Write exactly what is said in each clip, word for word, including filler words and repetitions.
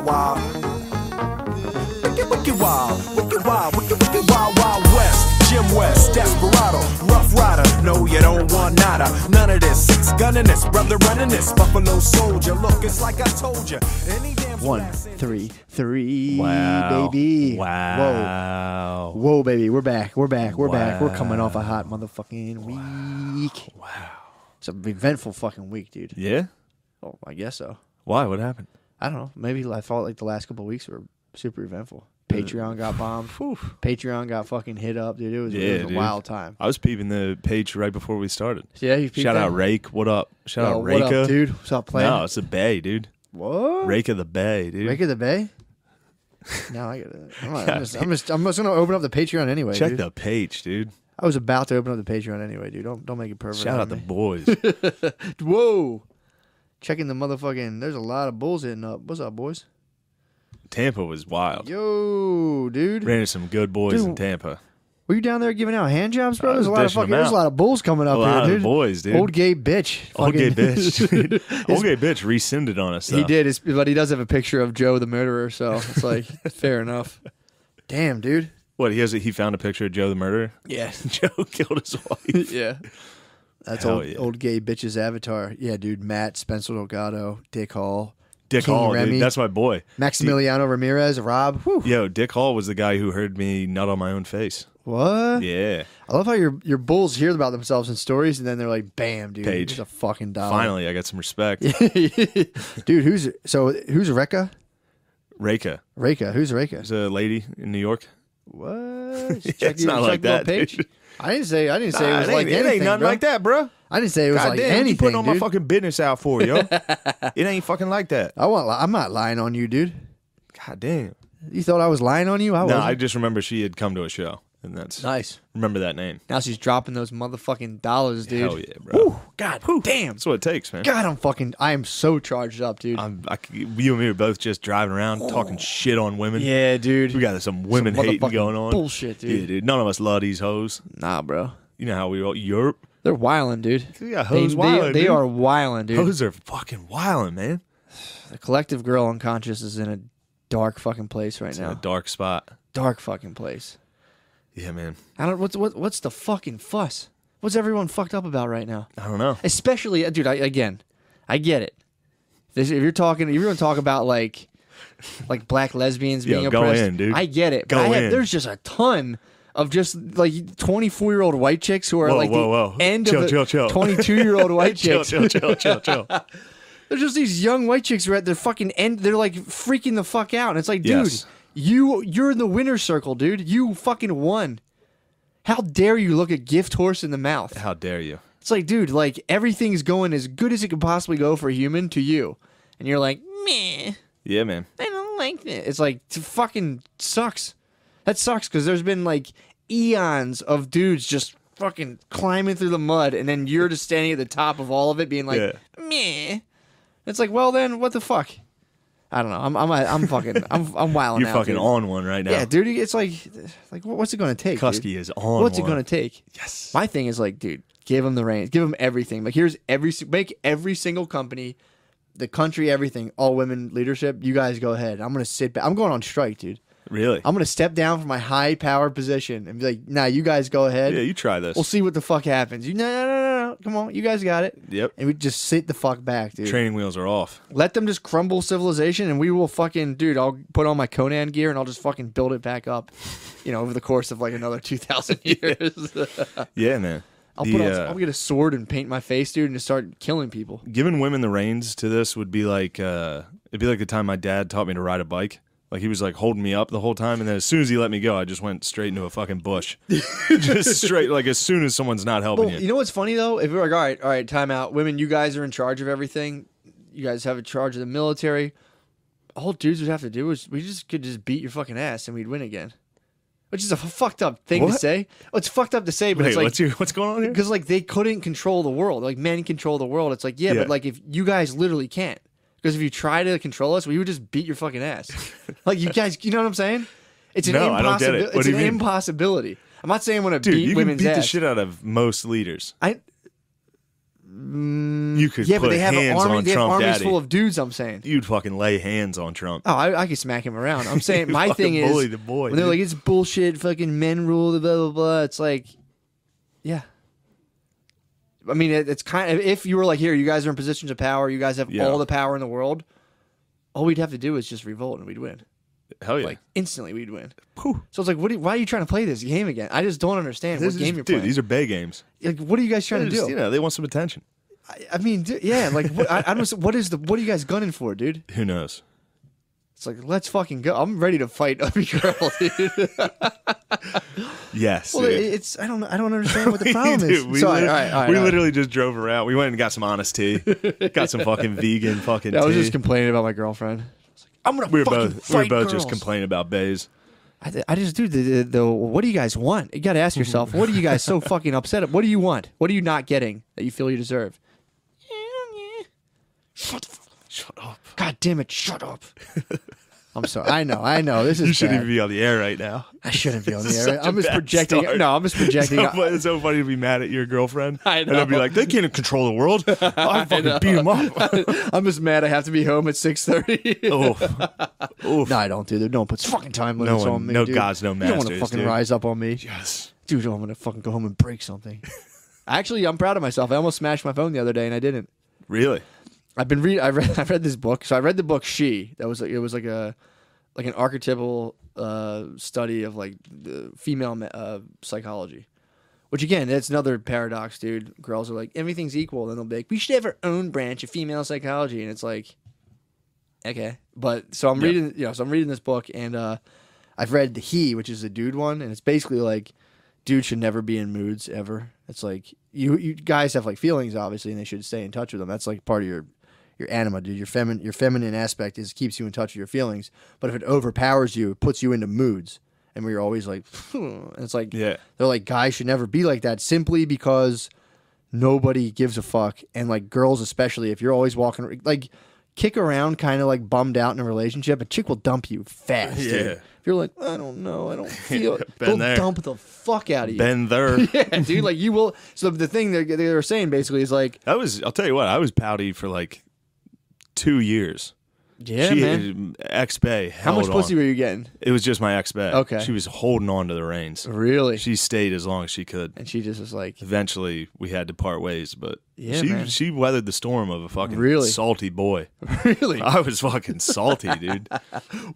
wild, wild. Wicked, wicked, wild. Wicked, wild, wicked, wicked, wild, wild west. Jim West, Desperado, Rough Rider. No, you don't want nada. None of this. Six gunning this, brother running this. Buffalo Soldier. Look, it's like I told you. Any damn one, three, three. Wow. Baby. Wow. Whoa. Whoa, baby. We're back. We're back. We're wow. back. We're coming off a hot motherfucking week. Wow. wow. It's an eventful fucking week, dude. Yeah? Oh, I guess so. Why? What happened? I don't know. Maybe I felt like the last couple of weeks were super eventful. Patreon got bombed. Patreon got fucking hit up, dude. It was, yeah, it was a wild time. I was peeping the page right before we started. Yeah, you peeped Shout that? out Rake. What up? Shout Yo, out Rake. What up, dude? What's up, playing? No, it's the Bay, dude. What? Rake of the Bay, dude. Rake of the Bay? No, I get it. I'm, I'm just, I'm just, I'm just going to open up the Patreon anyway, Check dude. the page, dude. I was about to open up the Patreon anyway, dude. Don't, don't make it perfect. Shout out me. the boys. Whoa. Checking the motherfucking... There's a lot of bulls hitting up. What's up, boys? Tampa was wild. Yo, dude. Ran into some good boys dude, in Tampa. Were you down there giving out hand jobs, bro? There's a lot of fucking... There's a lot of bulls coming up a here, dude. A lot of boys, dude. Old gay bitch. Old gay bitch. Dude. Old gay bitch rescinded on us, though. He did, but he does have a picture of Joe the murderer, so it's like, fair enough. Damn, dude. What, he has? A, he found a picture of Joe the murderer? Yeah. Joe killed his wife. Yeah. That's old, yeah. old gay bitches avatar. Yeah, dude. Matt, Spencer Delgado, Dick Hall. Dick King Hall, Remy, dude. That's my boy. Maximiliano dude. Ramirez, Rob. Whew. Yo, Dick Hall was the guy who heard me nut on my own face. What? Yeah. I love how your your bulls hear about themselves in stories, and then they're like, bam, dude. Page. Just a fucking dollar. Finally, I got some respect. Dude, who's so who's Reka? Reka. Reka. Who's Reka? It's a lady in New York. What? yeah, it's you, not like that, page. Dude. I didn't say I didn't say nah, it was like anything. It ain't nothing bro. like that, bro. I didn't say it was God like damn, anything. You putting all my fucking business out for yo. It ain't fucking like that. I want. I'm not lying on you, dude. God damn. You thought I was lying on you? I no, nah, I just remember she had come to a show, and that's nice. Remember that name. Now she's dropping those motherfucking dollars, dude. Hell yeah, bro. Woo, God Woo. damn. That's what it takes, man. God, I'm fucking. I am so charged up, dude. I'm, I, you and me are both just driving around oh. talking shit on women. Yeah, dude. We got some women some hating going on. Bullshit, dude. Yeah, dude. None of us love these hoes. Nah, bro. You know how we all Europe. They're wildin', dude. Yeah, hoes wildin'. They, they are wildin', dude. Hoes are fucking wildin', man. The collective girl unconscious is in a dark fucking place right it's now. In a dark spot. Dark fucking place. Yeah, man. I don't. What's what, what's the fucking fuss? What's everyone fucked up about right now? I don't know. Especially, dude. I, again, I get it. This, if you're talking, if you're gonna talk about like, like black lesbians being Yo, oppressed, go in, dude. I get it. Go I have, in. There's just a ton. Of just like twenty-four year old white chicks who are whoa, like whoa, the whoa. end chill, of the chill, twenty-two year old white chicks. chill, chill, chill, chill, chill. They're just these young white chicks who are at their fucking end. They're like freaking the fuck out. And it's like, dude, yes. you, you're in the winner's circle, dude. You fucking won. How dare you look a gift horse in the mouth? How dare you? It's like, dude, like everything's going as good as it could possibly go for a human to you. And you're like, meh. Yeah, man. I don't like it. It's like, it fucking sucks. That sucks because there's been like eons of dudes just fucking climbing through the mud, and then you're just standing at the top of all of it, being like, yeah. "Meh." It's like, well, then what the fuck? I don't know. I'm I'm I'm fucking I'm I'm wilding You're out, fucking dude. on one right now. Yeah, dude. It's like, like what's it gonna take? Cusky dude? is on. What's one. it gonna take? Yes. My thing is like, dude, give them the reins, give them everything. Like, here's every make every single company, the country, everything, all women leadership. You guys go ahead. I'm gonna sit back. I'm going on strike, dude. Really? I'm going to step down from my high power position and be like, nah, you guys go ahead. Yeah, you try this. We'll see what the fuck happens. You, no, no, no, no. Come on. You guys got it. Yep. And we just sit the fuck back, dude. Training wheels are off. Let them just crumble civilization and we will fucking, dude, I'll put on my Conan gear and I'll just fucking build it back up, you know, over the course of like another two thousand years. Yeah. Yeah, man. I'll, the, put on, uh, I'll get a sword and paint my face, dude, and just start killing people. Giving women the reins to this would be like, uh, it'd be like the time my dad taught me to ride a bike. Like, he was, like, holding me up the whole time, and then as soon as he let me go, I just went straight into a fucking bush. Just straight, like, as soon as someone's not helping well, you. You know what's funny, though? If you're like, all right, all right, time out. Women, you guys are in charge of everything. You guys have a charge of the military. All dudes would have to do is we just could just beat your fucking ass, and we'd win again. Which is a fucked up thing what? to say. Well, it's fucked up to say, but Wait, it's like... What's, your, what's going on here? Because, like, they couldn't control the world. Like, men control the world. It's like, yeah, yeah. but, like, if you guys literally can't. Because if you try to control us, we would just beat your fucking ass. Like, you guys, you know what I'm saying? It's an, no, impossibi I don't get it. It's an impossibility. I'm not saying I'm going to beat women's ass. Dude, you can beat ass. the shit out of most leaders. I... Mm, You could yeah, put but they have hands an army, on they have Trump armies Daddy. Full of dudes, I'm saying. You'd fucking lay hands on Trump. Oh, I, I could smack him around. I'm saying my thing is, bully the boy, when they're dude. like, it's bullshit, fucking men rule, the blah, blah, blah. It's like, yeah. I mean, it, it's kind of, if you were like, here, you guys are in positions of power, you guys have yeah. all the power in the world, all we'd have to do is just revolt and we'd win. Hell yeah. Like, instantly we'd win. Whew. So it's like, what? Are you, why are you trying to play this game again? I just don't understand this what is, game you're dude, playing. Dude, these are Bay games. Like, what are you guys trying They're to just, do? You know, they want some attention. I, I mean, dude, yeah, like, what, I, I don't know, what is the, what are you guys gunning for, dude? Who knows? It's like, let's fucking go. I'm ready to fight up your girl, dude. Yes. Well, dude. it's, I don't know, I don't understand what the problem dude, is. We, so, literally, all right, all right, we right. literally just drove around. We went and got some honest tea. Got some fucking vegan fucking yeah, tea. I was just complaining about my girlfriend. I'm gonna. We were both. We were both girls. just complaining about bays. I, I just do the, the, the. What do you guys want? You gotta ask yourself. What are you guys so fucking upset at? What do you want? What are you not getting that you feel you deserve? Shut. Shut up. God damn it! Shut up. I'm sorry. I know. I know. This is. You shouldn't bad. even be on the air right now. I shouldn't be on the air. Right? I'm just projecting. Start. No, I'm just projecting. It's so, funny, it's so funny to be mad at your girlfriend. I know. And I'll be like, they can't control the world. I fucking I beat them up. I'm just mad. I have to be home at six thirty. Oof. Oof. No, I don't, dude. No one puts fucking time limits no one, on me. No dude. gods, no masters. You don't want to fucking dude. rise up on me. Yes, dude. I'm gonna fucking go home and break something. Actually, I'm proud of myself. I almost smashed my phone the other day, and I didn't. Really. I've been read. I read. I read this book. So I read the book "She." That was. It was like a, like an archetypal uh, study of like the female uh, psychology, which again, that's another paradox, dude. Girls are like everything's equal, then they'll be like, we should have our own branch of female psychology, and it's like, okay. But so I'm yep. reading. You know, so I'm reading this book, and uh, I've read the "He," which is the dude one, and it's basically like, dude should never be in moods ever. It's like you, you guys have like feelings, obviously, and they should stay in touch with them. That's like part of your. Your anima, dude. Your feminine, your feminine aspect is keeps you in touch with your feelings. But if it overpowers you, it puts you into moods, and we're always like, hmm. and it's like, yeah, they're like, guys should never be like that, simply because nobody gives a fuck, and like girls especially, if you're always walking like kick around, kind of like bummed out in a relationship, a chick will dump you fast. Yeah, dude. If you're like, I don't know, I don't feel it. They'll there. dump the fuck out of you. Been there, yeah, dude. Like you will. So the thing they they were saying basically is like, I was. I'll tell you what, I was pouty for like. Two years. Yeah, she, man. Ex-bae held How much pussy on. were you getting? It was just my ex-bae. Okay. She was holding on to the reins. Really? She stayed as long as she could. And she just was like... Eventually, we had to part ways, but yeah, she, man. she weathered the storm of a fucking really? salty boy. Really? I was fucking salty, dude.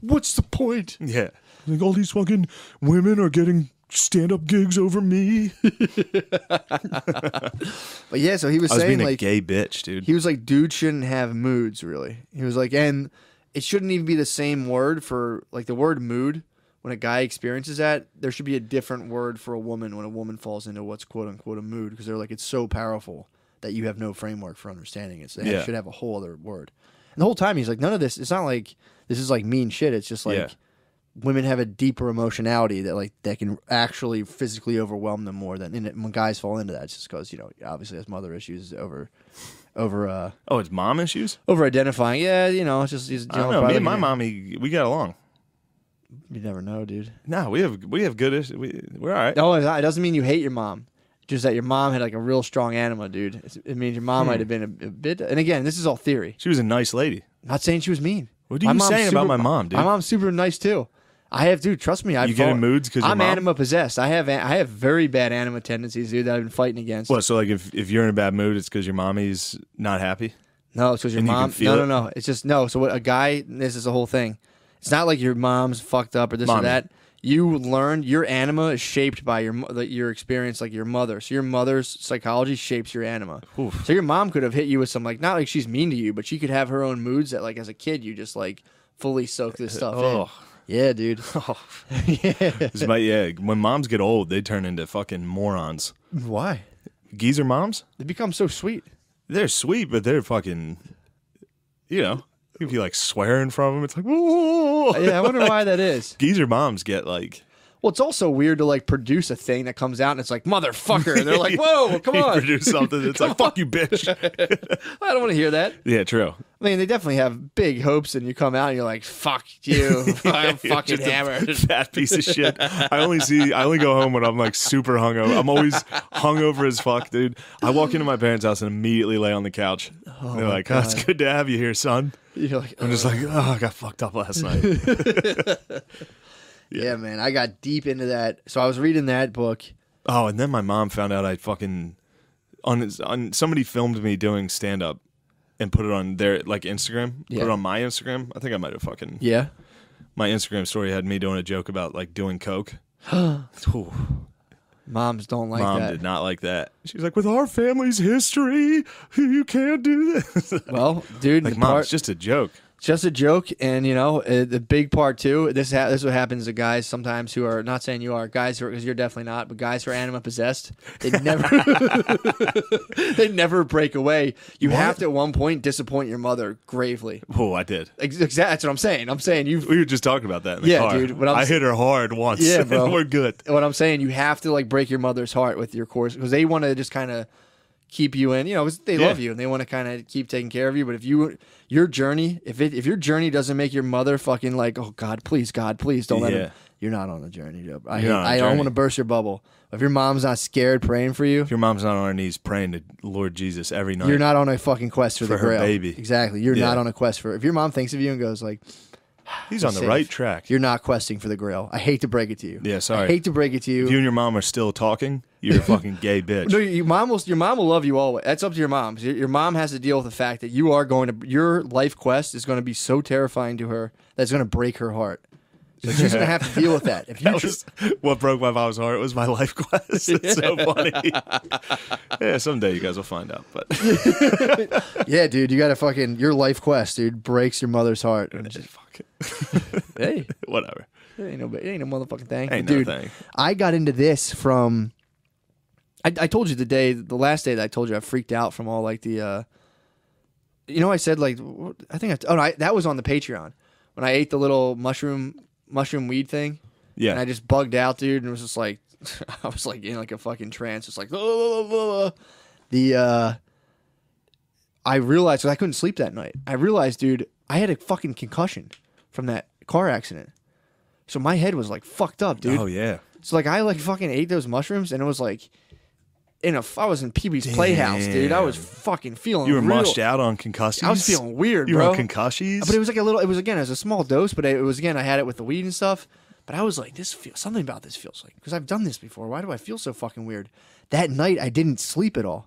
What's the point? Yeah. Like, all these fucking women are getting... stand-up gigs over me. But yeah, so he was, I was saying being like a gay bitch, dude. He was like, dude shouldn't have moods, really. He was like, and it shouldn't even be the same word for like the word mood. When a guy experiences that, there should be a different word for a woman when a woman falls into what's quote unquote a mood, because they're like, it's so powerful that you have no framework for understanding it. So they yeah. should have a whole other word. And the whole time he's like, none of this, it's not like this is like mean shit. It's just like yeah. women have a deeper emotionality that like that can actually physically overwhelm them more than and when guys fall into that. It's just because, you know, obviously has mother issues over, over. Uh, oh, it's mom issues. Over identifying, yeah, you know, it's just. It's, you I don't know, know me and my mommy, we got along. You never know, dude. No, we have we have good issues. We, we're all right. No, it doesn't mean you hate your mom. Just that your mom had like a real strong anima, dude. It means your mom hmm. might have been a, a bit. And again, this is all theory. She was a nice lady. Not saying she was mean. What are you saying super, about my mom, dude? My mom's super nice too. I have, dude. Trust me. I've you get in moods because I'm anima possessed. I have, I have very bad anima tendencies, dude. That I've been fighting against. Well, so like if if you're in a bad mood, it's because your mommy's not happy. No, it's because your and mom. You no, no, no. It? It's just no. So what a guy. This is the whole thing. It's not like your mom's fucked up or this Mommy. or that. You learned your anima is shaped by your your experience, like your mother. So your mother's psychology shapes your anima. Oof. So your mom could have hit you with some like not like she's mean to you, but she could have her own moods that like as a kid you just like fully soak this stuff oh. in. Yeah, dude. Oh. yeah. About, yeah. When moms get old, they turn into fucking morons. Why? Geezer moms? They become so sweet. They're sweet, but they're fucking, you know, if you like swearing from them, it's like, whoa. Yeah, I wonder like, why that is. Geezer moms get like. Well, it's also weird to like produce a thing that comes out and it's like, motherfucker. And they're like, whoa, come on. You produce something that's like, on. fuck you, bitch. I don't want to hear that. Yeah, true. I mean, they definitely have big hopes, and you come out and you're like, "Fuck you, I'm fucking hammered, fat piece of shit." I only see, I only go home when I'm like super hungover. I'm always hungover as fuck, dude. I walk into my parents' house and immediately lay on the couch. Oh, they're like, God. "Oh, it's good to have you here, son." You're like, I'm oh. just like, "Oh, I got fucked up last night." yeah. yeah, man, I got deep into that. So I was reading that book. Oh, and then my mom found out I fucking on on somebody filmed me doing stand up. And put it on their, like, Instagram. Yeah. Put it on my Instagram. I think I might have fucking... Yeah. My Instagram story had me doing a joke about, like, doing coke. Moms don't like Mom that. Mom did not like that. She was like, with our family's history, you can't do this. Well, dude... Like, Mom, part, it's just a joke. Just a joke. And, you know, uh, the big part, too, this, ha this is what happens to guys sometimes who are... Not saying you are. Guys who are... Because you're definitely not. But guys who are anima-possessed, they never... they never break away. You what? have to, at one point, disappoint your mother gravely. Oh, I did. Exactly. That's what I'm saying. I'm saying you... We were just talking about that in the yeah, car. Yeah, dude. What I'm I hit her hard once. Yeah, bro. And we're good. What I'm saying, you have to, like, break your mother's heart with your course. Because they want to just kind of... keep you in, you know, they yeah. love you and they want to kind of keep taking care of you. But if you, your journey, if it, if your journey doesn't make your mother fucking like, oh God, please, God, please don't let yeah. him. You're not on a journey, dude. I, hate, I journey. don't want to burst your bubble. If your mom's not scared praying for you, if your mom's not on her knees praying to Lord Jesus every night, you're not on a fucking quest for, for the her grail. baby. Exactly. You're yeah. not on a quest for, if your mom thinks of you and goes like, he's on the safe. right track. You're not questing for the grail. I hate to break it to you. Yeah, sorry. I hate to break it to you. If you and your mom are still talking, you're a fucking gay bitch. No, your mom will. Your mom will love you always. That's up to your mom. Your, your mom has to deal with the fact that you are going to. Your life quest is going to be so terrifying to her that's going to break her heart. So she's going to have to deal with that. If you that was, what broke my mom's heart was my life quest. It's so funny. Yeah, someday you guys will find out. But yeah, dude, you got to fucking your life quest, dude, breaks your mother's heart. And just fuck it. Hey, whatever. It ain't no, it ain't no motherfucking thing, ain't dude. No thing. I got into this from. I, I told you the day, the last day that I told you, I freaked out from all like the. Uh, you know, I said like I think I, oh no, I, that was on the Patreon when I ate the little mushroom. mushroom weed thing. Yeah. And I just bugged out, dude, and it was just like I was like in like a fucking trance. It's like oh, oh, oh, oh. the uh I realized cause I couldn't sleep that night. I realized, dude, I had a fucking concussion from that car accident. So my head was like fucked up, dude. Oh yeah. So like I like fucking ate those mushrooms and it was like in a I was in P B's Playhouse, dude. I was fucking feeling. You were real. mushed out on concussions. I was feeling weird, you bro. You were on concussions, but it was like a little. It was again, it was a small dose, but it was again. I had it with the weed and stuff, but I was like, this feels something about this feels like because I've done this before. Why do I feel so fucking weird? That night, I didn't sleep at all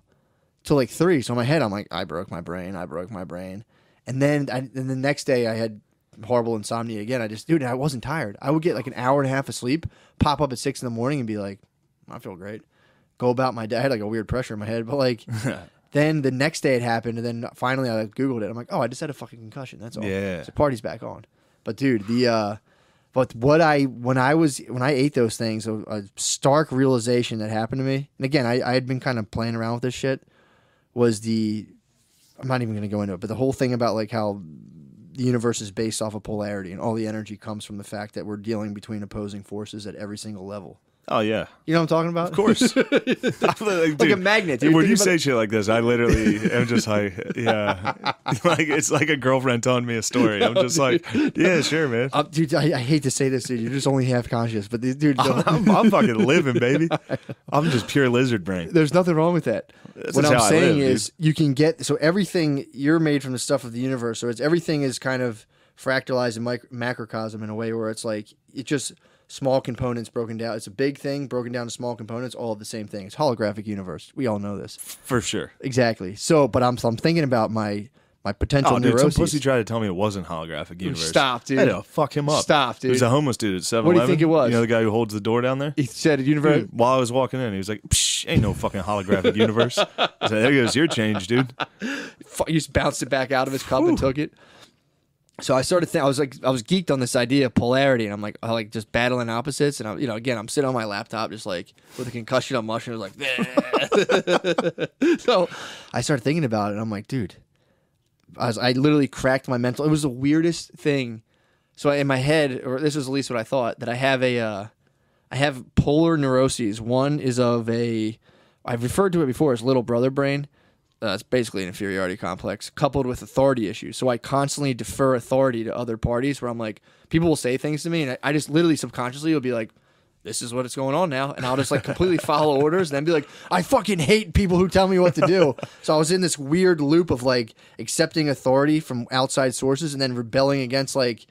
till like three. So in my head, I'm like, I broke my brain. I broke my brain, and then I, and the next day, I had horrible insomnia again. I just, dude, I wasn't tired. I would get like an hour and a half of sleep, pop up at six in the morning, and be like, I feel great. Go about my day. I had like a weird pressure in my head, but like then the next day it happened, and then finally I Googled it. I'm like, oh, I just had a fucking concussion. That's all. Yeah. So party's back on. But dude, the uh, but what I when I was when I ate those things, a, a stark realization that happened to me. And again, I, I had been kind of playing around with this shit. Was the I'm not even going to go into it, but the whole thing about like how the universe is based off of polarity, and all the energy comes from the fact that we're dealing between opposing forces at every single level. Oh, yeah. You know what I'm talking about? Of course. like, dude, like a magnet. Dude. When you say shit like this, I literally am just like, yeah. like It's like a girlfriend telling me a story. No, I'm just dude. like, yeah, sure, man. Uh, dude, I, I hate to say this, dude. You're just only half conscious. But, dude, I'm, I'm, I'm fucking living, baby. I'm just pure lizard brain. There's nothing wrong with that. That's what I'm saying live, is dude. you can get, so everything, you're made from the stuff of the universe. So it's everything is kind of fractalized in micro, macrocosm in a way where it's like, it just... small components broken down. It's a big thing broken down to small components, all of the same thing. It's holographic universe. We all know this. For sure. Exactly. So, but I'm, I'm thinking about my my potential oh, dude, neuroses. Some pussy tried to tell me it wasn't holographic universe. Stop, dude. I know. Fuck him up. Stop, dude. It was a homeless dude at seven eleven. What do you think it was? You know the guy who holds the door down there? He said universe. Dude, while I was walking in, he was like, psh, ain't no fucking holographic universe. I said, there goes your change, dude. He just bounced it back out of his cup Whew. and took it. So I started thinking, I was like, I was geeked on this idea of polarity, and I'm like, I like just battling opposites, and I'm, you know, again, I'm sitting on my laptop, just like with a concussion on mushrooms, like, so I started thinking about it, and I'm like, dude, I was, I literally cracked my mental. It was the weirdest thing. So I, in my head, or this was at least what I thought, that I have a, uh, I have polar neuroses. One is of a, I've referred to it before as little brother brain. Uh, it's basically an inferiority complex coupled with authority issues. So I constantly defer authority to other parties where I'm like, people will say things to me and I, I just literally subconsciously will be like, this is what's going on now. And I'll just like completely follow orders and then be like, I fucking hate people who tell me what to do. So I was in this weird loop of like accepting authority from outside sources and then rebelling against like,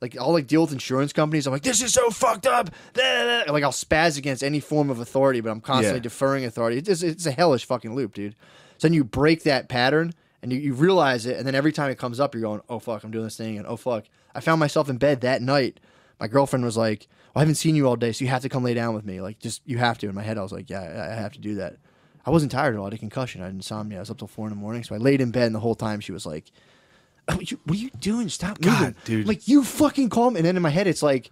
like I'll like deal with insurance companies. I'm like, this is so fucked up. And, like I'll spaz against any form of authority, but I'm constantly yeah. deferring authority. It's, just, it's a hellish fucking loop, dude. So then you break that pattern and you, you realize it. And then every time it comes up, you're going, oh, fuck, I'm doing this thing. And oh, fuck. I found myself in bed that night. My girlfriend was like, well, I haven't seen you all day, so you have to come lay down with me. Like, just, you have to. In my head, I was like, yeah, I have to do that. I wasn't tired at all. I had a concussion. I had insomnia. I was up till four in the morning. So I laid in bed, and the whole time she was like, oh, you, what are you doing? Stop God, moving. Dude. Like, you fucking calm. And then in my head, it's like,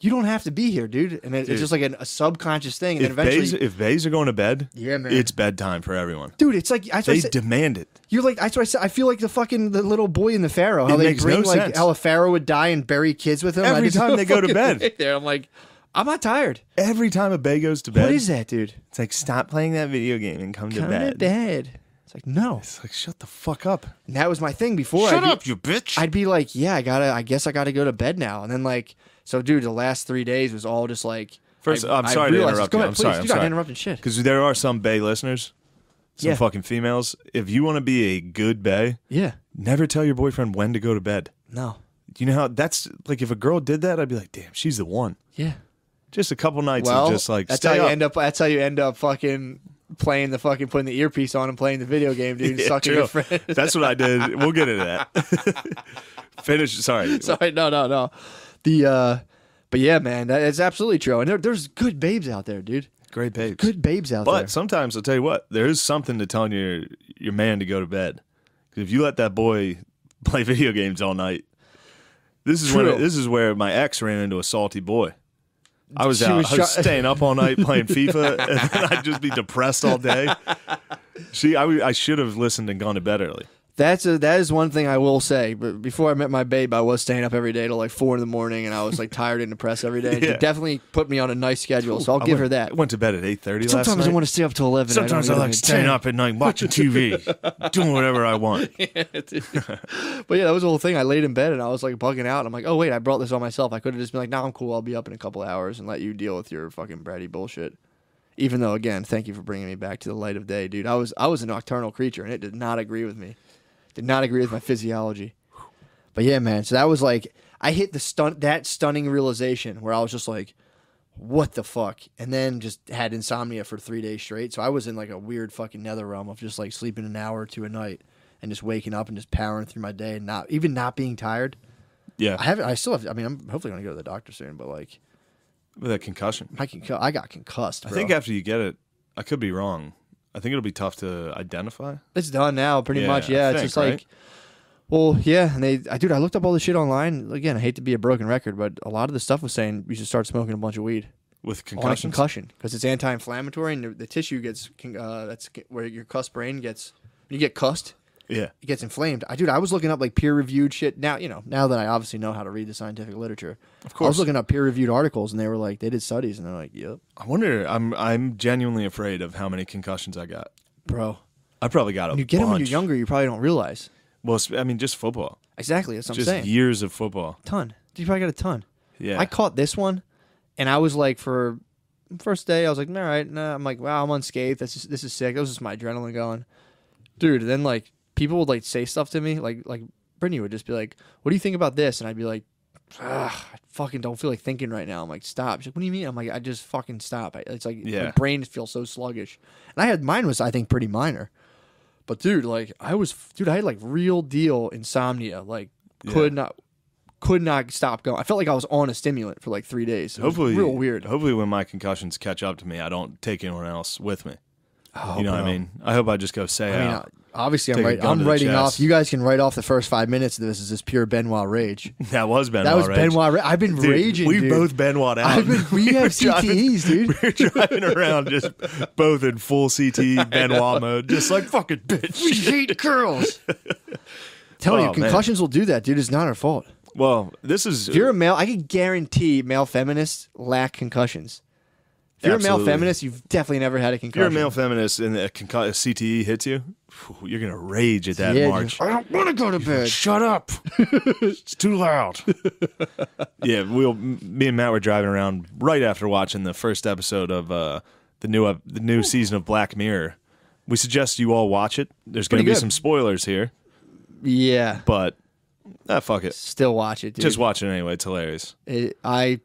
you don't have to be here, dude. And then dude, it's just like an, a subconscious thing. And if then eventually, bays, if bays are going to bed, yeah, man, it's bedtime for everyone, dude. It's like I, they I said, demand it. You're like I, I said. I feel like the fucking the little boy in the Pharaoh. How it they makes bring no like sense. How a Pharaoh would die and bury kids with him every I just time they go to bed. There, I'm like, I'm not tired. Every time a bay goes to bed, what is that, dude? It's like stop playing that video game and come, come to bed. To bed. It's like no. It's like shut the fuck up. And that was my thing before. Shut I'd up, be, you bitch. I'd be like, yeah, I gotta. I guess I gotta go to bed now. And then like. So, dude, the last three days was all just like... First, I, I'm sorry to interrupt you. Ahead, I'm please. sorry. I'm you sorry. interrupting shit. Because there are some bae listeners, some yeah. fucking females. If you want to be a good bae, yeah. never tell your boyfriend when to go to bed. No. You know how that's... Like, if a girl did that, I'd be like, damn, she's the one. Yeah. Just a couple nights well, of just like, that's how you up. end up. That's how you end up fucking... Playing the fucking putting the earpiece on and playing the video game, dude. Yeah, sucking your friend. That's what I did. We'll get into that. Finish. Sorry. Sorry. No. No. No. The uh, but yeah, man, that is absolutely true. And there, there's good babes out there, dude. Great babes. There's good babes out but there. But sometimes I'll tell you what, there is something to telling your your man to go to bed. Because if you let that boy play video games all night, this is when this is where my ex ran into a salty boy. I was she out. Was I was staying up all night playing FIFA, and then I'd just be depressed all day. See, I, I should have listened and gone to bed early. That's a, that is one thing I will say. But before I met my babe, I was staying up every day till like four in the morning, and I was like tired and depressed every day. Yeah. She definitely put me on a nice schedule, so I'll give went, her that. I went to bed at eight thirty. Sometimes last night. I want to stay up till eleven. Sometimes I, I like staying up at night watching T V, doing whatever I want. Yeah, but yeah, that was the whole thing. I laid in bed and I was like bugging out. I'm like, oh wait, I brought this on myself. I could have just been like, no, nah, I'm cool. I'll be up in a couple hours and let you deal with your fucking bratty bullshit. Even though, again, thank you for bringing me back to the light of day, dude. I was I was a nocturnal creature, and it did not agree with me. Did not agree with my physiology. But yeah, man, so that was like, I hit the stun that stunning realization where I was just like, what the fuck? And then just had insomnia for three days straight. So I was in like a weird fucking nether realm of just like sleeping an hour or two a night and just waking up and just powering through my day and not, even not being tired. Yeah. I haven't, I still have, I mean, I'm hopefully going to go to the doctor soon, but like. With that concussion. I, concu I got concussed, bro. I think after you get it, I could be wrong. I think it'll be tough to identify. It's done now, pretty yeah, much. Yeah, I it's think, just like, right? well, yeah. And they, I, dude, I looked up all this shit online. Again, I hate to be a broken record, but a lot of the stuff was saying you should start smoking a bunch of weed with concussions? On a concussion because it's anti-inflammatory and the, the tissue gets uh, that's where your cussed brain gets. You get cussed. Yeah, it gets inflamed. I, dude, I was looking up like peer-reviewed shit. Now, you know, now that I obviously know how to read the scientific literature, of course, I was looking up peer-reviewed articles, and they were like, they did studies, and they're like, yep. I wonder. I'm I'm genuinely afraid of how many concussions I got, bro. I probably got a. When you get bunch. them when you're younger. You probably don't realize. Well, I mean, just football. Exactly. That's what just I'm saying. Just years of football. Ton. You probably got a ton. Yeah. I caught this one, and I was like, for first day, I was like, all right, nah. I'm like, wow, I'm unscathed. This is this is sick. That was just my adrenaline going, dude. And then like. People would like say stuff to me, like like Brittany would just be like, "What do you think about this?" And I'd be like, "I fucking don't feel like thinking right now." I'm like, "Stop!" She's like, "What do you mean?" I'm like, "I just fucking stop." It's like yeah. my brain feels so sluggish, and I had mine was I think pretty minor, but dude, like I was, dude, I had like real deal insomnia, like yeah. could not could not stop going. I felt like I was on a stimulant for like three days. It hopefully, was real weird. Hopefully, when my concussions catch up to me, I don't take anyone else with me. Oh, you know bro. what I mean? I hope I just go say I mean, out. I, Obviously, Take I'm, right, I'm writing off. You guys can write off the first five minutes of this as this pure Benoit rage. That was Benoit That was rage. Benoit rage. I've been dude, raging, we dude. both Benoit out. I've been, we, we have C T Es, driving, dude. We're driving around just both in full C T E Benoit mode. Just like, fucking bitch. We hate girls. Tell oh, you, concussions man. will do that, dude. It's not our fault. Well, this is... If you're a male, I can guarantee male feminists lack concussions. If you're Absolutely. a male feminist, you've definitely never had a concussion. If you're a male feminist and a, a C T E hits you, you're going to rage at that yeah, march. I don't want to go to bed. Shut up. It's too loud. Yeah, we'll, me and Matt were driving around right after watching the first episode of uh, the new uh, the new Ooh. season of Black Mirror. We suggest you all watch it. There's going to be good. some spoilers here. Yeah. But, ah, fuck it. Still watch it, dude. Just watch it anyway. It's hilarious. It, I...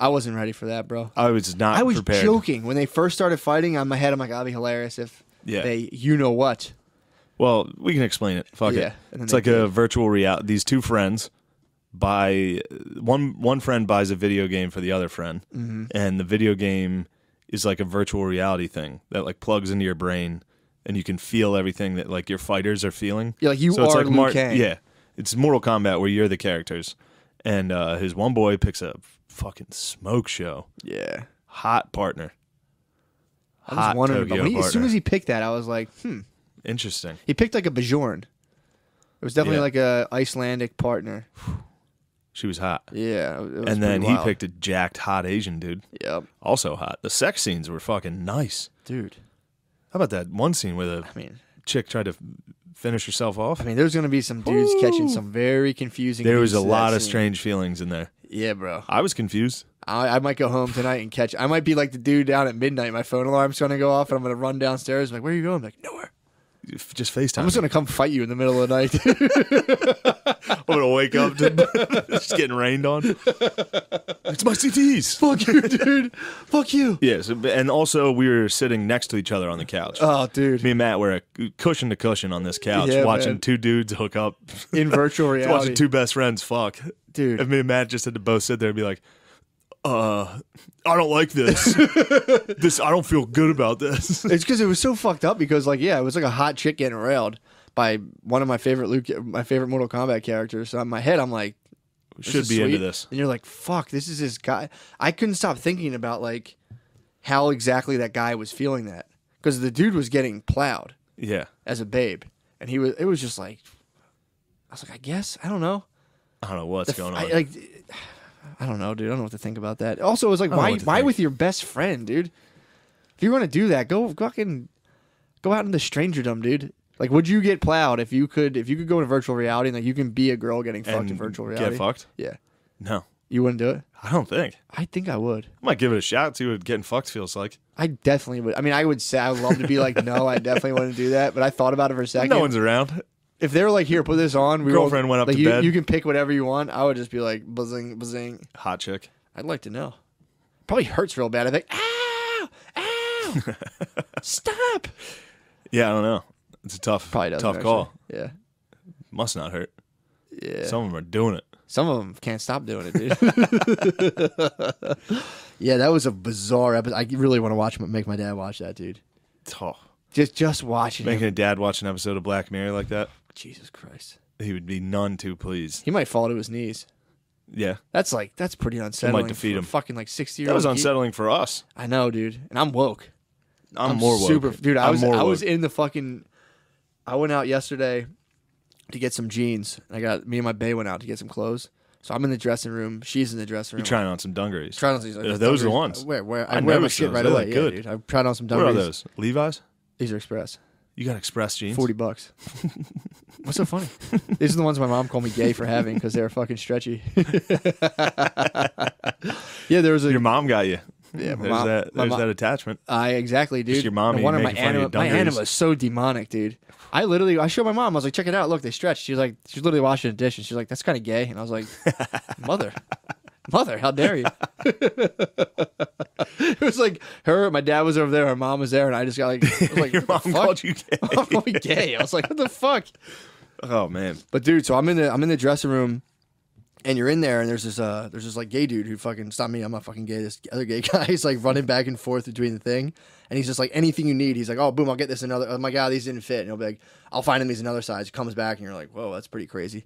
I wasn't ready for that, bro. I was not I was prepared. joking. When they first started fighting, on my head, I'm like, I'll be hilarious if yeah. they, you know what. Well, we can explain it. Fuck yeah. it. It's like did. a virtual reality. These two friends buy, one, one friend buys a video game for the other friend, mm-hmm. and the video game is like a virtual reality thing that like plugs into your brain, and you can feel everything that like your fighters are feeling. Yeah, like you so are it's like Liu Mar Kang. Yeah. It's Mortal Kombat where you're the characters, and uh, his one boy picks up. Fucking smoke show. Yeah. Hot partner. I was Hot wondering about he, As soon as he picked that, I was like, hmm. Interesting. He picked like a Bajorn. It was definitely yeah. like a Icelandic partner. She was hot. Yeah. It was and then wild. He picked a jacked hot Asian dude. Yep. Also hot. The sex scenes were fucking nice. Dude. How about that one scene where the I mean, chick tried to finish herself off? I mean, there's going to be some dudes Ooh. catching some very confusing There was a lot of scene. strange feelings in there. Yeah, bro. I was confused. I, I might go home tonight and catch. I might be like the dude down at midnight. My phone alarm's going to go off, and I'm going to run downstairs. I'm like, where are you going? I'm like, nowhere. Just FaceTime. I'm just going to come fight you in the middle of the night. I'm going to wake up. To, just getting rained on. It's my C T Es. Fuck you, dude. Fuck you. Yes, yeah, so, and also we were sitting next to each other on the couch. Oh, dude. Me and Matt were a cushion to cushion on this couch, yeah, watching man. two dudes hook up. In virtual reality. Watching two best friends fuck. Dude. And me and Matt just had to both sit there and be like, uh, I don't like this. this, I don't feel good about this. It's because it was so fucked up because, like, yeah, it was like a hot chick getting railed by one of my favorite Luke, my favorite Mortal Kombat characters. So in my head, I'm like, should be sweet. into this. And you're like, fuck, this is this guy. I couldn't stop thinking about, like, how exactly that guy was feeling that. Because the dude was getting plowed. Yeah. As a babe. And he was, it was just like, I was like, I guess, I don't know. I don't know what's going on. I, like, I don't know, dude. I don't know what to think about that. Also, it was like, why, why with your best friend, dude? If you're going to do that, go fucking go out into strangerdom, dude. Like, would you get plowed if you could? If you could go into virtual reality and like you can be a girl getting fucked in virtual reality, get fucked? Yeah. No. You wouldn't do it? I don't think. I think I would. I might give it a shot. See what getting fucked feels like. I definitely would. I mean, I would say I would love to be like, no, I definitely wouldn't do that. But I thought about it for a second. No one's around. If they were like, here, put this on. We Girlfriend went up like, to you, bed. You can pick whatever you want. I would just be like, buzzing, buzzing. Hot chick. I'd like to know. Probably hurts real bad. I'd be like, ow, ow, stop. Yeah, I don't know. It's a tough, Probably doesn't, tough actually. call. Yeah. Must not hurt. Yeah. Some of them are doing it. Some of them can't stop doing it, dude. Yeah, that was a bizarre episode. I really want to watch, make my dad watch that, dude. Oh. Just, just watching Making him. a dad watch an episode of Black Mirror like that. Jesus Christ. He would be none too pleased. He might fall to his knees. Yeah. That's like, that's pretty unsettling. It might defeat him. Fucking like sixty year old. That was unsettling kid. for us. I know, dude. And I'm woke. I'm, I'm more super, woke. Dude, I I'm was I woke. was in the fucking, I went out yesterday to get some jeans. I got, me and my bae went out to get some clothes. So I'm in the dressing room. She's in the dressing room. You're trying on some dungarees. Trying on these. Like, yeah, those dungarees. are the ones. Where, where, I, I wear my shit those. right They're away. Like yeah, good. dude. I tried on some dungarees. What are those? Levi's? These are Express. You got Express jeans? forty bucks. What's so funny? These are the ones my mom called me gay for having because they were fucking stretchy. Yeah, there was a... Your mom got you. Yeah, my there's mom. That, there's my that attachment. I Exactly, dude. Just your mom. One of my anima, of my anima is so demonic, dude. I literally... I showed my mom. I was like, check it out. Look, they stretched. She was like... She's literally washing a dish, and she's like, that's kind of gay. And I was like, mother... Mother, how dare you? It was like her, my dad was over there, her mom was there, and I just got like, I was like your mom fuck? called you gay. Mom called me gay. I was like, what the fuck? Oh man! But dude, so I'm in the I'm in the dressing room, and you're in there, and there's this uh there's this like gay dude who fucking stop me. I'm not fucking gay. This other gay guy, he's like running back and forth between the thing, and he's just like anything you need. He's like, oh boom, I'll get this another. Oh my god, these didn't fit. And he'll be like, I'll find him these another size. Comes back, and you're like, whoa, that's pretty crazy.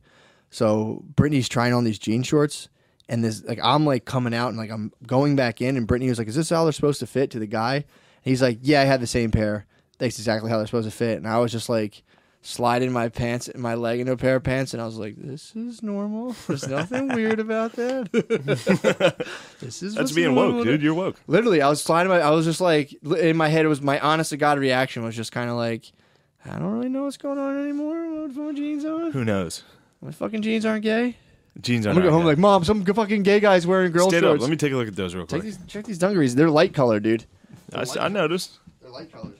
So Brittany's trying on these jean shorts. And this, like, I'm like coming out and like I'm going back in, and Brittany was like, "Is this how they're supposed to fit?" to the guy. And he's like, "Yeah, I had the same pair. That's exactly how they're supposed to fit." And I was just like, sliding my pants, my leg into a pair of pants, and I was like, "This is normal. There's nothing weird about that." This is that's being woke, dude. You're woke. Literally, I was sliding my. I was just like, in my head, it was my honest to God reaction was just kind of like, I don't really know what's going on anymore. What fucking jeans on? Who knows? My fucking jeans aren't gay. Jeans are. I'm gonna go home yet. Like, Mom, some fucking gay guy's wearing girl Stay shorts. Up. Let me take a look at those real quick. Take these, check these dungarees. They're light color, dude. They're I, light I noticed. They're light colored.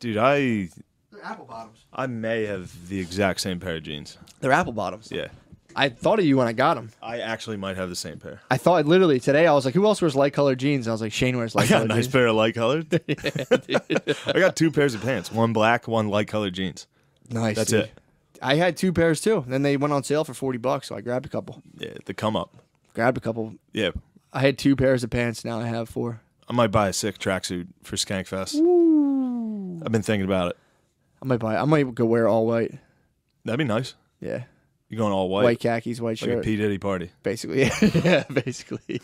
Dude, I. They're apple bottoms. I may have the exact same pair of jeans. They're apple bottoms. Yeah. I thought of you when I got them. I actually might have the same pair. I thought literally today. I was like, who else wears light colored jeans? And I was like, Shane wears light. I got a nice jeans. Pair of light colored. Yeah, dude. I got two pairs of pants. One black, one light colored jeans. Nice. That's dude. It. I had two pairs too. Then they went on sale for forty bucks, so I grabbed a couple. Yeah, the come up. Grabbed a couple. Yeah. I had two pairs of pants, now I have four. I might buy a sick tracksuit for Skankfest. Ooh. I've been thinking about it. I might buy I might go wear all white. That'd be nice. Yeah. You're going all white. White khakis, white shirt. Like a P. Diddy party. Basically. Yeah, yeah basically.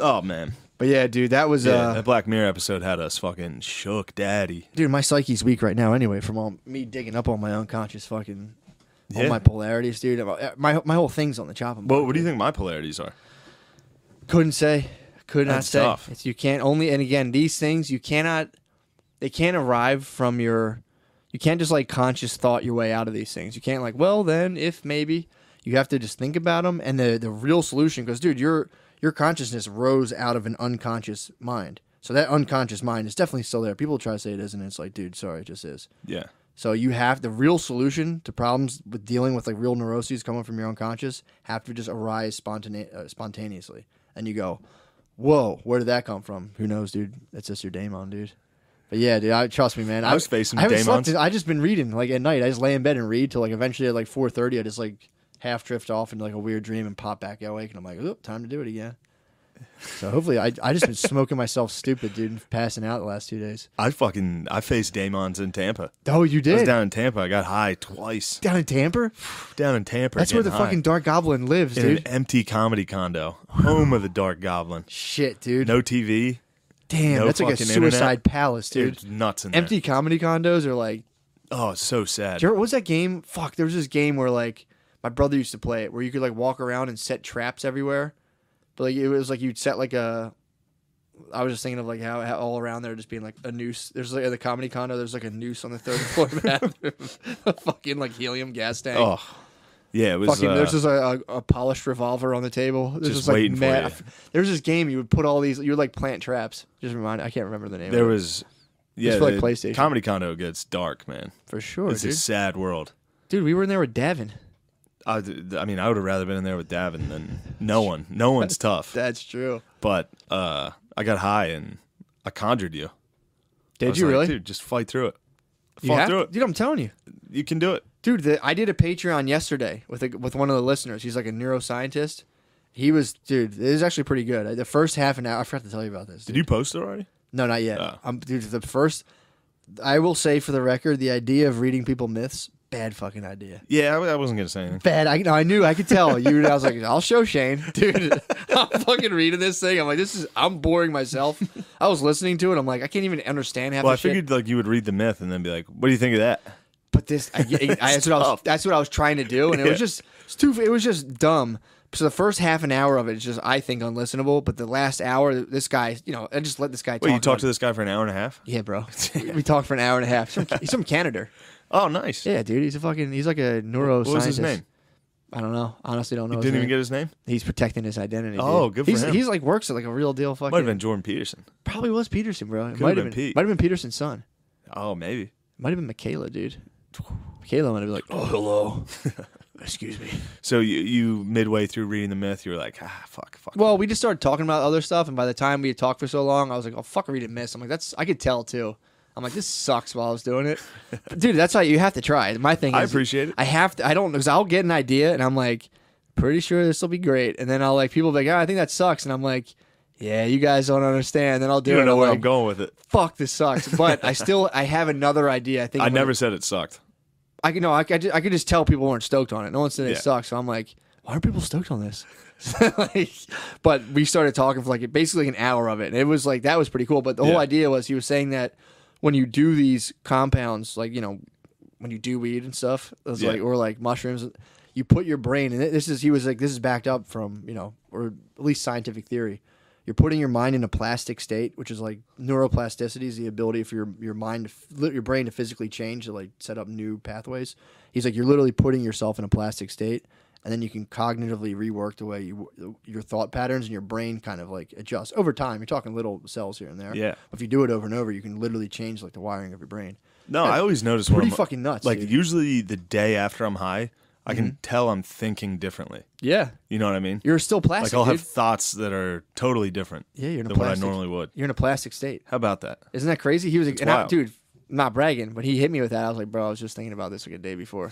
Oh man. But yeah, dude, that was... Yeah, uh, that Black Mirror episode had us fucking shook, daddy. Dude, my psyche's weak right now anyway from all me digging up on my unconscious fucking... Yeah. All my polarities, dude. My, my whole thing's on the chopping block. Well, what do you think my polarities are? Couldn't say. Could not say. That's tough. It's, you can't only... And again, these things, you cannot... They can't arrive from your... You can't just, like, conscious thought your way out of these things. You can't, like, well, then, if, maybe. You have to just think about them and the, the real solution. Because, dude, you're... Your consciousness rose out of an unconscious mind. So that unconscious mind is definitely still there. People try to say it isn't. It's like, dude, sorry, it just is. Yeah. So you have the real solution to problems with dealing with like real neuroses coming from your unconscious have to just arise spontane uh, spontaneously. And you go, whoa, where did that come from? Who knows, dude? That's just your daemon, dude. But yeah, dude, I, trust me, man. I, I was facing daemons. I just been reading like at night. I just lay in bed and read till like eventually at like four thirty, I just like... half drift off into like a weird dream and pop back awake, and I'm like, oop, time to do it again. So hopefully, I I just been smoking myself stupid, dude, and passing out the last two days. I fucking I faced daemons in Tampa. Oh, you did? I was down in Tampa. I got high twice. Down in Tampa? Down in Tampa. That's where the high. Fucking Dark Goblin lives, in dude. An empty comedy condo, home of the Dark Goblin. Shit, dude. No T V. Damn, no that's like a suicide internet. Palace, dude. Dude, nuts in empty there. Comedy condos are like, oh, it's so sad. What was that game? Fuck, there was this game where like. My brother used to play it where you could like walk around and set traps everywhere, but like it was like you'd set like a. I was just thinking of like how, how all around there just being like a noose. There's like at the comedy condo. There's like a noose on the third floor bathroom, a fucking like helium gas tank. Oh, yeah, it was. Fucking, uh, there's just a, a, a polished revolver on the table. There's just, just like waiting mad, for you. There's this game you would put all these. You would like plant traps. Just remind. I can't remember the name. There of it. Was, yeah, just for, like PlayStation. Comedy condo gets dark, man. For sure, it's dude. A sad world. Dude, we were in there with Devin. I, I mean, I would have rather been in there with Davin than no one. No one's tough. That's true. But uh, I got high and I conjured you. Did you like, really? Dude, just fight through it. You fight have through to? It. Dude, I'm telling you. You can do it. Dude, the, I did a Patreon yesterday with a, with one of the listeners. He's like a neuroscientist. He was, dude, it was actually pretty good. The first half an hour, I forgot to tell you about this. Dude. Did you post it already? No, not yet. Oh. I'm, dude, the first, I will say for the record, the idea of reading people myths, bad fucking idea. Yeah, I, I wasn't gonna say anything. Bad. I, no, I knew. I could tell. You. I was like, I'll show Shane, dude. I'm fucking reading this thing. I'm like, this is. I'm boring myself. I was listening to it. I'm like, I can't even understand half. Well, I figured shit. Like you would read the myth and then be like, what do you think of that? But this, I, I, I, that's what I was. That's what I was trying to do, and it yeah. was just it's too. It was just dumb. So the first half an hour of it is just, I think, unlistenable. But the last hour, this guy, you know, I just let this guy. Wait, talk. Wait, you talked to this guy for an hour and a half? Yeah, bro. We talked for an hour and a half. He's from, he's from Canada. Oh, nice. Yeah, dude. He's a fucking. He's like a neuroscientist. What was his name? I don't know. Honestly, don't know. You didn't his name. Even get his name. He's protecting his identity. Oh, dude. Good for he's, him. He's like works at like a real deal. Fucking. Might have been Jordan Peterson. Probably was Peterson, bro. It might have been. Pete. Might have been Peterson's son. Oh, maybe. Might have been Michaela, dude. Michaela might have been like, oh, hello. Excuse me. So you you midway through reading the myth, you were like, ah, fuck, fuck. Well, we just started talking about other stuff, and by the time we had talked for so long, I was like, oh, fuck, reading myths. I'm like, that's. I could tell too. I'm like, this sucks while I was doing it. But dude, that's how you have to try. My thing is... I appreciate it. I have to... I don't... Because I'll get an idea, and I'm like, pretty sure this will be great. And then I'll like... People will be like, oh, I think that sucks. And I'm like, yeah, you guys don't understand. Then I'll do you it. You don't know I'm where like, I'm going with it. Fuck, this sucks. But I still... I have another idea. I think... I never it, said it sucked. I could... No, I, I, just, I could just tell people weren't stoked on it. No one said yeah. it sucks. So I'm like, why aren't people stoked on this? Like, but we started talking for like basically an hour of it. And it was like... That was pretty cool. But the yeah. whole idea was he was saying that... when you do these compounds, like, you know, when you do weed and stuff, it's yeah. like, or like mushrooms, you put your brain, and this is, he was like, this is backed up from, you know, or at least scientific theory. You're putting your mind in a plastic state, which is like neuroplasticity is the ability for your, your mind, to, your brain to physically change, to like set up new pathways. He's like, you're literally putting yourself in a plastic state, and then you can cognitively rework the way you, your thought patterns and your brain kind of like adjusts over time. You're talking little cells here and there. Yeah. If you do it over and over, you can literally change like the wiring of your brain. No, that's I always notice pretty when I'm, fucking nuts. Like dude. usually the day after I'm high, I can mm-hmm. tell I'm thinking differently. Yeah. You know what I mean? You're still plastic, Like, I'll dude. have thoughts that are totally different yeah, you're in a than plastic, what I normally would. You're in a plastic state. How about that? Isn't that crazy? He was like, and I, dude, not bragging, but he hit me with that. I was like, bro, I was just thinking about this like a day before.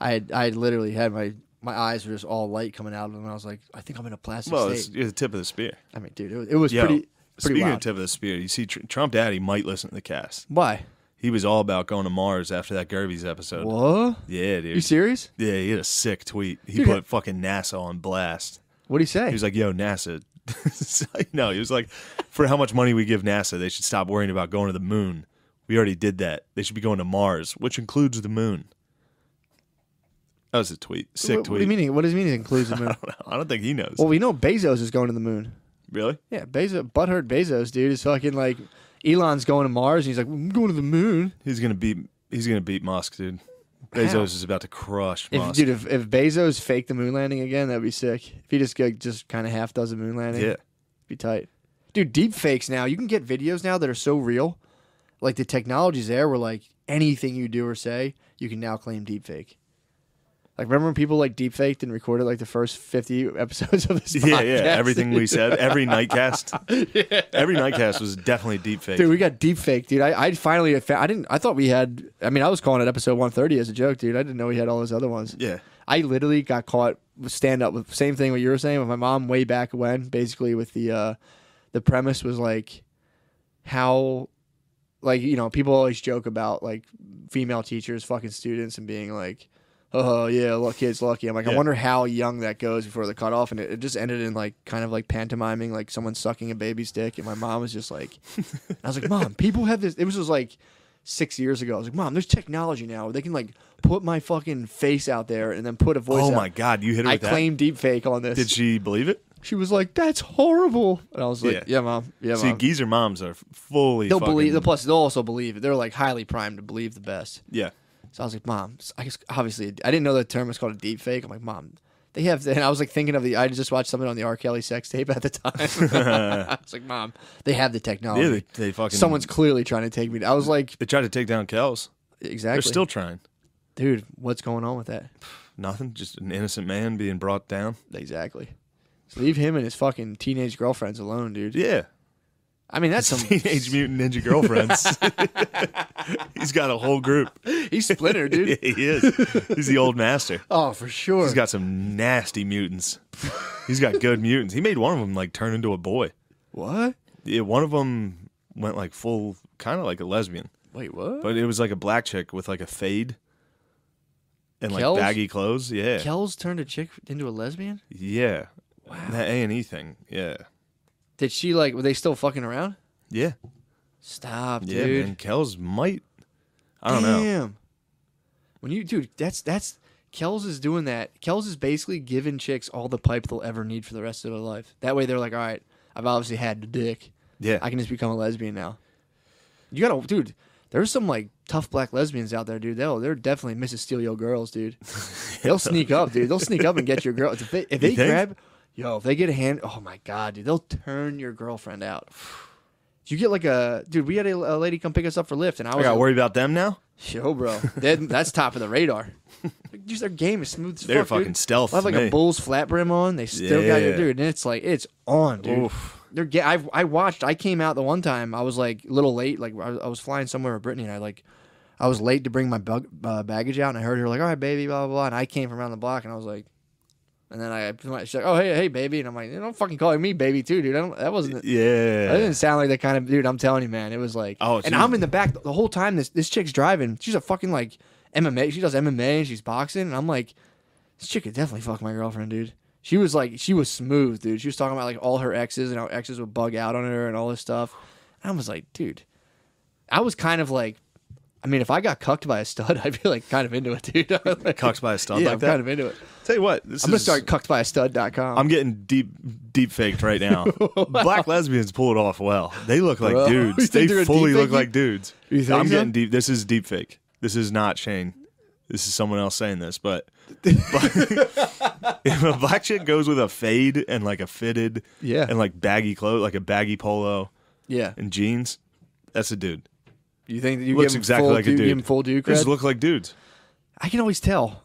I had I had literally had my, my eyes were just all light coming out of them. And I was like, I think I'm in a plastic well, state. Well, you're the tip of the spear. I mean, dude, it was, it was Yo, pretty, pretty Speaking wild. of tip of the spear, you see, Tr Trump Daddy might listen to the cast. Why? He was all about going to Mars after that Gerby's episode. What? Yeah, dude. You serious? Yeah, he had a sick tweet. He dude, put fucking NASA on blast. What'd he say? He was like, yo, NASA. No, he was like, for how much money we give NASA, they should stop worrying about going to the moon. We already did that. They should be going to Mars, which includes the moon. That was a tweet. Sick what, tweet. What, do you mean, what does it mean it includes the moon? I don't know. I don't think he knows. Well, we know Bezos is going to the moon. Really? Yeah, Bezos, butthurt Bezos, dude, is fucking like... Elon's going to Mars, and he's like, well, I'm going to the moon. He's gonna beat. He's gonna beat Musk, dude. Bezos How? is about to crush if, Musk, dude. If, if Bezos faked the moon landing again, that'd be sick. If he just like, just kind of half does the moon landing, yeah, it'd be tight, dude. Deep fakes now. You can get videos now that are so real, like the technology's there. Where like anything you do or say, you can now claim deep fake. Like, remember when people like deep faked and recorded like the first fifty episodes of this? Yeah, podcast? yeah. Everything we said, every nightcast, yeah. every nightcast was definitely deep faked. Dude, we got deep faked, dude. I, I finally, I didn't, I thought we had. I mean, I was calling it episode one thirty as a joke, dude. I didn't know we had all those other ones. Yeah, I literally got caught stand up with same thing what you were saying with my mom way back when. Basically, with the uh, the premise was like how. Like, you know, people always joke about like female teachers fucking students and being like, oh yeah, look, kid's lucky. I'm like, yeah. I wonder how young that goes before the cutoff, and it, it just ended in like kind of like pantomiming, like someone sucking a baby's dick, and my mom was just like, I was like, Mom, people have this. It was just like six years ago. I was like, Mom, there's technology now. They can like put my fucking face out there and then put a voice. Oh out. my god, you hit her with I that? I claim deep fake on this. Did she believe it? She was like, "That's horrible," and I was like, "Yeah, yeah mom, yeah." See, mom. geezer moms are fully. They'll fucking... believe. Plus, they'll also believe it. They're like highly primed to believe the best. Yeah. So I was like, Mom, I guess obviously I didn't know the term was called a deep fake. I'm like, Mom, they have. And I was like thinking of the. I just watched something on the R. Kelly sex tape at the time. I was like, Mom, they have the technology. Yeah, they, they fucking. Someone's clearly trying to take me. To, I was like, they tried to take down Kells. Exactly. They're still trying. Dude, what's going on with that? Nothing. Just an innocent man being brought down. Exactly. So leave him and his fucking teenage girlfriends alone, dude. Yeah. I mean, that's some Teenage Mutant Ninja Girlfriends. He's got a whole group. He's Splinter, dude. Yeah, he is. He's the old master. Oh, for sure. He's got some nasty mutants. He's got good mutants. He made one of them like turn into a boy. What? Yeah, one of them went like full, kind of like a lesbian. Wait, what? But it was like a black chick with like a fade and Kells? like baggy clothes. Yeah. Kells turned a chick into a lesbian? Yeah. Wow. That A and E thing. Yeah. Did she like? Were they still fucking around? Yeah. Stop, dude. Yeah, man. Kells might. I don't Damn. know. Damn. When you, dude, that's that's Kells is doing that. Kells is basically giving chicks all the pipe they'll ever need for the rest of their life. That way, they're like, all right, I've obviously had the dick. Yeah. I can just become a lesbian now. You gotta, dude. There's some like tough black lesbians out there, dude. They'll, they're definitely Missus Steal Your Girls, dude. They'll sneak up, dude. They'll sneak up and get your girl. If they, if they grab. Yo, if they get a hand, oh my god, dude, they'll turn your girlfriend out. You get like a dude. We had a, a lady come pick us up for Lyft, and I was. I gotta like, worry about them now. Yo, bro, that's top of the radar. Dude, their game is smooth. As They're fuck, fucking dude. stealth. I have like me. a bull's flat brim on. They still yeah. got your dude, and it's like it's on, dude. Oof. They're get. I I watched. I came out the one time. I was like a little late. Like I was, I was flying somewhere in Brittany, and I like I was late to bring my bug, uh, baggage out, and I heard her like, all right, baby, blah blah blah, and I came from around the block, and I was like. And then I, she's like, oh, hey, hey, baby. And I'm like, don't fucking call me baby, too, dude. I don't, that wasn't, yeah. That didn't sound like that kind of, dude, I'm telling you, man. It was like, oh, and I'm in the back the whole time. This this chick's driving. She's a fucking, like, M M A. She does M M A and she's boxing. And I'm like, this chick could definitely fuck my girlfriend, dude. She was like, she was smooth, dude. She was talking about, like, all her exes and how exes would bug out on her and all this stuff. And I was like, dude. I was kind of like, I mean, if I got cucked by a stud, I'd be like kind of into it, dude. Like, cucked by a stud, yeah, like I'm that? kind of into it. Tell you what, this I'm is, gonna start cucked by a stud dot com. I'm getting deep, deep faked right now. Wow. Black lesbians pull it off well. They look like Bro. dudes. They fully look like dudes. You think I'm so? getting deep. This is deep fake. This is not Shane. This is someone else saying this, but if a black chick goes with a fade and like a fitted, yeah, and like baggy clothes, like a baggy polo, yeah, and jeans, that's a dude. You think that you looks give him exactly full like dude, a dude? Give him full dude cred? Just look like dudes. I can always tell.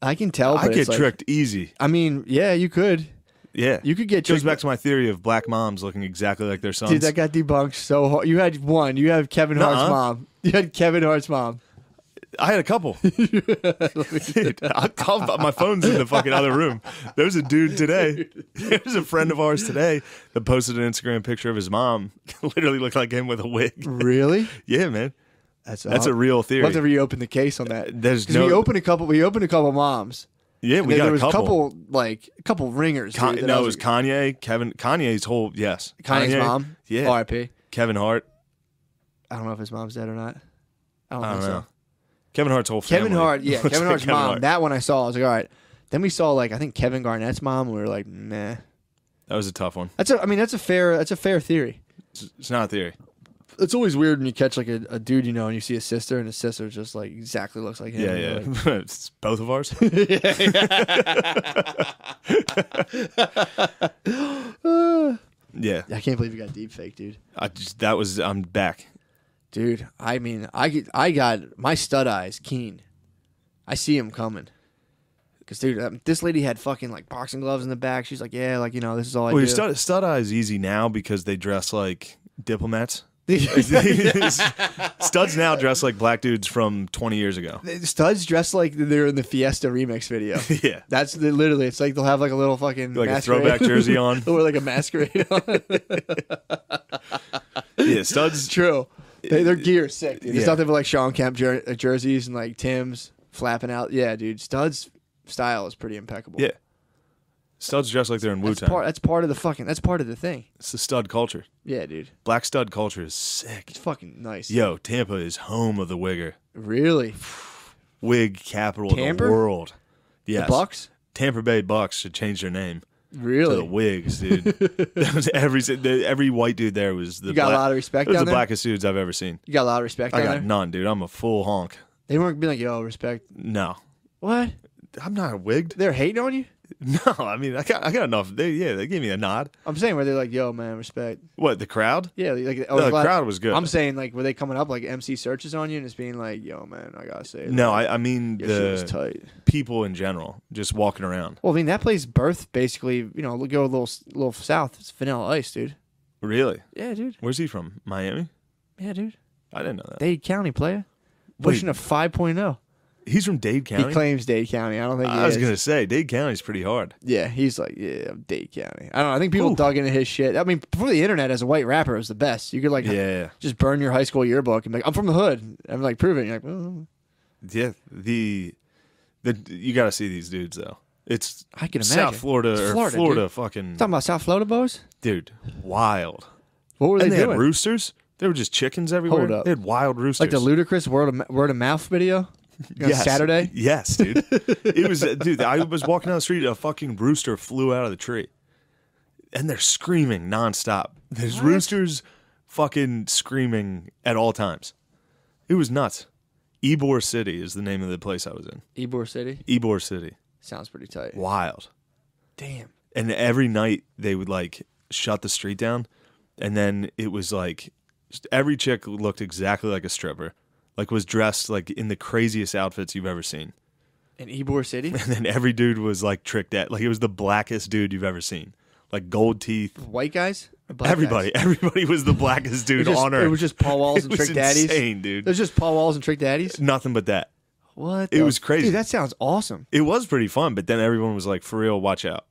I can tell. I but get it's tricked like, easy. I mean, yeah, you could. Yeah, you could get. It goes back to my theory of black moms looking exactly like their sons. Dude, that got debunked so hard. You had one. You had Kevin Nuh-uh. Hart's mom. You had Kevin Hart's mom. I had a couple. Dude, I, I, my phone's in the fucking other room. There's a dude today. There's a friend of ours today that posted an Instagram picture of his mom. Literally looked like him with a wig. Really? Yeah, man. That's a, that's a real theory. We'll have to reopen the case on that. There's no. We opened a couple. We opened a couple moms. Yeah, we got there was a couple. like a couple ringers. Con dude, no, it was Kanye. Kevin. Kanye's whole yes. Kanye's Kanye, mom. Yeah. R I P. Kevin Hart. I don't know if his mom's dead or not. I don't, I don't think know. So. Kevin Hart's whole family. Kevin Hart, yeah, Kevin Hart's Kevin mom. Hart. That one I saw. I was like, all right. Then we saw like I think Kevin Garnett's mom. And we were like, nah. That was a tough one. That's a. I mean, that's a fair. That's a fair theory. It's, it's not a theory. It's always weird when you catch like a, a dude you know and you see a sister and his sister just like exactly looks like him. Yeah, yeah. Like, it's both of ours. Yeah. Yeah. I can't believe you got deep fake, dude. I just that was. I'm back. Dude, I mean, I, I got my stud eyes keen. I see him coming. Because, dude, um, this lady had fucking, like, boxing gloves in the back. She's like, yeah, like, you know, this is all I well, do. Your stud, stud eye is easy now because they dress like diplomats. Studs now dress like black dudes from twenty years ago. Studs dress like they're in the Fiesta remix video. Yeah. That's literally, it's like they'll have like a little fucking like a throwback jersey on. Or like a masquerade on. Yeah, studs. True. They, their gear is sick, dude. There's yeah. nothing but like Sean Kemp jer jerseys and like Tim's flapping out. Yeah, dude. Studs' style is pretty impeccable. Yeah. Studs dress like they're in Wu-Tang. That's, that's part of the fucking, that's part of the thing. It's the stud culture. Yeah, dude. Black stud culture is sick. It's fucking nice. Yo, Tampa is home of the wigger. Really? Wig capital Tampa? Of the world. Yes. The Bucks? Tampa Bay Bucks should change their name. Really? To the wigs, dude. That was every every white dude there was the You got black, a lot of respect down there? It was the blackest dudes I've ever seen. You got a lot of respect I down there? I got none, dude. I'm a full honk. They weren't being like, yo, respect. No. What? I'm not wigged. They're hating on you? No, I mean, I got, I got enough. They, yeah, they gave me a nod. I'm saying where they're like, yo, man, respect. What, the crowd? Yeah. Like, oh, no, the glad. crowd was good. I'm saying, like, were they coming up like M C Searches on you and it's being like, yo, man, I got to say. No, like, I, I mean the tight. people in general just walking around. Well, I mean, that place birth basically, you know, go a little, little south. It's Vanilla Ice, dude. Really? Yeah, dude. Where's he from? Miami? Yeah, dude. I didn't know that. Dade County player. Pushing a five point oh. He's from Dade County? He claims Dade County. I don't think he I is. was going to say, Dade County's pretty hard. Yeah, he's like, yeah, I'm Dade County. I don't know. I think people Ooh. dug into his shit. I mean, before the internet, as a white rapper, it was the best. You could, like, yeah. just burn your high school yearbook and be like, I'm from the hood. I'm like, prove it. You're like, oh. Yeah. The, the, you got to see these dudes, though. It's I can imagine. South Florida it's Florida, or Florida dude. fucking. Talking about South Florida boys? Dude, wild. What were they and they doing? Had roosters. They were just chickens everywhere. Hold up. They had wild roosters. Like the ludicrous word of, word of mouth video? Yes. Saturday? Yes, dude. It was, dude, I was walking down the street, a fucking rooster flew out of the tree. And they're screaming nonstop. There's what? roosters fucking screaming at all times. It was nuts. Ybor City is the name of the place I was in. Ybor City? Ybor City. Sounds pretty tight. Wild. Damn. And every night they would like shut the street down. And then it was like, every chick looked exactly like a stripper. Like, was dressed, like, in the craziest outfits you've ever seen. In Ybor City? And then every dude was, like, tricked at. Like, it was the blackest dude you've ever seen. Like, gold teeth. White guys? Black everybody. Guys? Everybody was the blackest dude just, on earth. It was just Paul Walls and Trick Daddies? It was insane, dude. It was just Paul Walls and Trick Daddies? Nothing but that. What? It was crazy. Dude, that sounds awesome. It was pretty fun, but then everyone was like, for real, watch out.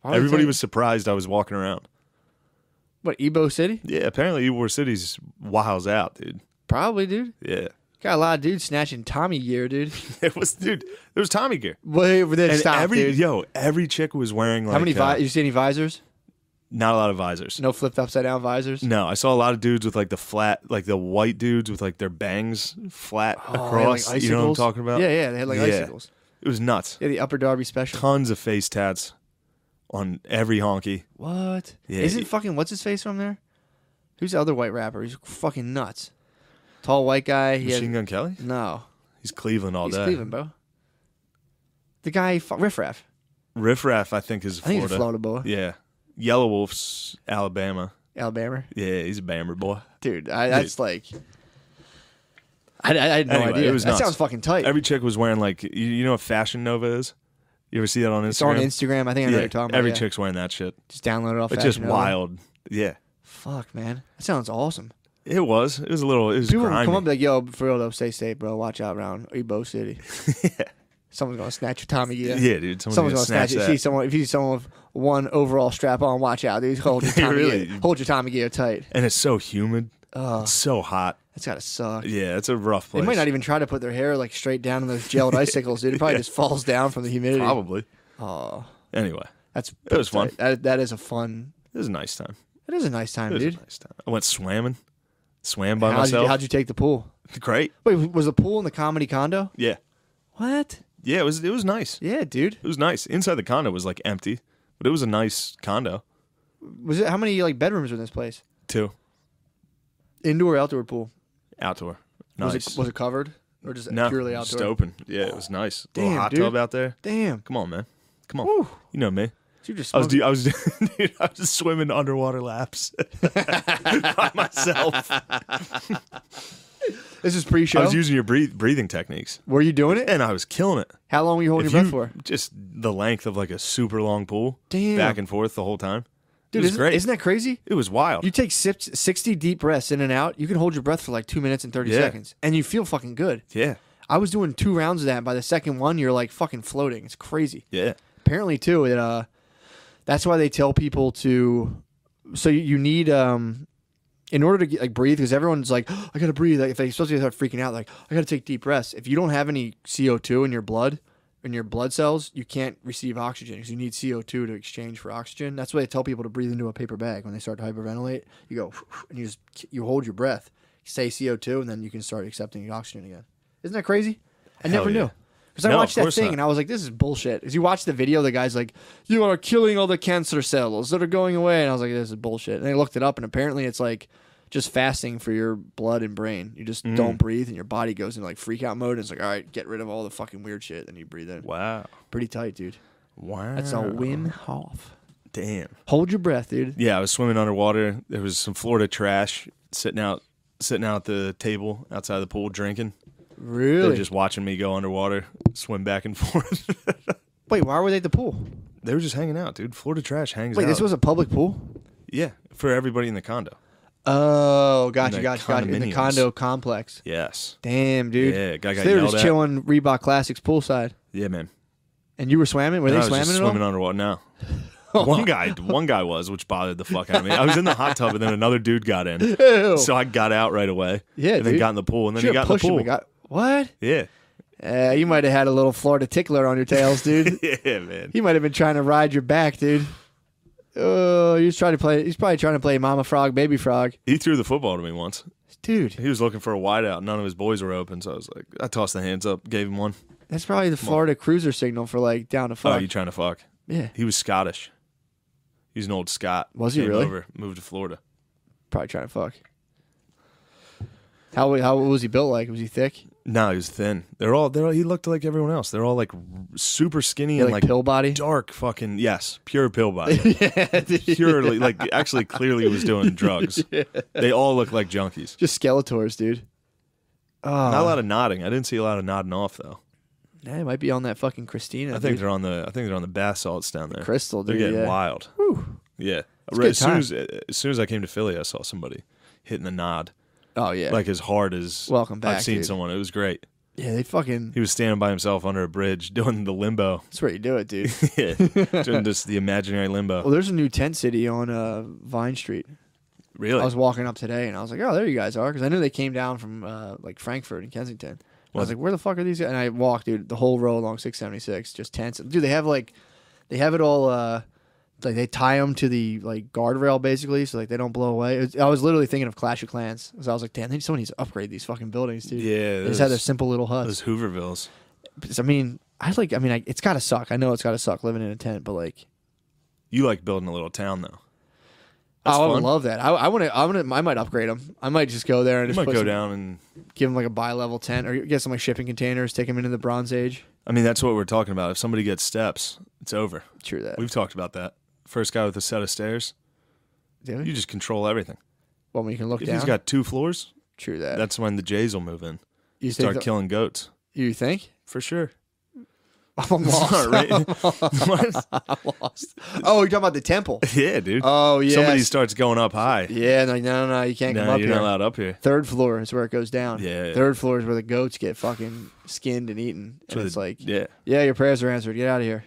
Why everybody was surprised I was walking around. What, Ybor City? Yeah, apparently Ybor City's wilds out, dude. Probably, dude. Yeah. Got a lot of dudes snatching Tommy gear, dude. It was, dude, there was Tommy gear. Well, then stop, every, dude. Yo, every chick was wearing, like... How many... Uh, you see any visors? Not a lot of visors. No flipped upside down visors? No. I saw a lot of dudes with like the flat, like the white dudes with like their bangs flat oh, across. Like, you know what I'm talking about? Yeah, yeah. They had like yeah. icicles. It was nuts. Yeah, the Upper Darby special. Tons of face tats on every honky. What? Yeah. Isn't fucking what's his face from there? Who's the other white rapper? He's fucking nuts. Tall white guy. He Machine had... Gun Kelly? No. He's Cleveland all He's day. He's Cleveland, bro. The guy, Riff Raff. Riff Raff, I think, is Florida. I think he's a Florida boy. Yeah. Yellow Wolf's Alabama. Alabama? Yeah, he's a Bammer boy. Dude, I, that's Dude. like... I, I had no anyway, idea. It was that nuts. Sounds fucking tight. Every chick was wearing, like... You, you know what Fashion Nova is? You ever see that on Instagram? It's on Instagram. I think I know yeah, what you're talking about. Every yeah. chick's wearing that shit. Just download it off It's Fashion just Nova. Wild. Yeah. Fuck, man. That sounds awesome. It was. It was a little... It was People grimy. Come up and be like, yo, for real, though, stay safe, bro. Watch out around Ybor City. yeah. Someone's gonna snatch your Tommy gear. Yeah, dude. Someone's, someone's gonna, gonna snatch it. If you see someone, if you see someone with one overall strap on, watch out, dude. Hold your Tommy really, gear. Hold your Tommy gear tight. And it's so humid. Oh, it's so hot. That's gotta suck. Yeah, it's a rough place. They might not even try to put their hair like straight down in those gelled icicles, dude. It probably yeah. just falls down from the humidity. Probably. Oh. Anyway, that's it was tight. fun. That, that is a fun. It was a nice time. It is a nice time, it dude. It was a nice time. I went swimming. Swam by how'd myself. You, how'd you take the pool? Great. Wait, was the pool in the comedy condo? Yeah. What? Yeah, it was it was nice. Yeah, dude. It was nice. Inside the condo was like empty, but it was a nice condo. Was it how many like bedrooms were in this place? Two. Indoor or outdoor pool? Outdoor. Nice. Was it, was it covered or just no, purely outdoor? Just open. Yeah, it was nice. Damn, little hot dude. tub out there. Damn. Come on, man. Come on. Woo. You know me. You just I was dude, I was dude, I was just swimming underwater laps by myself. This is pre-show. I was using your breathe, breathing techniques. Were you doing it? And I was killing it. How long were you holding if your breath you, for? Just the length of like a super long pool. Damn. Back and forth the whole time. Dude, it was isn't, great. Isn't that crazy? It was wild. You take sixty deep breaths in and out. You can hold your breath for like two minutes and thirty yeah. seconds. And you feel fucking good. Yeah. I was doing two rounds of that. And by the second one, you're like fucking floating. It's crazy. Yeah. Apparently, too, it, uh, that's why they tell people to... So you, you need... um. In order to like breathe, because everyone's like, oh, I gotta breathe. Like, if they especially start freaking out, like I gotta take deep breaths. If you don't have any C O two in your blood, in your blood cells, you can't receive oxygen because you need C O two to exchange for oxygen. That's why they tell people to breathe into a paper bag when they start to hyperventilate. You go and you just you hold your breath, say C O two, and then you can start accepting oxygen again. Isn't that crazy? I Hell never yeah. knew. Because no, I watched that thing not. and I was like, this is bullshit. Because you watch the video, the guy's like, you are killing all the cancer cells that are going away. And I was like, this is bullshit. And I looked it up, and apparently it's like just fasting for your blood and brain. You just mm. don't breathe, and your body goes into like freak out mode. And it's like, all right, get rid of all the fucking weird shit. And you breathe in. Wow. Pretty tight, dude. Wow. That's a Wim Hof. Damn. Hold your breath, dude. Yeah, I was swimming underwater. There was some Florida trash sitting out, sitting out at the table outside the pool drinking. Really? They're just watching me go underwater, swim back and forth. Wait, why were they at the pool? They were just hanging out, dude. Florida trash hangs Wait, out. Wait, this was a public pool? Yeah, for everybody in the condo. Oh, gotcha, gotcha, gotcha. In the condo complex. Yes. Damn, dude. Yeah, guy got so they were just at. chilling Reebok Classics poolside. Yeah, man. And you were swimming? Were no, they I was slamming just it swimming all? underwater? No. One guy, one guy was, which bothered the fuck out of me. I was in the hot tub, and then another dude got in. Ew. So I got out right away. Yeah, And dude. then got in the pool, and then Should he got in the pool. Got What? Yeah. Uh, you might have had a little Florida tickler on your tails, dude. Yeah, man. He might have been trying to ride your back, dude. Oh, he was trying to play. He's probably trying to play Mama Frog, Baby Frog. He threw the football to me once, dude. He was looking for a wideout. None of his boys were open, so I was like, I tossed the hands up, gave him one. That's probably the Come Florida on. cruiser signal for like down to fuck. Oh, you trying to fuck? Yeah. He was Scottish. He was an old Scot. Was he Came really? Over, moved to Florida. Probably trying to fuck. How how was he built like? Was he thick? No, he was thin. They're all they're all, he looked like everyone else. They're all like super skinny yeah, and like, like pill body, dark fucking yes, pure pill body. yeah, Purely like actually clearly was doing drugs. yeah. They all look like junkies. Just Skeletors, dude. Oh. Not a lot of nodding. I didn't see a lot of nodding off though. Yeah, it might be on that fucking Christina. I think dude. they're on the I think they're on the bath salts down there. The crystal, dude. They're getting yeah. wild. Whew. Yeah. Right, as soon as as soon as I came to Philly, I saw somebody hitting the nod. Oh, yeah. Like as hard as Welcome back, I've seen dude. someone. It was great. Yeah, they fucking... He was standing by himself under a bridge doing the limbo. That's where you do it, dude. yeah. Doing just the imaginary limbo. Well, there's a new tent city on uh, Vine Street. Really? I was walking up today, and I was like, oh, there you guys are. Because I knew they came down from uh, like Frankfurt and Kensington. And I was like, where the fuck are these guys? And I walked, dude, the whole row along six seventy-six, just tents. Dude, they have like... They have it all... Uh, like they tie them to the like guardrail basically, so like they don't blow away. It was, I was literally thinking of Clash of Clans, so I was like, damn, they someone needs to upgrade these fucking buildings, dude. Yeah, those, they just had their simple little huts. Those Hoovervilles. I mean, I like. I mean, I, it's gotta suck. I know it's gotta suck living in a tent, but like, you like building a little town though. That's oh, fun. I would love that. I, I want to. I want to. I might upgrade them. I might just go there and you just might go some, down and give them like a bi-level tent, or get some like shipping containers, take them into the Bronze Age. I mean, that's what we're talking about. If somebody gets steps, it's over. True that. We've talked about that. First guy with a set of stairs, yeah. You just control everything. Well, when you can look if down. He's got two floors. True that. That's when the Jays will move in. You start the, killing goats. You think? For sure. I'm lost. All right. I'm lost. Oh, you're talking about the temple. Yeah, dude. Oh, yeah. Somebody starts going up high. Yeah, no, no, no. You can't no, come up here. No, you're not allowed up here. Third floor is where it goes down. Yeah, yeah. Third floor is where the goats get fucking skinned and eaten. So and it's the, like, yeah. yeah, your prayers are answered. Get out of here.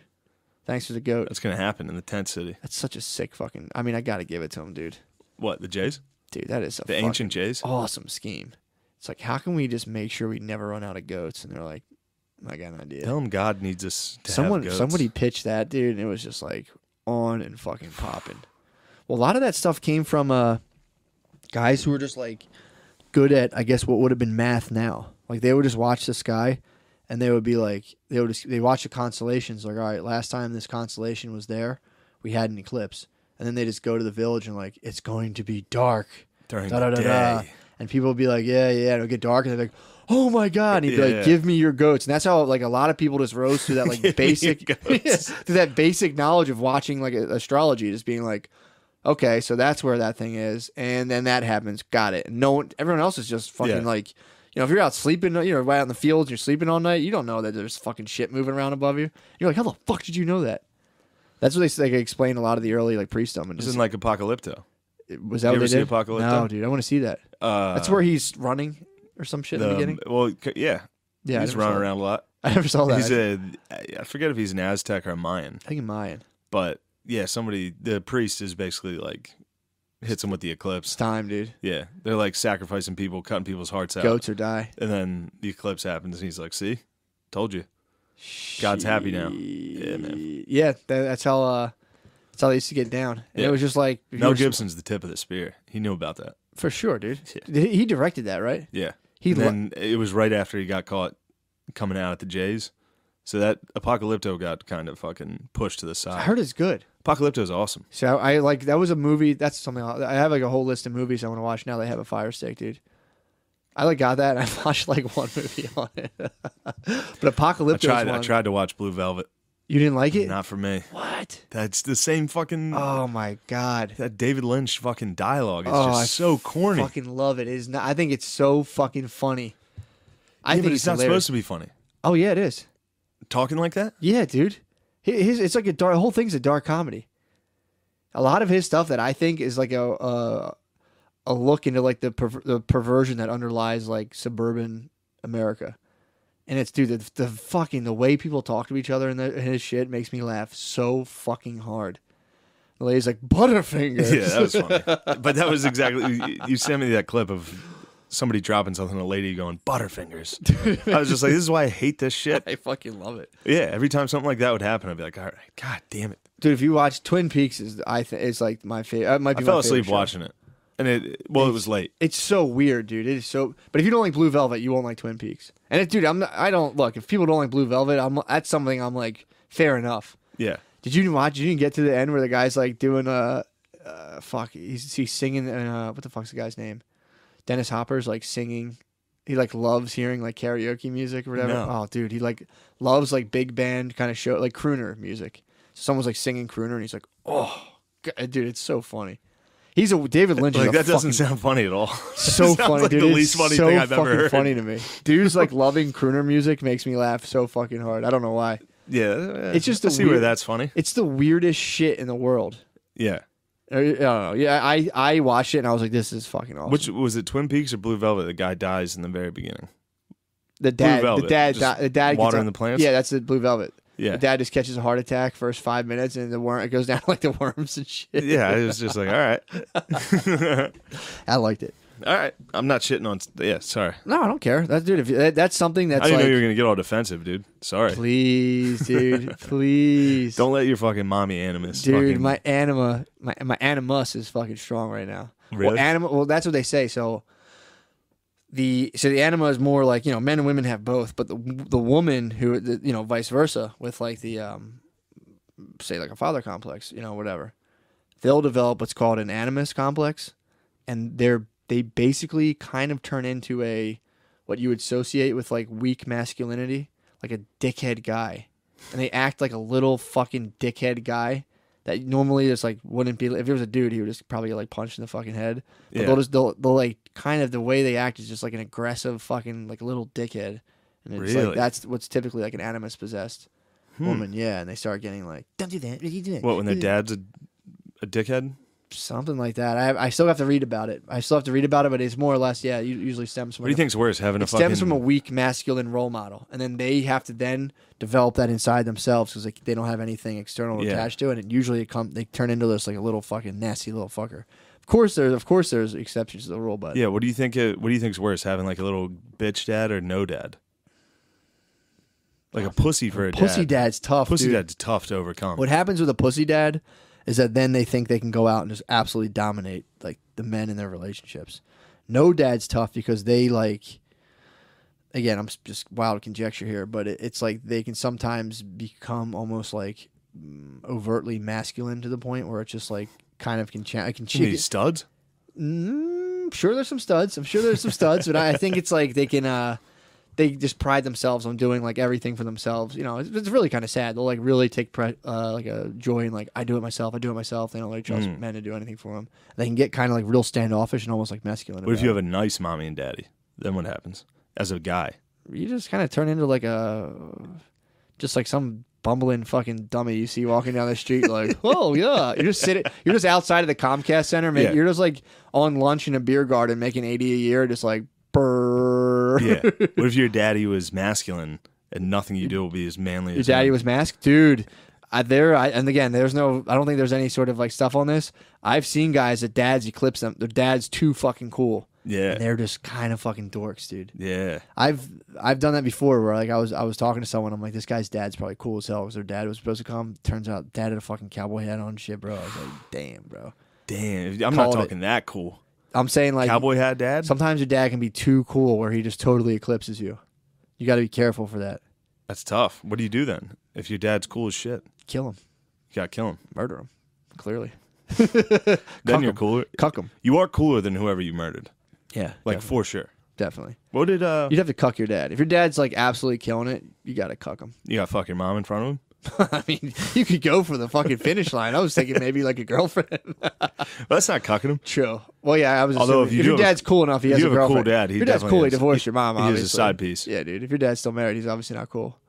Thanks for the goat. That's going to happen in the tent city. That's such a sick fucking... I mean, I got to give it to him, dude. What, the Jays? Dude, that is a The ancient Jays? Awesome scheme. It's like, how can we just make sure we never run out of goats? And they're like... I got an idea. Tell him God needs us to Someone, have goats. Somebody pitched that, dude, and it was just like on and fucking popping. Well, a lot of that stuff came from uh, guys who were just like good at, I guess, what would have been math now. Like they would just watch the sky, and they would be like, they would just, they watch the constellations. Like, all right, last time this constellation was there, we had an eclipse, and then they just go to the village and like, it's going to be dark during da, the da, da, day, da. And people would be like, yeah, yeah, it'll get dark, and they're like. Oh my God! And he'd be yeah, like, yeah. "Give me your goats," and that's how like a lot of people just rose to that like basic, yeah, to that basic knowledge of watching like astrology, just being like, "Okay, so that's where that thing is," and then that happens. Got it. And no one, everyone else is just fucking yeah. like, you know, if you're out sleeping, you know, right out in the fields, you're sleeping all night, you don't know that there's fucking shit moving around above you. You're like, "How the fuck did you know that?" That's what they like, explain a lot of the early like priest stuff. This is like Apocalypto. Was that you what ever they did? See Apocalypto? No, dude, I want to see that. Uh, that's where he's running. Or some shit the, in the beginning? Well, yeah. yeah he's running around a lot. I never saw that. He's a, I forget if he's an Aztec or a Mayan. I think he's Mayan. But, yeah, somebody, the priest is basically like, hits him with the eclipse. It's time, dude. Yeah. They're like sacrificing people, cutting people's hearts out. Goats or die. And then the eclipse happens, and he's like, see? Told you. God's she... happy now. Yeah, man. Yeah, that's how, uh, that's how they used to get down. And yeah. It was just like... Mel Gibson's so... the tip of the spear. He knew about that. For sure, dude. Yeah. He directed that, right? Yeah. He and then it was right after he got caught coming out at the Jays. So that Apocalypto got kind of fucking pushed to the side. I heard it's good. Apocalypto is awesome. So I, I like that was a movie. That's something I have like a whole list of movies I want to watch now. They have a fire stick, dude. I like got that and I watched like one movie on it. But Apocalypto. I tried, one. I tried to watch Blue Velvet. You didn't like it? Not for me. What? That's the same fucking... Oh, my God. That David Lynch fucking dialogue is oh, just I so corny. I fucking love it. It is not, I think it's so fucking funny. I yeah, think but it's, it's not supposed to be funny. Oh, yeah, it is. Talking like that? Yeah, dude. His, it's like a dark... The whole thing's a dark comedy. A lot of his stuff that I think is like a a, a look into like the, perver the perversion that underlies like suburban America. And it's, dude, the, the fucking, the way people talk to each other and his shit makes me laugh so fucking hard. The lady's like, Butterfingers. Yeah, that was funny. But that was exactly, you sent me that clip of somebody dropping something, a lady going, Butterfingers. Dude, I was just like, this is why I hate this shit. I fucking love it. Yeah, every time something like that would happen, I'd be like, all right, God damn it. Dude, if you watch Twin Peaks, is I th it's like my favorite. I fell asleep watching it. And it well, it's, it was late. It's so weird, dude. It is so. But if you don't like Blue Velvet, you won't like Twin Peaks. And it, dude, I'm not, I don't look. If people don't like Blue Velvet, I'm that's something I'm like fair enough. Yeah. Did you watch? Did you get to the end where the guy's like doing a, uh, uh, fuck? He's he's singing. Uh, what the fuck's the guy's name? Dennis Hopper's like singing. He like loves hearing like karaoke music or whatever. No. Oh, dude, he like loves like big band kind of show like crooner music. So someone's like singing crooner, and he's like, oh, God, dude, it's so funny. He's a David Lynch. Like, is a that doesn't sound funny at all. So funny, like dude. The least funny so thing I've ever heard. Funny to me. Dude's like loving crooner music makes me laugh so fucking hard. I don't know why. Yeah, it's just I the see weird, where that's funny. It's the weirdest shit in the world. Yeah, I don't know. Yeah, I I watched it and I was like, this is fucking awesome. Which was it, Twin Peaks or Blue Velvet? The guy dies in the very beginning. The dad, Blue Velvet, the dad, di the dad. Water in the plants. Yeah, that's the Blue Velvet. Yeah, the dad just catches a heart attack first five minutes, and the worm it goes down like the worms and shit. Yeah, it was just like, all right. I liked it. All right. I'm not shitting on. Yeah, sorry. No, I don't care. That, dude, if you, that, that's something that's I didn't like, know you were going to get all defensive, dude. Sorry. Please, dude. Please. Don't let your fucking mommy animus. Dude, fucking... my anima, my, my animus is fucking strong right now. Really? Well, anima, well, that's what they say. So the so the anima is more like, you know, men and women have both, but the the woman who, the, you know, vice versa with like the, um, say like a father complex, you know, whatever. They'll develop what's called an animus complex, and they're they basically kind of turn into a what you would associate with like weak masculinity, like a dickhead guy, and they act like a little fucking dickhead guy that normally just like wouldn't be. If it was a dude, he would just probably get like punched in the fucking head. But yeah. They'll just they'll, they'll like kind of the way they act is just like an aggressive fucking like little dickhead, and it's really? Like that's what's typically like an animus possessed hmm. woman. Yeah, and they start getting like, don't do that, you do that. What when their dad's a a dickhead? Something like that. I, I still have to read about it. I still have to read about it, but it's more or less, yeah, usually stems from... What do you think's worse, having a fucking... stems from a weak, masculine role model, and then they have to then develop that inside themselves because like, they don't have anything external yeah. attached to it, and usually it come, they turn into this like a little fucking nasty little fucker. Of course, there's, of course there's exceptions to the rule, but... Yeah, what do you think uh, What do you think's worse, having like a little bitch dad or no dad? Like a pussy for a pussy dad. Pussy dad's tough, Pussy dude. dad's tough to overcome. What happens with a pussy dad... is that then they think they can go out and just absolutely dominate like the men in their relationships. No dad's tough because they like, again, I'm just wild conjecture here, but it, it's like they can sometimes become almost like overtly masculine to the point where it's just like kind of can cha can these studs. Mm, sure, there's some studs. I'm sure there's some studs, but I, I think it's like they can. Uh, They just pride themselves on doing like everything for themselves. You know, it's, it's really kind of sad. They'll like really take pre uh, like a joy in like I do it myself. I do it myself. They don't like trust mm. men to do anything for them. They can get kind of like real standoffish and almost like masculine. What if you have a nice mommy and daddy? Then what happens as a guy? You just kind of turn into like a just like some bumbling fucking dummy you see walking down the street. Like, oh yeah, you're just sitting. You're just outside of the Comcast Center. Mate. Yeah. You're just like on lunch in a beer garden making eighty a year. Just like. Yeah. What if your daddy was masculine and nothing you do will be as manly as your daddy him? was masked? Dude, I, there, I, and again, there's no, I don't think there's any sort of like stuff on this. I've seen guys that dads eclipse them. Their dad's too fucking cool. Yeah. And they're just kind of fucking dorks, dude. Yeah. I've, I've done that before where like I was, I was talking to someone. I'm like, this guy's dad's probably cool as hell because their dad was supposed to come. Turns out dad had a fucking cowboy hat on and shit, bro. I was like, damn, bro. Damn. I'm Called not talking it. that cool. I'm saying like cowboy hat dad. Sometimes your dad can be too cool where he just totally eclipses you. You got to be careful for that. That's tough. What do you do then if your dad's cool as shit? Kill him. You got to kill him. Murder him. Clearly. Then Cuck you're him. cooler. Cuck him. You are cooler than whoever you murdered. Yeah. Like definitely. for sure. Definitely. What did uh? You'd have to cuck your dad if your dad's like absolutely killing it. You got to cuck him. You got to fuck your mom in front of him. I mean, you could go for the fucking finish line. I was thinking maybe like a girlfriend. Well, that's not cucking him. True. Well, yeah, I was Although assuming, if, you if your dad's cool enough, he has a girlfriend. A cool dad, he your dad's cool, he divorced your mom, obviously. He is a side piece. Yeah, dude. If your dad's still married, he's obviously not cool.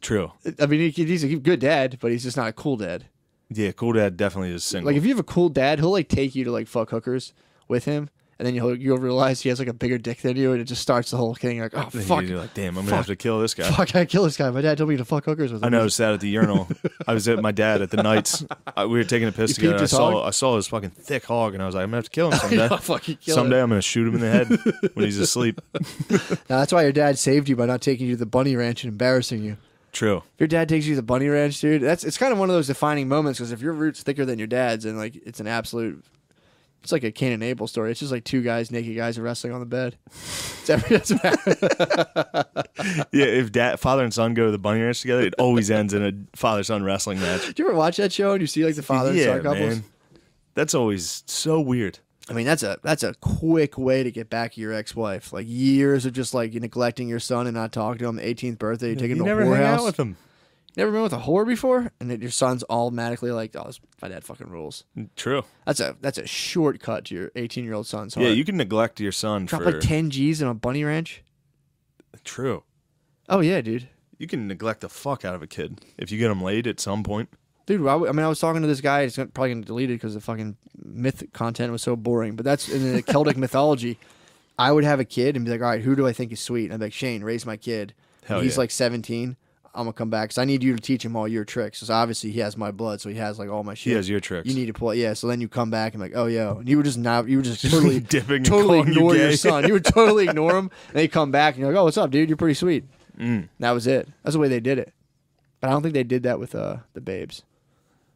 True. I mean, he, he's a good dad, but he's just not a cool dad. Yeah, cool dad definitely is single. Like, if you have a cool dad, he'll like take you to like fuck hookers with him. And then you'll, you'll realize he has like a bigger dick than you, and it just starts the whole thing. You're like, oh, then fuck. You're like, damn, I'm going to have to kill this guy. Fuck, I kill this guy. My dad told me to fuck hookers with him. I noticed that at the urinal. I was at my dad at the nights. I, we were taking a piss you together. And I saw hog? I saw this fucking thick hog, and I was like, I'm going to have to kill him someday. Know, fucking kill someday him. I'm going to shoot him in the head when he's asleep. Now, that's why your dad saved you by not taking you to the bunny ranch and embarrassing you. True. If your dad takes you to the bunny ranch, dude, that's it's kind of one of those defining moments, because if your root's thicker than your dad's, and like it's an absolute... It's like a Cain and Abel story. It's just like two guys, naked guys, are wrestling on the bed. It's every, it's yeah, if dad, father and son go to the bunny ranch together, it always ends in a father-son wrestling match. Do you ever watch that show and you see like the father yeah, and son couples? Man. That's always so weird. I mean, that's a that's a quick way to get back at your ex-wife. Like years of just like neglecting your son and not talking to him. eighteenth birthday, you take him to a whorehouse. You never hang out with him. Never been with a whore before, and then your son's automatically like, "Oh, my dad fucking rules." True. That's a that's a shortcut to your eighteen-year-old son's heart. Yeah, you can neglect your son. Drop for... like ten G's in a bunny ranch. True. Oh yeah, dude. You can neglect the fuck out of a kid if you get him laid at some point. Dude, I, I mean, I was talking to this guy. He's probably gonna delete it because the fucking myth content was so boring. But that's in the Celtic mythology. I would have a kid and be like, "All right, who do I think is sweet?" And I'd be like, "Shane, raise my kid." Hell he's yeah. like seventeen. I'm gonna come back because I need you to teach him all your tricks. So obviously he has my blood, so he has like all my shit. He has your tricks. You need to play, yeah. So then you come back and like, oh yo, and you were just not, you were just totally dipping, totally ignore you your son. You would totally ignore him, and they come back and you're like, oh, what's up, dude? You're pretty sweet. Mm. That was it. That's the way they did it. But I don't think they did that with uh the babes.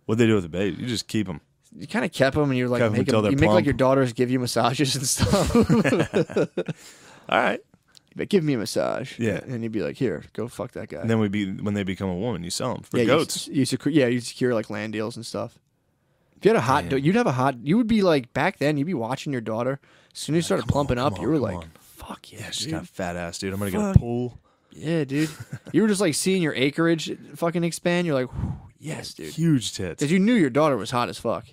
What they do with the babes? You just keep them. You kind of kept them, and you're like, kept make them, them, you plump. Make like your daughters give you massages and stuff. All right. But give me a massage. Yeah. And you'd be like, here, go fuck that guy. And then we'd be, when they become a woman, you sell them for yeah, goats. You, you secure, yeah, you secure like land deals and stuff. If you had a hot, do, you'd have a hot, you would be like, back then, you'd be watching your daughter. As soon as you like, started plumping on, up, on, you were like, on. fuck yeah, yeah she's got a fat ass, dude. I'm going to get a pool. Yeah, dude. You were just like seeing your acreage fucking expand. You're like, yes, dude. Huge tits. Because you knew your daughter was hot as fuck.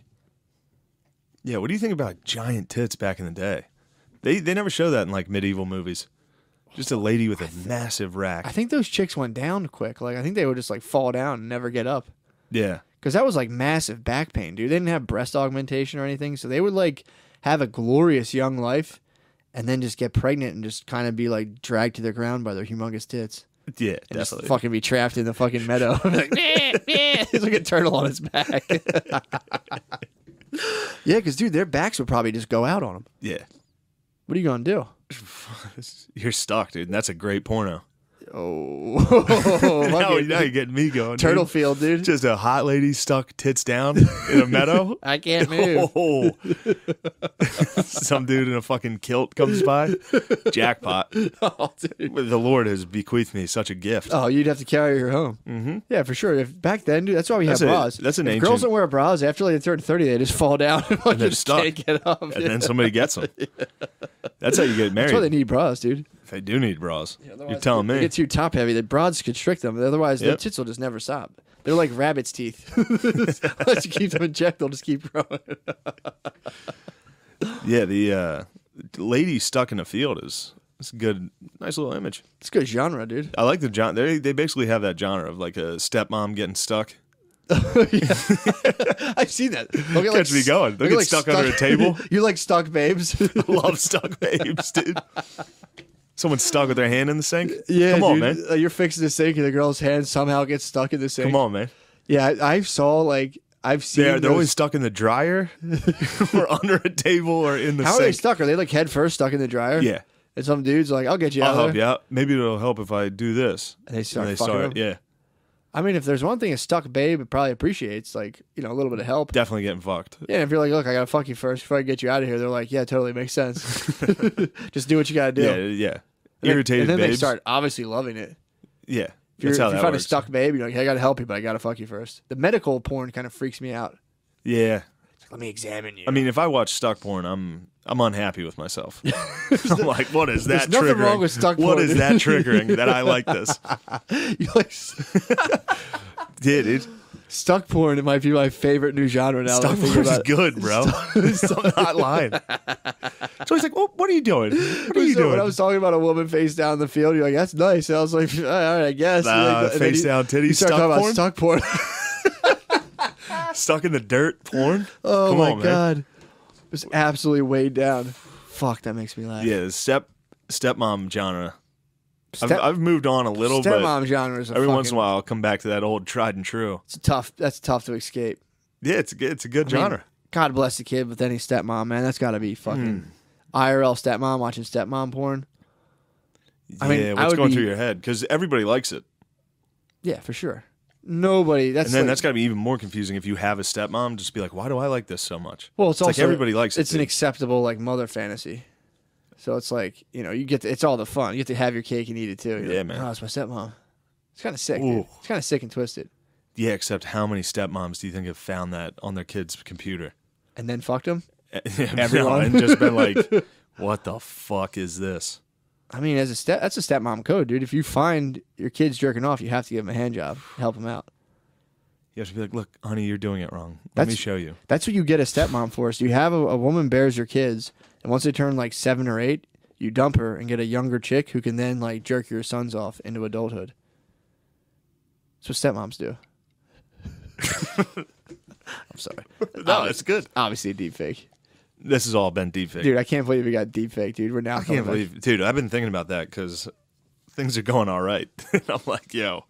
Yeah, what do you think about giant tits back in the day? They, they never show that in like medieval movies. Just a lady with a massive rack. I think those chicks went down quick. Like, I think they would just, like, fall down and never get up. Yeah. Because that was, like, massive back pain, dude. They didn't have breast augmentation or anything. So they would, like, have a glorious young life and then just get pregnant and just kind of be, like, dragged to the ground by their humongous tits. Yeah, and definitely. Just fucking be trapped in the fucking meadow. Like, meh, meh. It's like a turtle on its back. Yeah, because, dude, their backs would probably just go out on them. Yeah. What are you going to do? You're stuck, dude. And that's a great porno. Oh. now, now you're getting me going. Turtle dude. Field, dude. Just a hot lady stuck tits down in a meadow. I can't move. Oh. Some dude in a fucking kilt comes by. Jackpot. Oh, dude. The Lord has bequeathed me such a gift. Oh, you'd have to carry her home. Mm-hmm. Yeah, for sure. If back then, dude, that's why we that's had a, bras. That's an if ancient... girls don't wear bras after like, they turn thirty, they just fall down and, and they're just stuck. Can't get up. And yeah. then somebody gets them. Yeah. That's how you get married. That's why they need bras, dude. They do need bras. Yeah, you're telling me. If they get too top heavy, the bras constrict them. Otherwise, yep. their tits will just never stop. They're like rabbit's teeth. Unless you keep them in check, they'll just keep growing. Yeah, the uh, lady stuck in a field is it's a good, nice little image. It's a good genre, dude. I like the genre. They they basically have that genre of like a stepmom getting stuck. I've seen that. They'll get, like, Catch me going. They'll get like, stuck, stuck under a table. You like stuck babes? I love stuck babes, dude. Someone's stuck with their hand in the sink? Yeah, Come on, dude. man. Uh, you're fixing the sink and the girl's hand somehow gets stuck in the sink. Come on, man. Yeah, I, I saw, like, I've seen They're, they're those... always stuck in the dryer or under a table or in the How sink. How are they stuck? Are they, like, head first stuck in the dryer? Yeah. And some dude's like, I'll get you I'll out I'll help there. you out. Maybe it'll help if I do this. And they start and they fucking start, Yeah. I mean, if there's one thing a stuck babe probably appreciates, like, you know, a little bit of help. Definitely getting fucked. Yeah, if you're like, look, I gotta fuck you first before I get you out of here, they're like, yeah, totally makes sense. Just do what you gotta do. Yeah, yeah. And Irritated then, And then babes. they start obviously loving it. Yeah. If, you're, that's how if that you find works. a stuck babe, you're like, hey, I gotta help you, but I gotta fuck you first. The medical porn kind of freaks me out. Yeah. Let me examine you. I mean, if I watch stuck porn, I'm I'm unhappy with myself. I'm like, what is that There's triggering? Nothing wrong with stuck porn. What is that triggering that I like this? You like yeah, dude. Stuck porn, it might be my favorite new genre now. Stuck porn is good, bro. It's not lying. So he's like, well, what are you doing? What are you so doing? When I was talking about a woman face down in the field, you're like, that's nice. And I was like, all right, I guess. Uh, like, face down titties, you start talking about stuck porn. Stuck in the dirt porn? Oh, Come my on, God. Man. It was absolutely weighed down. Fuck, that makes me laugh. Yeah, the step, stepmom genre. Step, I've, I've moved on a little bit. Stepmom genre is a Every fucking, once in a while, I'll come back to that old tried and true. It's tough. That's tough to escape. Yeah, it's a, it's a good I genre. Mean, God bless the kid with any stepmom, man. That's got to be fucking mm. I R L stepmom, watching stepmom porn. I yeah, mean, what's I going be, through your head? Because everybody likes it. Yeah, for sure. Nobody. That's and then like, that's got to be even more confusing if you have a stepmom. Just be like, why do I like this so much? Well, it's, it's also like everybody likes it. It's an dude. acceptable like mother fantasy. So it's like you know you get to, it's all the fun. You get to have your cake and eat it too. You're yeah, like, man. Oh, it's my stepmom. It's kind of sick. Dude. It's kind of sick and twisted. Yeah, except how many stepmoms do you think have found that on their kid's computer and then fucked them? Everyone and just been like, what the fuck is this? I mean, as a step, that's a stepmom code, dude. If you find your kids jerking off, you have to give them a hand job, help them out. You have to be like, look, honey, you're doing it wrong. Let that's, me show you. That's what you get a stepmom for. So you have a, a woman bears your kids, and once they turn like seven or eight, you dump her and get a younger chick who can then like jerk your sons off into adulthood. That's what stepmoms do. I'm sorry. No, it's good. Obviously a deep fake. This has all been deepfaked. Dude, I can't believe we got deepfaked, dude. We're now I can't believe, back. dude, I've been thinking about that because things are going all right. I'm like, yo,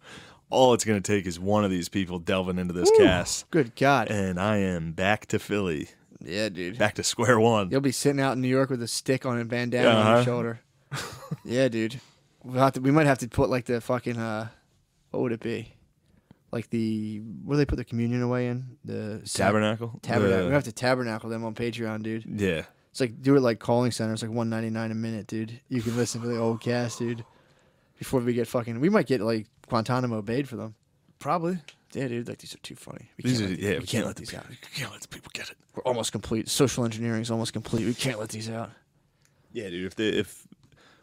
all it's going to take is one of these people delving into this Ooh, cast. Good God. And I am back to Philly. Yeah, dude. Back to square one. You'll be sitting out in New York with a stick on a bandana uh-huh. on your shoulder. Yeah, dude. We'll have to, we might have to put like the fucking, uh, what would it be? Like the, where do they put the communion away in? The tabernacle? Tabernacle. The... We have to tabernacle them on Patreon, dude. Yeah. It's like, do it like calling center. It's like one ninety-nine a minute, dude. You can listen to the old cast, dude. Before we get fucking, we might get like Guantanamo Bay'd for them. Probably. Yeah, dude. Like these are too funny. We these can't are, let, yeah, we, we can't, can't let these people, out. We can't let the people get it. We're almost complete. Social engineering is almost complete. We can't let these out. Yeah, dude. If they, if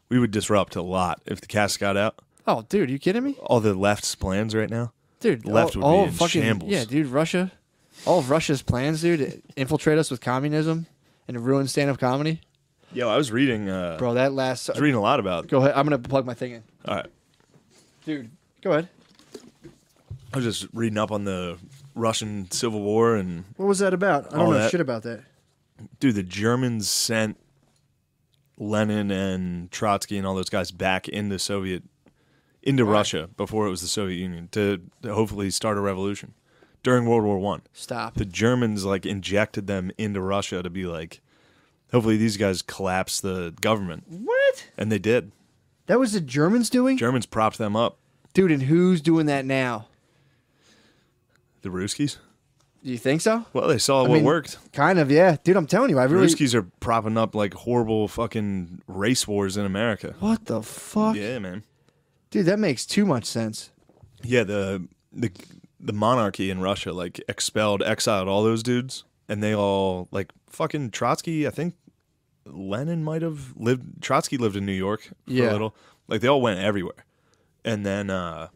we would disrupt a lot if the cast got out. Oh, dude, are you kidding me? All the left's plans right now. Dude, the left all, would all be in fucking shambles. Yeah, dude, Russia, all of Russia's plans, dude, infiltrate us with communism. And ruin stand-up comedy. Yo, I was reading. Uh, Bro, that last. Uh, I was reading a lot about. Go ahead. I'm gonna plug my thing in. All right, dude. Go ahead. I was just reading up on the Russian Civil War and. What was that about? I don't know that. shit about that. Dude, the Germans sent Lenin and Trotsky and all those guys back into Soviet, into all Russia right. before it was the Soviet Union to, to hopefully start a revolution. During World War One, stop. The Germans like injected them into Russia to be like, hopefully these guys collapse the government. What? And they did. That was the Germans doing? Germans propped them up, dude. And who's doing that now? The Ruskies. Do you think so? Well, they saw I what mean, worked. Kind of, yeah, dude. I'm telling you, I really. The Ruskies are propping up like horrible fucking race wars in America. What the fuck? Yeah, man. Dude, that makes too much sense. Yeah, the the. The monarchy in Russia, like, expelled, exiled all those dudes, and they all, like, fucking Trotsky, I think Lenin might have lived, Trotsky lived in New York for yeah. a little. Like, they all went everywhere. And then, uh,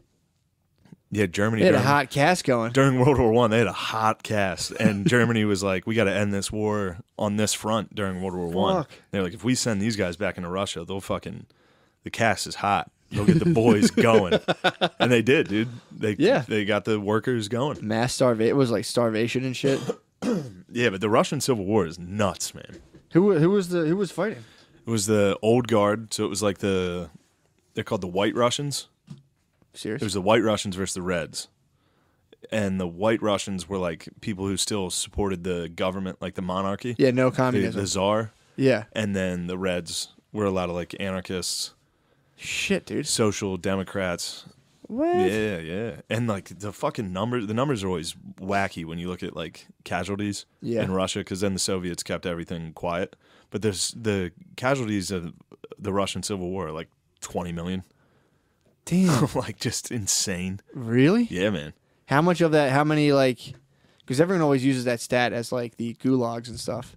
yeah, Germany. They had during, a hot cast going. During World War One, they had a hot cast, and Germany was like, we got to end this war on this front during World War One. They're like, if we send these guys back into Russia, they'll fucking, the cast is hot. They'll get the boys going. And they did, dude. They yeah. they got the workers going. Mass starvation. It was like starvation and shit. Yeah, but the Russian Civil War is nuts, man. Who who was the who was fighting? It was the old guard, so it was like the they're called the White Russians. Seriously? It was the White Russians versus the Reds. And the White Russians were like people who still supported the government, like the monarchy. Yeah, no communism. The, the czar. Yeah. And then the Reds were a lot of like anarchists. Shit, dude. Social Democrats. What? Yeah, yeah. And, like, the fucking numbers, the numbers are always wacky when you look at, like, casualties yeah. in Russia, because then the Soviets kept everything quiet. But there's the casualties of the Russian Civil War are, like, twenty million. Damn. Like, just insane. Really? Yeah, man. How much of that, how many, like, because everyone always uses that stat as, like, the gulags and stuff.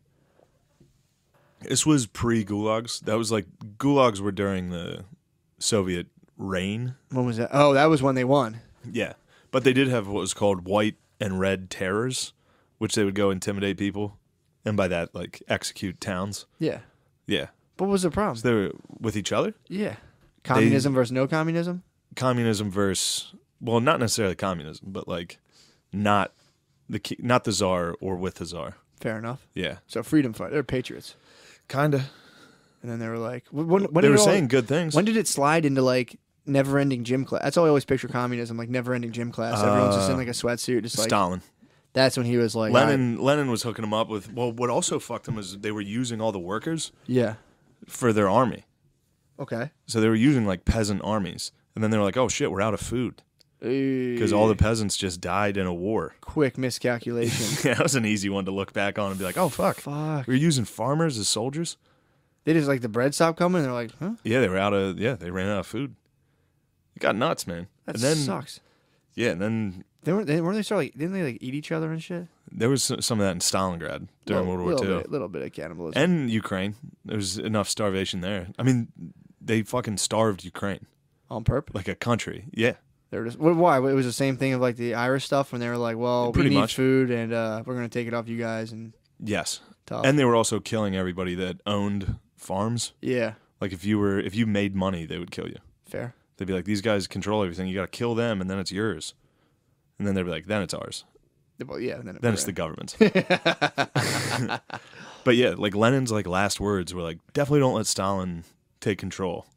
This was pre-gulags. That was, like, gulags were during the... Soviet reign. When was that? Oh, that was when they won. Yeah. But they did have what was called white and red terrors, which they would go intimidate people and by that, like, execute towns. Yeah. Yeah. But what was the problem? So they were with each other? Yeah. Communism they, versus no communism? Communism versus, well, not necessarily communism, but, like, not the not the czar or with the czar. Fair enough. Yeah. So freedom fight. They're patriots. Kind of. And then they were like, when, when they were all, saying good things. When did it slide into like never ending gym class? That's all I always picture communism, like never ending gym class. Uh, Everyone's just in like a sweatsuit. Just like, Stalin. That's when he was like. Lenin, Lenin was hooking him up with. Well, what also fucked him was they were using all the workers. Yeah. For their army. Okay. So they were using like peasant armies. And then they were like, oh shit, we're out of food. Because all the peasants just died in a war. Quick miscalculation. Yeah, that was an easy one to look back on and be like, oh fuck. Fuck. We were using farmers as soldiers. They just like the bread stopped coming. They're like, huh? Yeah, they were out of. Yeah, they ran out of food. It got nuts, man. That and then, sucks. Yeah, and then they weren't. They, weren't they start like? Didn't they like eat each other and shit? There was some of that in Stalingrad during little, World War Two. A little bit of cannibalism. And Ukraine, there was enough starvation there. I mean, they fucking starved Ukraine on purpose, like a country. Yeah, they were just. Why? It was the same thing of like the Irish stuff when they were like, well, Pretty we need much. food and uh, we're gonna take it off you guys and. Yes. Tough. And they were also killing everybody that owned. Farms, yeah. Like if you were, if you made money, they would kill you. Fair. They'd be like, these guys control everything. You got to kill them, and then it's yours. And then they'd be like, then it's ours. Well, yeah. And then, it then it's the government's. But yeah, like Lenin's like last words were like, definitely don't let Stalin take control.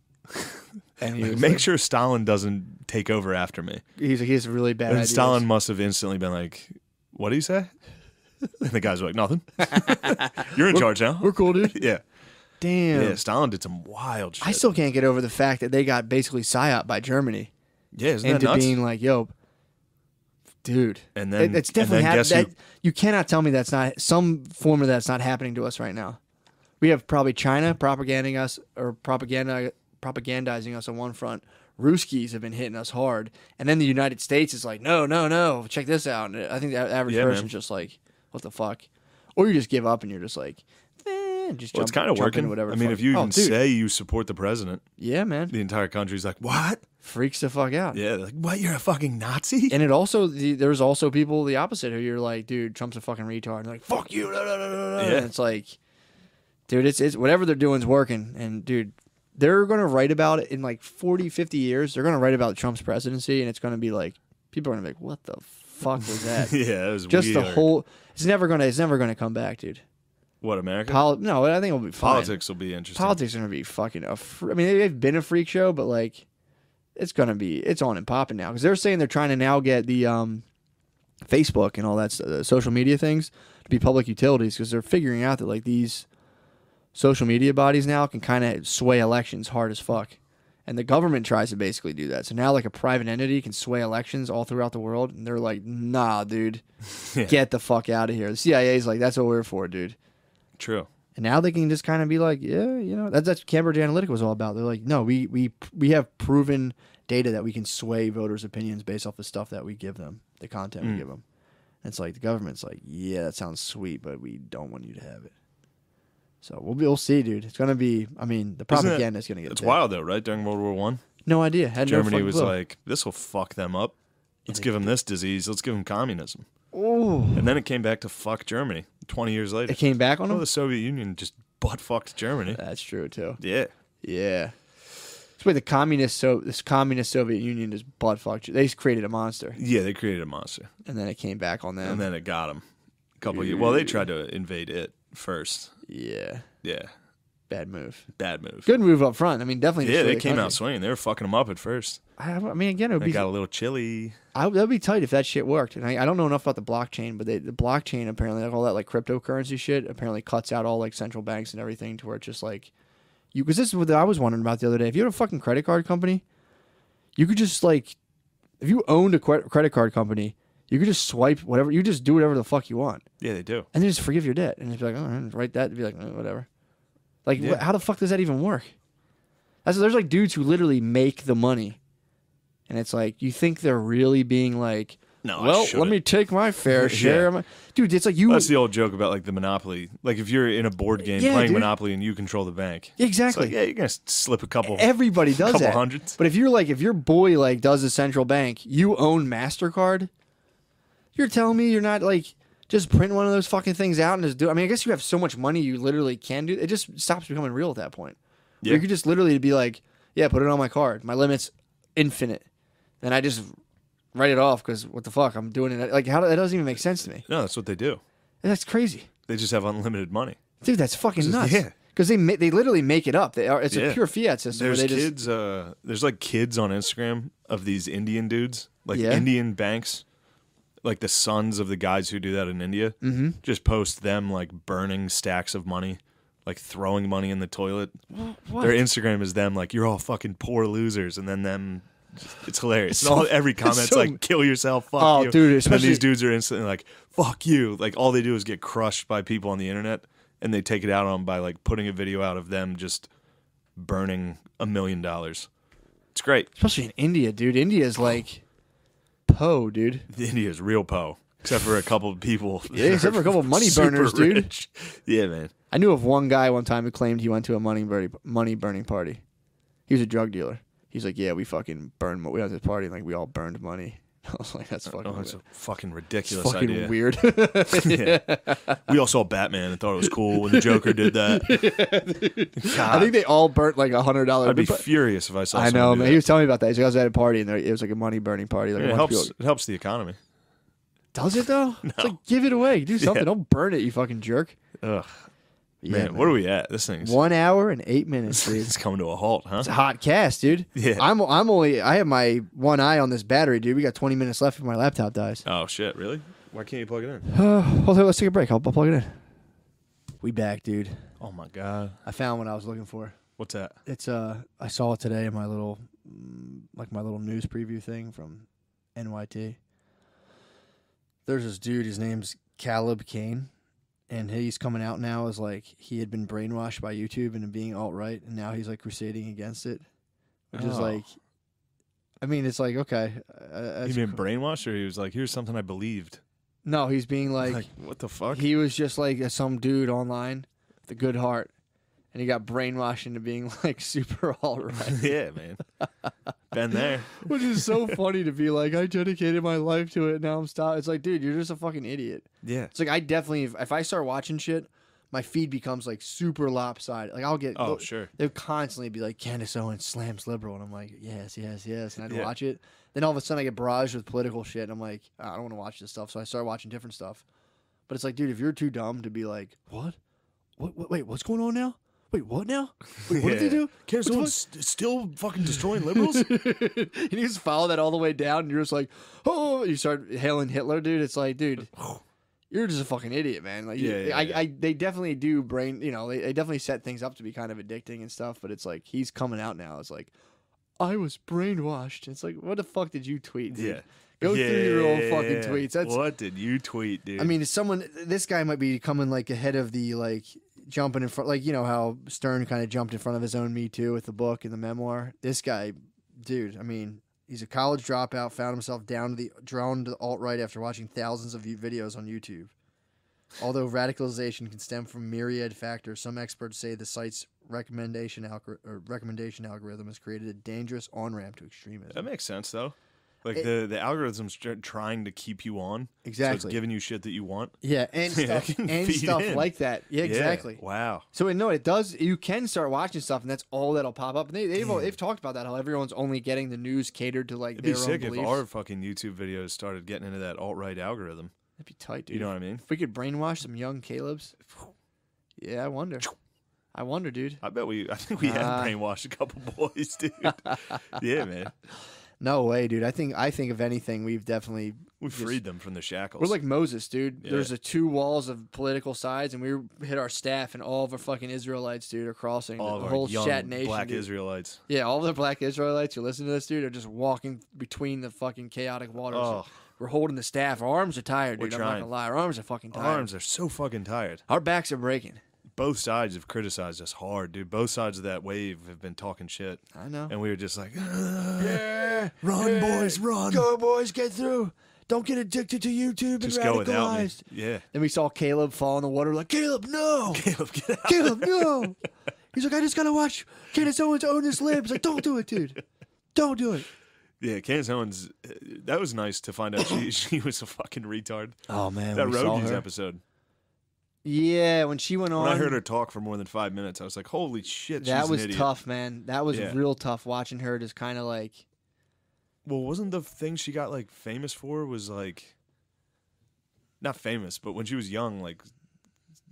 And he like, make like, sure Stalin doesn't take over after me. He's he's really bad. And ideas. Stalin must have instantly been like, "What do you say?" And the guys were like, "Nothing." You're in we're, charge now. We're cool, dude. Yeah. Damn. Yeah, Stalin did some wild shit. I still can't get over the fact that they got basically psyoped by Germany. Yeah, isn't that nuts? Into being like, yo, dude. And then it's definitely happening. You cannot tell me that's not some form of that's not happening to us right now. We have probably China propagandizing us or propaganda propagandizing us on one front. Ruskies have been hitting us hard, and then the United States is like, no, no, no, check this out. And I think the average yeah, person's just like, what the fuck? Or you just give up and you're just like, eh, just well, jump, it's kind of working. Whatever. I mean, fuck. if you even oh, say you support the president, yeah, man, the entire country's like, what? Freaks the fuck out. Yeah, like, what? You're a fucking Nazi? And it also, the, there's also people the opposite who you're like, dude, Trump's a fucking retard. And they're like, fuck you. Blah, blah, blah, blah. Yeah. And it's like, dude, it's it's whatever they're doing's working. And dude, they're going to write about it in like forty, fifty years. They're going to write about Trump's presidency, and it's going to be like, people are going to be like, what the fuck was that? Yeah, it was just weird. The whole, it's never going to, it's never going to come back, dude. What, America? Poli no, I think it'll be fine. Politics will be interesting. Politics are going to be fucking, a fr I mean, they've been a freak show, but like, it's going to be, it's on and popping now. Because they're saying they're trying to now get the um, Facebook and all that stuff, the social media things to be public utilities, because they're figuring out that like these social media bodies now can kind of sway elections hard as fuck. And the government tries to basically do that. So now like a private entity can sway elections all throughout the world. And they're like, nah, dude, yeah. Get the fuck out of here. The C I A's like, that's what we're for, dude. True. And now they can just kind of be like, yeah, you know, that's, that's what Cambridge Analytica was all about. They're like, no, we, we, we have proven data that we can sway voters' opinions based off the stuff that we give them, the content mm. we give them. And it's like the government's like, yeah, that sounds sweet, but we don't want you to have it. So we'll, be, we'll see, dude. It's going to be, I mean, the propaganda is going to get It's dead. wild, though, right? During World War One? No idea. Had Germany no was clue. like, this will fuck them up. Let's give them this disease. Let's give them communism. Ooh. And then it came back to fuck Germany twenty years later. It came back on oh, them? The Soviet Union just butt-fucked Germany. That's true, too. Yeah. Yeah. That's where the communist, so this communist Soviet Union just butt-fucked. They just created a monster. Yeah, they created a monster. And then it came back on them. And then it got them. A couple of years. Well, they tried to invade it first. Yeah. Yeah. Bad move. Bad move. Good move up front. I mean, definitely. Yeah, they the came country. out swinging. They were fucking them up at first. I, I mean, again, it would they be. got a little chilly. I, that'd be tight if that shit worked. And I, I don't know enough about the blockchain, but they, the blockchain apparently, like all that like cryptocurrency shit, apparently cuts out all like central banks and everything to where it's just like, you. Because this is what I was wondering about the other day. If you had a fucking credit card company, you could just like, if you owned a credit card company, you could just swipe whatever. You just do whatever the fuck you want. Yeah, they do. And they just forgive your debt. And they'd be like, all right, write that. And be like, oh, whatever. Like, yeah. wh how the fuck does that even work? That's, there's like dudes who literally make the money. And it's like, you think they're really being like, no, well, let me take my fair share. Yeah. Dude, it's like you. That's the old joke about like the Monopoly. Like if you're in a board game yeah, playing dude. Monopoly and you control the bank. Yeah, exactly. Like, yeah, you're going to slip a couple. Everybody does couple that. Hundreds. But if you're like, if your boy like does a central bank, you own MasterCard. You're telling me you're not like just print one of those fucking things out and just do it. I mean, I guess you have so much money you literally can do it. It just stops becoming real at that point. Yeah. Or you could just literally be like, yeah, put it on my card. My limit's infinite. Then I just write it off because what the fuck? I'm doing it. Like, how that doesn't even make sense to me. No, that's what they do. And that's crazy. They just have unlimited money. Dude, that's fucking just, nuts. Yeah. Because they they literally make it up. They are it's yeah. a pure fiat system. There's where they kids. Just... Uh, there's like kids on Instagram of these Indian dudes, like yeah. Indian banks. Like the sons of the guys who do that in India, mm-hmm. just post them like burning stacks of money, like throwing money in the toilet. What? Their Instagram is them like, you're all fucking poor losers. And then them, it's hilarious. It's so, all, every comment's so, like, kill yourself, fuck oh, you. Dude, and then these dudes are instantly like, fuck you. Like all they do is get crushed by people on the internet, and they take it out on by like putting a video out of them just burning a million dollars. It's great. Especially in India, dude. India is like... Poe, dude. India's real Poe, except for a couple of people. Yeah, except for a couple of money burners, dude. Rich. Yeah, man. I knew of one guy one time who claimed he went to a money burning money burning party. He was a drug dealer. He's like, yeah, we fucking burned. We went to this party and like we all burned money. I was like, that's fucking. Oh, that's a fucking ridiculous it's fucking idea. Weird. yeah. We all saw Batman and thought it was cool when the Joker did that. Yeah, I think they all burnt like a hundred dollars. I'd be furious if I saw. I know, man. That. He was telling me about that. He's like, I was at a party and there, it was like a money burning party. Like, yeah, it helps. People... It helps the economy. Does it though? No. It's like give it away. Do something. Yeah. Don't burn it, you fucking jerk. Ugh. Yeah, man, man, what are we at? This thing's one hour and eight minutes. Dude. It's coming to a halt, huh? It's a hot cast, dude. Yeah, I'm. I'm only. I have my one eye on this battery, dude. We got twenty minutes left before my laptop dies. Oh shit, really? Why can't you plug it in? Uh, hold on, let's take a break. I'll, I'll plug it in. We back, dude. Oh my god, I found what I was looking for. What's that? It's uh, I saw it today in my little, like my little news preview thing from N Y T. There's this dude. His name's Caleb Kane. And he's coming out now as, like, he had been brainwashed by YouTube and being alt-right, and now he's, like, crusading against it, which oh. is, like, I mean, it's, like, okay. Uh, he's been cool. brainwashed, or he was, like, here's something I believed? No, he's being, like, like, what the fuck? He was just, like, some dude online with a good heart, and he got brainwashed into being, like, super alt-right. Yeah, man. Been there. Which is so funny to be like, I dedicated my life to it, now I'm stopped. It's like, dude, you're just a fucking idiot. Yeah. It's like, I definitely, if, if I start watching shit, my feed becomes, like, super lopsided. Like, I'll get... Oh, sure. They'll constantly be like, Candace Owens slams liberal, and I'm like, yes, yes, yes, and I'd yeah. watch it. Then all of a sudden I get barraged with political shit, and I'm like, oh, I don't want to watch this stuff, so I start watching different stuff. But it's like, dude, if you're too dumb to be like, what? What? what wait, what's going on now? Wait, what now? Wait, what yeah. did they do? Candace Owens st still fucking destroying liberals? And you just follow that all the way down, and you're just like, oh, you start hailing Hitler, dude. It's like, dude, you're just a fucking idiot, man. Like, yeah, you, yeah, I, yeah. I, they definitely do brain, you know, they, they definitely set things up to be kind of addicting and stuff, but it's like, he's coming out now. It's like, I was brainwashed. It's like, what the fuck did you tweet, dude? Yeah. Go yeah, through your old fucking yeah. tweets. That's, what did you tweet, dude? I mean, someone, this guy might be coming, like, ahead of the, like, jumping in front, like, you know how Stern kind of jumped in front of his own Me Too with the book and the memoir. This guy, dude, I mean, he's a college dropout, found himself down to the drawn to the alt-right after watching thousands of videos on YouTube. Although radicalization can stem from myriad factors, some experts say the site's recommendation algor or recommendation algorithm has created a dangerous on-ramp to extremism. That makes sense, though. Like, it, the, the algorithm's trying to keep you on. Exactly. So it's giving you shit that you want. Yeah, and yeah, stuff, and stuff like that. Yeah, exactly. Yeah, wow. So, it, no, it does. You can start watching stuff, and that's all that'll pop up. And they, they've, they've talked about that, how everyone's only getting the news catered to, like, It'd their own beliefs. It'd be sick if our fucking YouTube videos started getting into that alt-right algorithm. That'd be tight, dude. You know what I mean? If we could brainwash some young Calebs. Yeah, I wonder. I wonder, dude. I bet we, I think we uh, had brainwashed a couple boys, dude. Yeah, man. No way, dude. I think I think if anything, we've definitely we freed them from the shackles. We're like Moses, dude. Yeah. There's the two walls of political sides, and we hit our staff, and all of our fucking Israelites, dude, are crossing all the, the whole young Shat Nation. Black dude. Israelites. Yeah, all the black Israelites who listen to this, dude, are just walking between the fucking chaotic waters. Oh. We're holding the staff. Our arms are tired, dude. I'm not gonna lie. Our arms are fucking tired. Our arms are so fucking tired. Our backs are breaking. Both sides have criticized us hard, dude. Both sides of that wave have been talking shit. I know. And we were just like, yeah, run, yeah. boys, run. Go, boys, get through. Don't get addicted to YouTube just and radicalized. Go without me. Yeah. Then we saw Caleb fall in the water like, Caleb, no. Caleb, get out. Caleb, no. He's like, I just got to watch Candace Owens own his libs. Like, don't do it, dude. Don't do it. Yeah, Candace Owens, that was nice to find out she, she was a fucking retard. Oh, man. That Rogan's her. episode. Yeah, when she went on, when I heard her talk for more than five minutes, I was like, "Holy shit!" That she's was an idiot. Tough, man. That was yeah. real tough watching her. Just kind of like, well, wasn't the thing she got like famous for was like, not famous, but when she was young, like,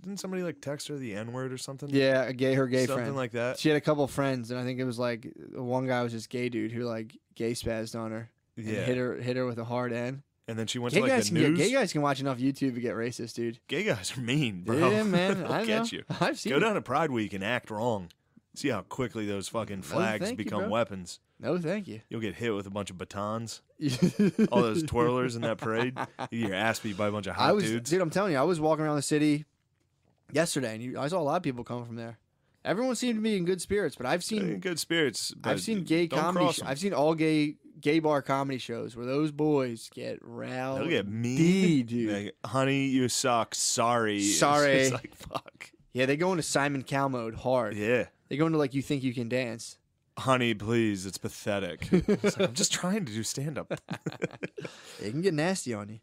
didn't somebody like text her the N word or something? Yeah, a gay her gay something friend, something like that. She had a couple friends, and I think it was like one guy was this gay dude who like gay spazzed on her, and yeah, hit her hit her with a hard N. And then she went gay to, like, guys the can news. Get, gay guys can watch enough YouTube to get racist, dude. Gay guys are mean, bro. Yeah, man. They'll I get know. You. I've seen Go it. down to Pride Week and act wrong. See how quickly those fucking flags no, become you, weapons. No, thank you. You'll get hit with a bunch of batons. All those twirlers in that parade. You get your ass beat by a bunch of hot I was, dudes. Dude, I'm telling you, I was walking around the city yesterday, and you, I saw a lot of people coming from there. Everyone seemed to be in good spirits, but I've seen... In good spirits. I've seen gay comedy... I've seen all gay... Gay bar comedy shows where those boys get rowdy. They'll get mean, dude. Like, honey, you suck. Sorry. Sorry. It's, it's like, fuck. Yeah, they go into Simon Cowell mode hard. Yeah. They go into, like, you think you can dance. Honey, please. It's pathetic. It's like, I'm just trying to do stand-up. They can get nasty on you.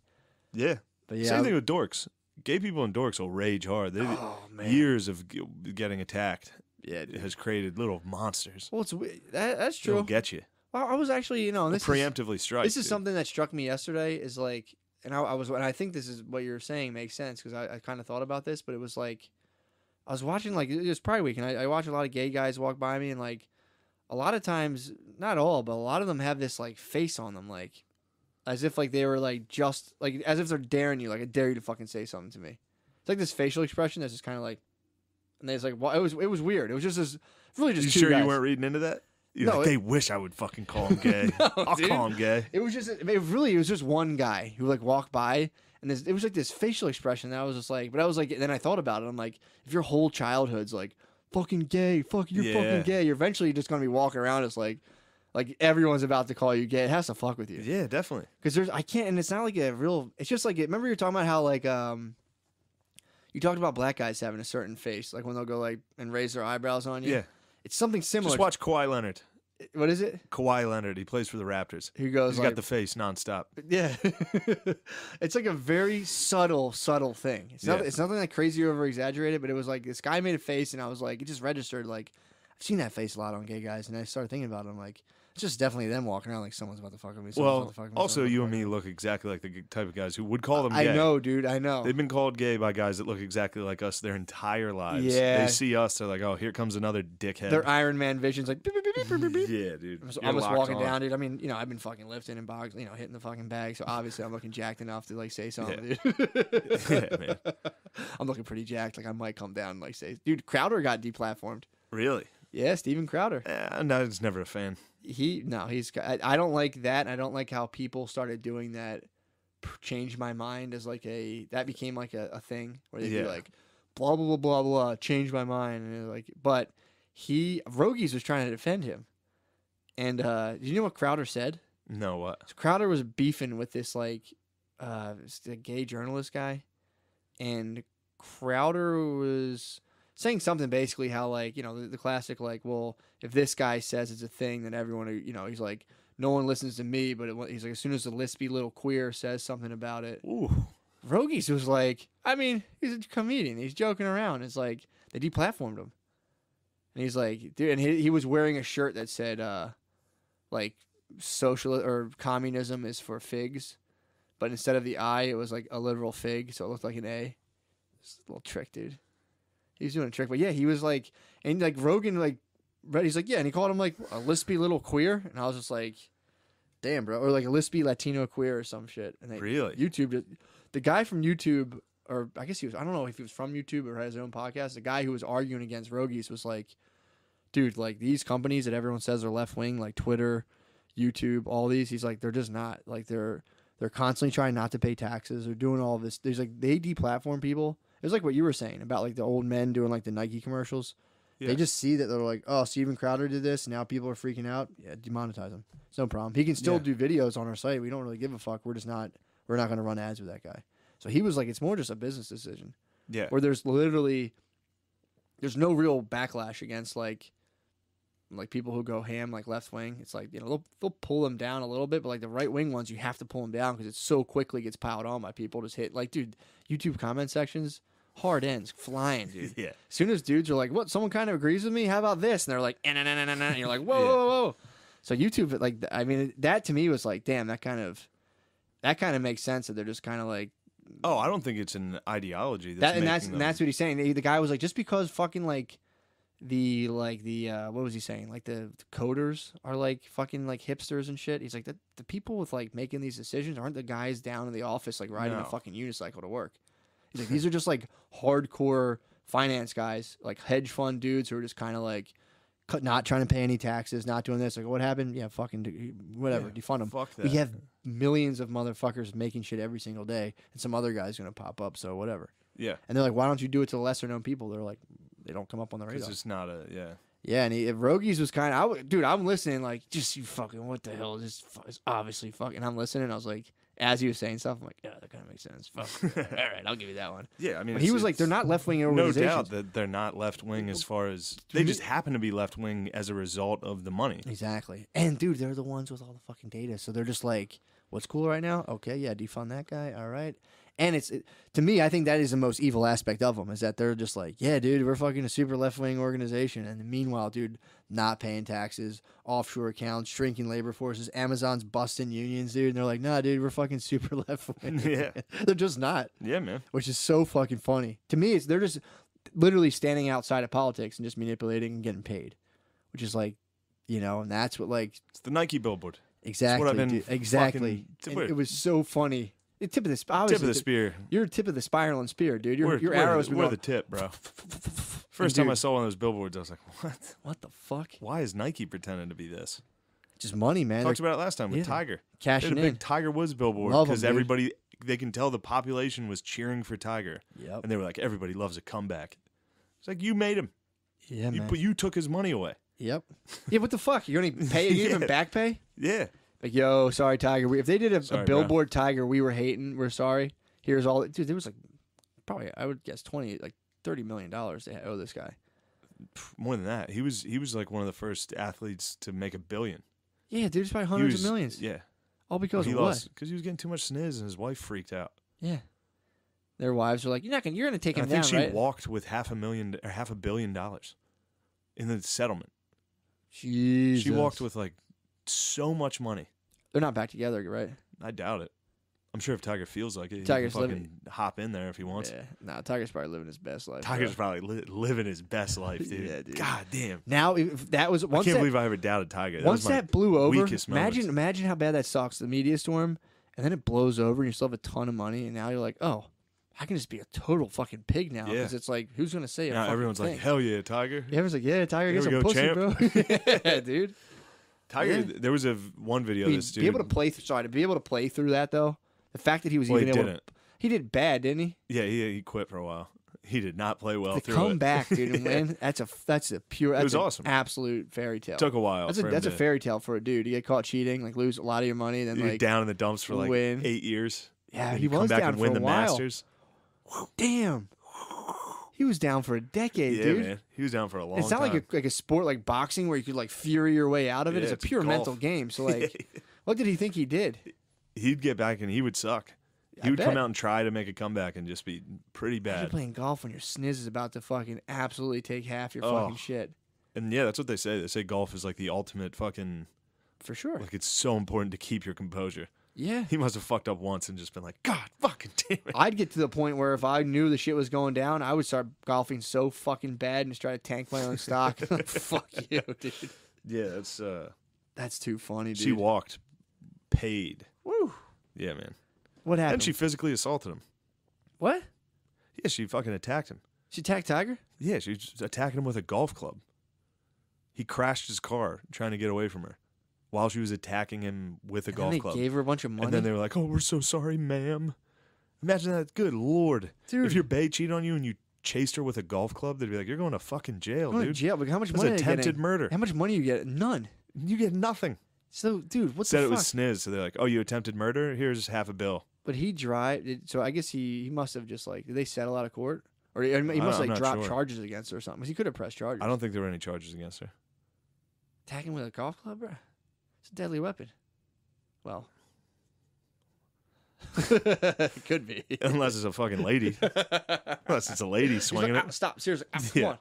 Yeah. But yeah. Same thing with dorks. Gay people and dorks will rage hard. They oh, man. Years of getting attacked yeah, dude. has created little monsters. Well, it's that, that's true. They'll get you. I was actually, you know, this preemptively strike. This is dude. something that struck me yesterday. Is like, and I, I was, and I think this is what you're saying makes sense because I, I kind of thought about this, but it was like, I was watching, like, it was Pride Week, and I, I watch a lot of gay guys walk by me, and, like, a lot of times, not all, but a lot of them have this, like, face on them, like, as if, like, they were, like, just, like, as if they're daring you, like, I dare you to fucking say something to me. It's like this facial expression that's just kind of, like, and they just, like, well, it was, it was weird. It was just this, really just you two sure guys. You weren't reading into that? You're no, like, it, they wish I would fucking call him gay. No, I'll dude. call him gay. It was just, it really, it was just one guy who, like, walked by, and this, it was, like, this facial expression that I was just, like, but I was, like, and then I thought about it. I'm, like, if your whole childhood's, like, fucking gay, fuck, you're yeah. fucking gay, you're eventually just going to be walking around as, like, like, everyone's about to call you gay. It has to fuck with you. Yeah, definitely. Because there's, I can't, and it's not, like, a real, it's just, like, it, remember you were talking about how, like, um, you talked about black guys having a certain face, like, when they'll go, like, and raise their eyebrows on you. Yeah. It's something similar. Just watch Kawhi Leonard. What is it? Kawhi Leonard. He plays for the Raptors. He goes, He's like, got the face nonstop. Yeah. It's like a very subtle, subtle thing. It's, yeah. not, it's nothing like crazy over exaggerated, but it was like this guy made a face, and I was like, it just registered. Like, I've seen that face a lot on gay guys, and I started thinking about it. I'm like, it's just definitely them walking around like someone's about to fuck with me. Well, about to fuck with me, also, you and me look exactly like the type of guys who would call them gay. I know, dude. I know. They've been called gay by guys that look exactly like us their entire lives. Yeah. They see us, they're like, oh, here comes another dickhead. Their Iron Man vision's like, beep, beep, beep, beep, beep, beep. Yeah, dude. I'm just, I'm just walking on. down, dude. I mean, you know, I've been fucking lifting and boxing, you know, hitting the fucking bag, so obviously I'm looking jacked enough to, like, say something, yeah. dude. Yeah, man. I'm looking pretty jacked. Like, I might come down and, like, say, dude, Crowder got deplatformed. Really? Yeah, Steven Crowder. Uh, no, he's never a fan. He no, he's. I, I don't like that. I don't like how people started doing that. Change my mind as like a that became like a, a thing where they yeah. do like blah blah blah blah blah. Change my mind and like. But he Rogies was trying to defend him, and uh, do you know what Crowder said? No, what? So Crowder was beefing with this like uh, a gay journalist guy, and Crowder was saying something basically how, like, you know, the, the classic, like, well, if this guy says it's a thing, then everyone, you know, he's like, no one listens to me, but it, he's like, as soon as the lispy little queer says something about it. Ooh. Rogies was like, I mean, he's a comedian. He's joking around. It's like, they deplatformed him. And he's like, dude, and he, he was wearing a shirt that said, uh, like, socialist or communism is for figs. But instead of the I, it was like a literal fig, so it looked like an A. It's a little trick, dude. He was doing a trick, but yeah, he was like, and like Rogan, like, he's like, yeah, and he called him like a lispy little queer, and I was just like, damn, bro, or like a lispy Latino queer or some shit. And they, really, YouTube, the guy from YouTube, or I guess he was, I don't know if he was from YouTube or had his own podcast. The guy who was arguing against Rogies was like, dude, like these companies that everyone says are left wing, like Twitter, YouTube, all these, he's like, they're just not, like they're they're constantly trying not to pay taxes, they're doing all this. There's like they deplatform people. It was like what you were saying about like the old men doing like the Nike commercials. Yeah. They just see that they're like, oh, Steven Crowder did this. And now people are freaking out. Yeah, demonetize him. It's no problem. He can still yeah. do videos on our site. We don't really give a fuck. We're just not. We're not going to run ads with that guy. So he was like, it's more just a business decision. Yeah. Where there's literally, there's no real backlash against like, like people who go ham like left wing. It's like, you know, they'll they'll pull them down a little bit, but like the right wing ones, you have to pull them down because it so quickly gets piled on by people just hit like, dude, YouTube comment sections. Hard ends flying, dude. Yeah. As soon as dudes are like, what, someone kind of agrees with me? How about this? And they're like, and you're like, whoa, yeah. whoa, whoa. So YouTube, like, I mean, that to me was like, damn, that kind of, that kind of makes sense that they're just kind of like. Oh, I don't think it's an ideology. That's that, and, that's, and that's what he's saying. The, the guy was like, just because fucking like the, like the, uh, what was he saying? Like the, the coders are like fucking like hipsters and shit. He's like, the, the people with like making these decisions aren't the guys down in the office like riding no. a fucking unicycle to work. Like, these are just like hardcore finance guys, like hedge fund dudes who are just kind of like not trying to pay any taxes, not doing this. Like, what happened? Yeah, fucking whatever. Yeah, defund them. Fuck that. We have millions of motherfuckers making shit every single day, and some other guy's going to pop up, so whatever. Yeah. And they're like, why don't you do it to lesser known people? They're like, they don't come up on the radar. Because it's not a, yeah. Yeah, and he, if Rogies was kind of, I dude, I'm listening, like, just you fucking, what the hell? This is obviously fucking, I'm listening, and I was like, as he was saying stuff, I'm like, yeah, that kind of makes sense. Fuck. All right, I'll give you that one. Yeah, I mean, he was like, they're not left-wing organizations. No doubt that they're not left-wing as far as they just happen to be left-wing as a result of the money. Exactly. And, dude, they're the ones with all the fucking data. So they're just like, what's cool right now? Okay, yeah, defund that guy. All right. And it's it, to me, I think that is the most evil aspect of them is that they're just like, yeah, dude, we're fucking a super left-wing organization. And meanwhile, dude, not paying taxes, offshore accounts, shrinking labor forces, Amazon's busting unions, dude. And they're like, nah, dude, we're fucking super left wing. Yeah. They're just not. Yeah, man. Which is so fucking funny. To me, it's they're just literally standing outside of politics and just manipulating and getting paid, which is like, you know, and that's what like it's the Nike billboard. Exactly. What I've been exactly. Fucking, it was so funny. The tip of the tip of the spear. You're tip of the spiraling spear, dude. Your, we're, your we're, arrows were the tip, bro. First dude, time I saw one of those billboards, I was like, "What? What the fuck? Why is Nike pretending to be this?" Just money, man. Talked They're, about it last time with yeah. Tiger. Cashing in. They had a big Tiger Woods billboard because everybody, they can tell the population was cheering for Tiger. Yep. And they were like, "Everybody loves a comeback." It's like you made him. Yeah, you, man. But you took his money away. Yep. Yeah, what the fuck? You're gonna pay? You yeah. even back pay? Yeah. Like, yo, sorry, Tiger. We, if they did a, sorry, a billboard bro. Tiger, we were hating. We're sorry. Here's all. Dude, there was like probably I would guess twenty, like thirty million dollars they owe this guy. More than that, he was he was like one of the first athletes to make a billion. Yeah, dude, it's probably hundreds was, of millions. Yeah. All because he of lost, what? Because he was getting too much sniz, and his wife freaked out. Yeah. Their wives were like, "You're not gonna, you're gonna take him down, right?" I think down, she right? walked with half a million or half a billion dollars in the settlement. Jesus. She walked with like so much money. They're not back together, right? I doubt it. I'm sure if Tiger feels like it, Tiger's he can fucking living. hop in there if he wants. Yeah. Nah, Tiger's probably living his best life. Tiger's bro. probably li living his best life, dude. Yeah, dude. God damn. Now, if that was... Once I can't that, believe I ever doubted Tiger. That once that blew over, imagine, imagine how bad that sucks, the media storm, and then it blows over, and you still have a ton of money, and now you're like, oh, I can just be a total fucking pig now, because yeah. it's like, who's going to say a now fucking everyone's thing? Like, hell yeah, Tiger. Yeah, everyone's like, yeah, Tiger, get some pussy, champ. bro. Yeah, dude. Tiger, yeah. there was a one video I mean, this dude... Be able to play th sorry, to be able to play through that, though, the fact that he was well, even he able didn't. to... He did bad, didn't he? Yeah, he, he quit for a while. He did not play well the through comeback, it. The comeback, dude, and win. That's a, that's a pure... That's it was an awesome. absolute fairy tale. It took a while. That's, a, that's a fairy tale for a dude. You get caught cheating, like lose a lot of your money, then You're like... down in the dumps for like win. eight years. Yeah, he was down and for win a the while. Masters. Damn. He was down for a decade, yeah, dude. Man. He was down for a long time. It's not time. like a, like a sport like boxing where you could like fury your way out of it. Yeah, it's, it's a pure golf. mental game. So like, what did he think he did? He'd get back and he would suck. He I would bet. come out and try to make a comeback and just be pretty bad. You're playing golf when your sniz is about to fucking absolutely take half your oh. fucking shit. And yeah, that's what they say. They say golf is like the ultimate fucking... For sure. Like it's so important to keep your composure. Yeah. He must have fucked up once and just been like, God fucking damn it. I'd get to the point where if I knew the shit was going down, I would start golfing so fucking bad and just try to tank my own stock. Fuck you, dude. Yeah, that's... Uh, that's too funny, dude. She walked paid. Woo. Yeah, man. What happened? And she physically assaulted him. What? Yeah, she fucking attacked him. She attacked Tiger? Yeah, she was attacking him with a golf club. He crashed his car trying to get away from her while she was attacking him with a and golf they club. They gave her a bunch of money. And then they were like, "Oh, we're so sorry, ma'am." Imagine that. Good Lord. Dude. If your bae cheated on you and you chased her with a golf club, they'd be like, "You're going to fucking jail, going dude. To jail." But how much That's money attempted murder. How much money you get? None. You get nothing. So, dude, what Said the fuck? Said it was sniz, so they're like, "Oh, you attempted murder? Here's half a bill." But he drive, so I guess he, he must have just like, did they settle out of court? Or he, he must have like dropped sure. charges against her or something. Because he could have pressed charges. I don't think there were any charges against her. Attacking with a golf club, bro? It's a deadly weapon. Well. It could be. Unless it's a fucking lady. Unless it's a lady swinging like, it. Stop, seriously. I'm yeah. One.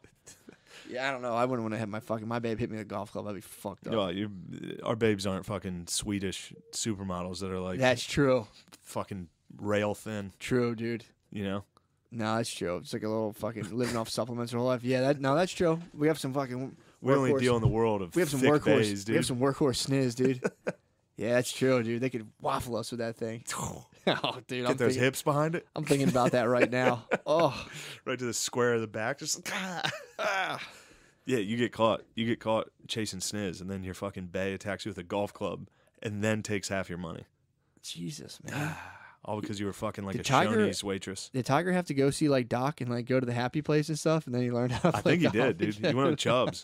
Yeah, I don't know. I wouldn't want to have my fucking... My babe hit me with a golf club. I'd be fucked up. Well, you, our babes aren't fucking Swedish supermodels that are like... That's true. Fucking rail thin. True, dude. You know? No, that's true. It's like a little fucking living off supplements her whole life. Yeah, that, no, that's true. We have some fucking... We only deal in the world of we have some thick workhorse, bays, dude. We have some workhorse sniz, dude. Yeah, that's true, dude. They could waffle us with that thing. Oh, dude. Get I'm those thinking, hips behind it. I'm thinking about that right now. Oh, right to the square of the back. Just yeah, you get caught. You get caught chasing sniz, and then your fucking bae attacks you with a golf club, and then takes half your money. Jesus, man. All because you were fucking like did a Chinese waitress. Did Tiger have to go see like Doc and like go to the happy place and stuff, and then he learned how to I play think he golf did, dude. He went to Chubbs.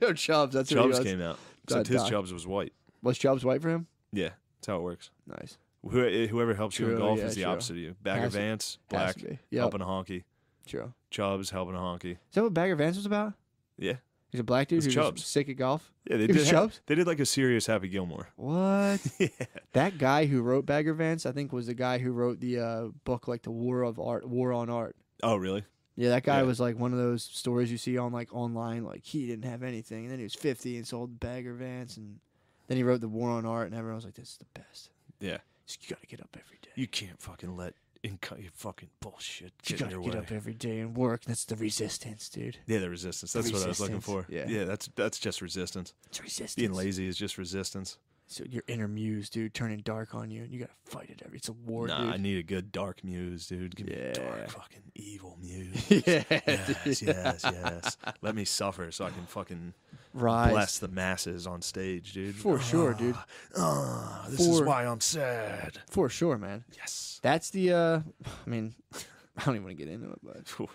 No, Chubbs. That's Chubbs what he came out. Except his Chubbs was white. Was Chubbs white for him? Yeah, that's how it works. Nice. Wh whoever helps true, you in golf yeah, is the true. opposite of you. Bagger has Vance, black, yep. helping a honky. True. Chubbs helping a honky. Is that what Bagger Vance was about? Yeah. He's a black dude who's Chubbs. sick at golf. Yeah, they it did. Chubbs? They did like a serious Happy Gilmore. What? Yeah. That guy who wrote Bagger Vance, I think, was the guy who wrote the uh, book like the War of Art, War on Art. Oh, really? Yeah, that guy yeah. was like one of those stories you see on like online. Like he didn't have anything, and then he was fifty and sold Bagger Vance, and then he wrote the War on Art, and everyone was like, "This is the best." Yeah, so you got to get up every day. You can't fucking let income, you fucking bullshit. You gotta get way. up every day and work. That's the resistance, dude. Yeah, the resistance. That's the resistance. what I was looking for. Yeah, yeah, that's that's just resistance. It's resistance. Being lazy is just resistance. So your inner muse, dude, turning dark on you, and you gotta fight it every. It's a war, nah, dude. Nah, I need a good dark muse, dude. Give yeah. me dark, fucking evil muse. yeah, yes, yes, yes. Let me suffer so I can fucking rise, bless the masses on stage, dude. For uh, sure, dude. Uh, this For, is why I'm sad. For sure, man. Yes. That's the. Uh, I mean, I don't even want to get into it, but. Whew.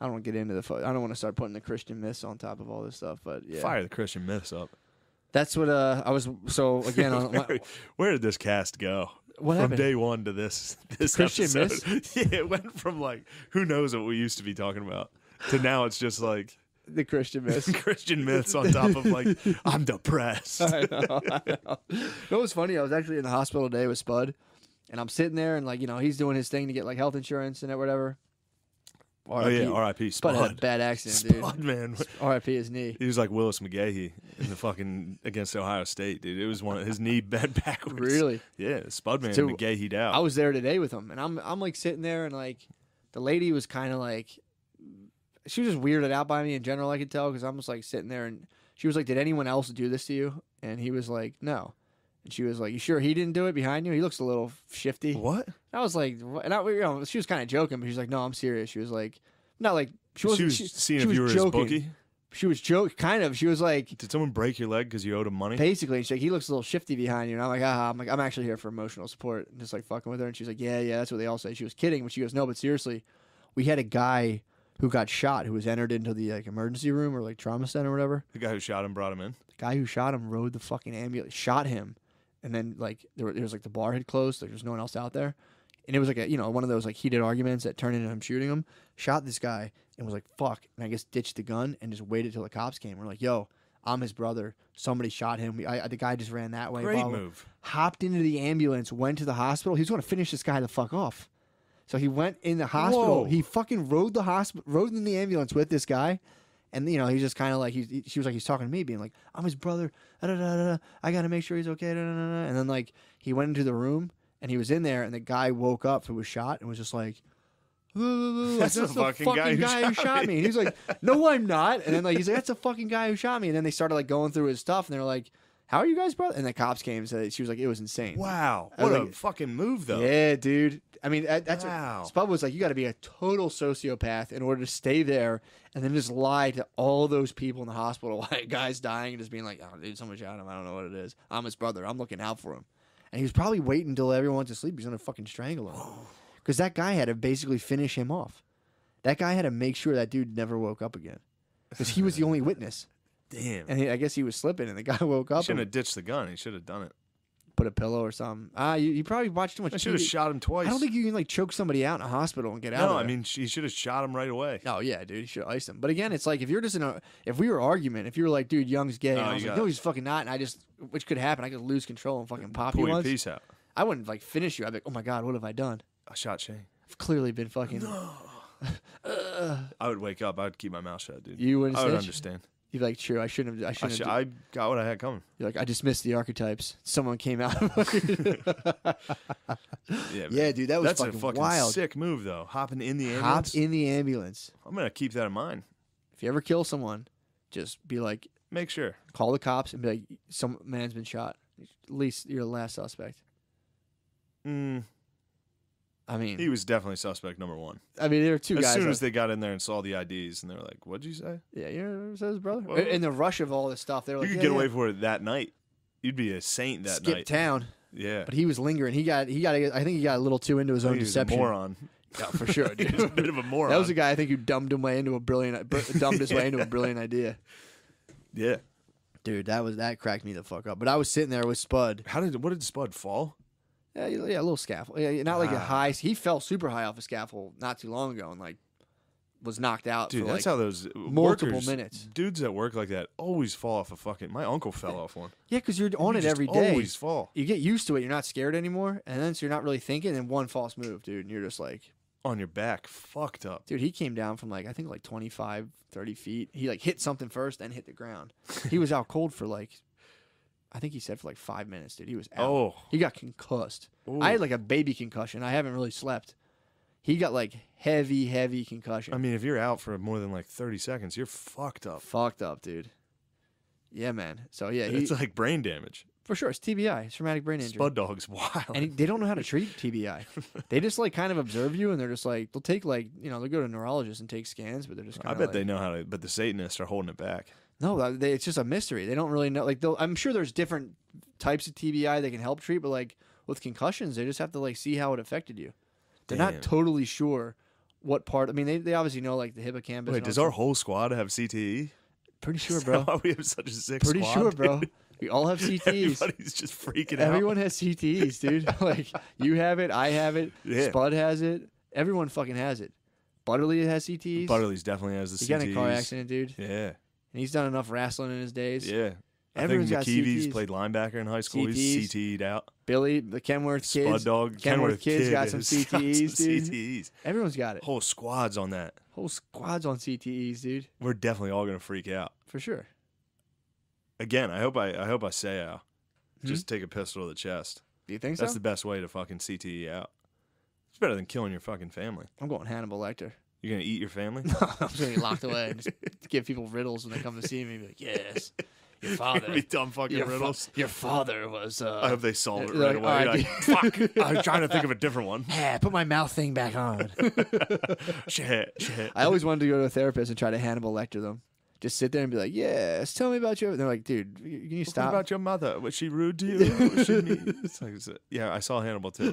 I don't want to get into the. I don't want to start putting the Christian myths on top of all this stuff, but yeah. Fire the Christian myths up. That's what uh, I was. So again, on my, where did this cast go? What from happened? Day one to this this Christian episode? Myths? Yeah, it went from like who knows what we used to be talking about to now it's just like the Christian myths, Christian myths on top of like I'm depressed. I know, I know. It was funny. I was actually in the hospital today with Spud, and I'm sitting there and like you know he's doing his thing to get like health insurance and whatever. R. Oh, yeah, R I P Spud. Spud had a bad accident, dude. Spud, man. R I P his knee. He was like Willis McGahee in the fucking against Ohio State, dude. It was one of his knee bent backwards. Really? Yeah, Spud, man, so, McGahee'd out. I was there today with him, and I'm, I'm like, sitting there, and, like, the lady was kind of, like, she was just weirded out by me in general, I could tell, because I'm just, like, sitting there, and she was like, did anyone else do this to you? And he was like, no. And she was like, you sure he didn't do it behind you? He looks a little shifty. What? And I was like, what? And I, you know, she was kind of joking, but she was like, no, I'm serious. She was like, not like, she wasn't. She was she, seeing she if you were his bookie? She was joking, kind of. She was like. Did someone break your leg because you owed him money? Basically, she's like, he looks a little shifty behind you. And I'm like, ah, I'm like, I'm actually here for emotional support. And just like fucking with her. And she's like, yeah, yeah, that's what they all say. She was kidding. But she goes, no, but seriously, we had a guy who got shot who was entered into the like emergency room or like trauma center or whatever. The guy who shot him brought him in? The guy who shot him rode the fucking ambulance, shot him. And then, like, there, were, there was, like, the bar had closed. Like, there was no one else out there. And it was, like, a, you know, one of those, like, heated arguments that turned into him shooting him. Shot this guy and was like, fuck. And I guess ditched the gun and just waited till the cops came. We're like, yo, I'm his brother. Somebody shot him. I, I, the guy just ran that way. Great followed, move. Hopped into the ambulance, went to the hospital. He was going to finish this guy the fuck off. So he went in the hospital. Whoa. He fucking rode the hospital, rode in the ambulance with this guy. And, you know, he's just kind of like, he, she was like, he's talking to me, being like, I'm his brother. Da, da, da, da. I got to make sure he's okay. Da, da, da. And then, like, he went into the room, and he was in there, and the guy woke up who was shot and was just like, that's, that's the fucking, fucking guy, who, guy shot who shot me. me. And he's like, no, I'm not. And then, like, he's like, that's the fucking guy who shot me. And then they started, like, going through his stuff, and they're like, how are you guys, brother? And the cops came and said, she was like, it was insane. Wow. What a like, fucking move, though. Yeah, dude. I mean, that's wow. what Spud was like, you got to be a total sociopath in order to stay there and then just lie to all those people in the hospital while like, guy's dying and just being like, oh, dude, someone shot him. I don't know what it is. I'm his brother. I'm looking out for him. And he was probably waiting until everyone went to sleep. He's going to fucking strangle him. Because that guy had to basically finish him off. That guy had to make sure that dude never woke up again. Because he was the only witness. Damn. And he, I guess he was slipping, and the guy woke up. He shouldn't have ditched the gun. He should have done it. Put a pillow or something. Ah, you, you probably watched too much T V. I should have shot him twice. I don't think you can, like, choke somebody out in a hospital and get out of there. No, I mean, he should have shot him right away. Oh, yeah, dude. He should have iced him. But, again, it's like, if you're just in a... If we were arguing, if you were like, dude, Young's gay, and I was like, no, he's fucking not, and I just... Which could happen. I could lose control and fucking pop you once. Pull your piece out. I wouldn't, like, finish you. I'd be like, oh, my God, what have I done? I shot Shane. I've clearly been fucking... No. uh, I would wake up. I would keep my mouth shut, dude. You wouldn't I would understand. You're like, true, I shouldn't have... I, shouldn't I, should, have do I got what I had coming. You're like, I dismissed the archetypes. Someone came out of it. yeah, yeah, dude, that was that's fucking, a fucking wild. Sick move, though. Hopping in the ambulance. Hop in the ambulance. I'm going to keep that in mind. If you ever kill someone, just be like... Make sure. Call the cops and be like, some man's been shot. At least you're the last suspect. Mm. I mean... He was definitely suspect number one. I mean, there were two as guys... As soon like, as they got in there and saw the I Ds, and they were like, what'd you say? Yeah, you know what says, brother? Whoa. In the rush of all this stuff, they were like, you could yeah, get yeah. away for it that night. You'd be a saint that Skip night. Skip town. Yeah. But he was lingering. He got... He got. I think he got a little too into his own he was deception. A moron. Yeah, for sure, dude. He was a bit of a moron. That was a guy, I think, who dumbed him way into a brilliant... Dumbed his yeah. way into a brilliant idea. Yeah. Dude, that was... That cracked me the fuck up. But I was sitting there with Spud. How did... What did Spud fall? Yeah, yeah, a little scaffold. Yeah, not like ah. a high. He fell super high off a scaffold not too long ago and like was knocked out. Dude, for that's like how those multiple workers, minutes. Dudes that work like that always fall off a fucking. My uncle fell off one. Yeah, because you're on you it every day. Always fall. You get used to it. You're not scared anymore, and then so you're not really thinking. And one false move, dude, and you're just like on your back, fucked up. Dude, he came down from like I think like twenty-five, thirty feet. He like hit something first, then hit the ground. He was out cold for like. I think he said for like five minutes, dude. He was out. Oh. He got concussed. Ooh. I had like a baby concussion. I haven't really slept. He got like heavy, heavy concussion. I mean, if you're out for more than like thirty seconds, you're fucked up. Fucked up, dude. Yeah, man. So, yeah. He, it's like brain damage. For sure. It's T B I. It's traumatic brain injury. Spud dog's wild. And he, they don't know how to treat T B I. They just like kind of observe you, and they're just like, they'll take like, you know, they'll go to neurologists and take scans, but they're just kind of I bet like, they know how to, but the Satanists are holding it back. No, they, it's just a mystery. They don't really know. Like, they'll, I'm sure there's different types of T B I they can help treat, but like with concussions, they just have to like see how it affected you. They're Damn. not totally sure what part. I mean, they, they obviously know, like, the hippocampus. Wait, does our whole squad have C T E? Pretty sure, bro. Why we have such a sick Pretty squad, sure, bro. Dude. We all have C T Es. Everybody's just freaking Everyone out. Everyone has C T Es, dude. Like, you have it. I have it. Yeah. Spud has it. Everyone fucking has it. Butterly has C T Es. Butterly's definitely has the he C T Es. He got in a car accident, dude. Yeah. And he's done enough wrestling in his days. Yeah. I Everyone's think McKeevy's played linebacker in high school. C Ts. He's C T E'd out. Billy, the Kenworth Spud kids. Spud dog. Kenworth, Kenworth kids kid got some C T Es, got some dude. C T Es. Everyone's got it. Whole squad's on that. Whole squad's on C T Es, dude. We're definitely all going to freak out. For sure. Again, I hope I, I, hope I say out. Hmm? Just take a pistol to the chest. Do you think That's so? That's the best way to fucking C T E out. It's better than killing your fucking family. I'm going Hannibal Lecter. You're going to eat your family? No, I'm just going to be locked away and just give people riddles when they come to see me. Be like, yes. Your father, be dumb fucking your, riddles. Fa your father was. Uh, I hope they solve it right like, away. Right, like, fuck! I was trying to think of a different one. Yeah, put my mouth thing back on. shit, shit. I always wanted to go to a therapist and try to Hannibal Lecter them. Just sit there and be like, "Yes, tell me about your." They're like, "Dude, can you stop?" What about your mother? Was she rude to you? Was she mean? It's like, yeah, I saw Hannibal too.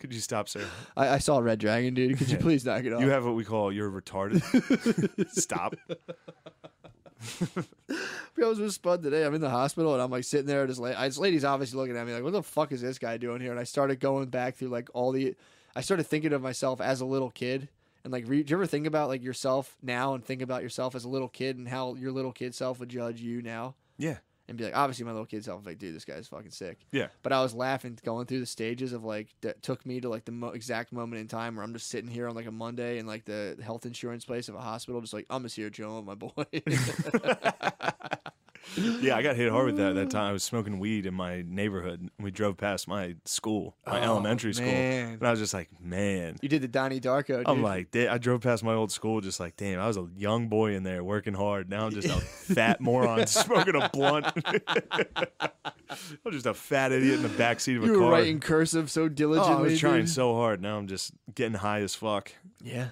Could you stop, sir? I, I saw Red Dragon, dude. Could yeah. you please knock it off? You have what we call you're retarded. Stop. I was with Spud today. I'm in the hospital and I'm like sitting there. This, la this lady's obviously looking at me like, what the fuck is this guy doing here? And I started going back through like all the. I started thinking of myself as a little kid and like, re do you ever think about like yourself now and think about yourself as a little kid and how your little kid self would judge you now? Yeah. And be like, obviously my little kid self was like, dude, this guy's fucking sick. Yeah. But I was laughing going through the stages of like that took me to like the mo exact moment in time where I'm just sitting here on like a Monday in like the health insurance place of a hospital, just like I'm just here chilling with my boy. Yeah, I got hit hard with that that time. I was smoking weed in my neighborhood. We drove past my school, my oh, elementary school. Man. And I was just like, man. You did the Donnie Darko, dude. I'm like, I drove past my old school just like, damn, I was a young boy in there working hard. Now I'm just a fat moron smoking a blunt. I'm just a fat idiot in the backseat of a car. You were writing cursive so diligently. Oh, I was trying dude. so hard. Now I'm just getting high as fuck. Yeah.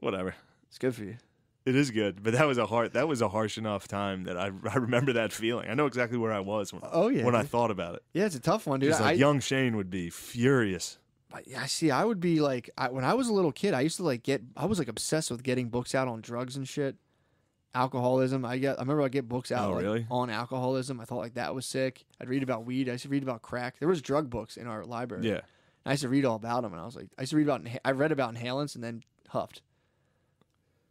Whatever. It's good for you. It is good, but that was a hard. That was a harsh enough time that I, I remember that feeling. I know exactly where I was when, oh, yeah, when I thought about it. Yeah, it's a tough one, dude. Just like I, young Shane would be furious. I see. I would be like I, when I was a little kid. I used to like get. I was like obsessed with getting books out on drugs and shit, alcoholism. I get. I remember I get books out oh, like, really? on alcoholism. I thought like that was sick. I'd read about weed. I used to read about crack. There was drug books in our library. Yeah, and I used to read all about them. And I was like, I used to read about. I read about inhalants and then huffed.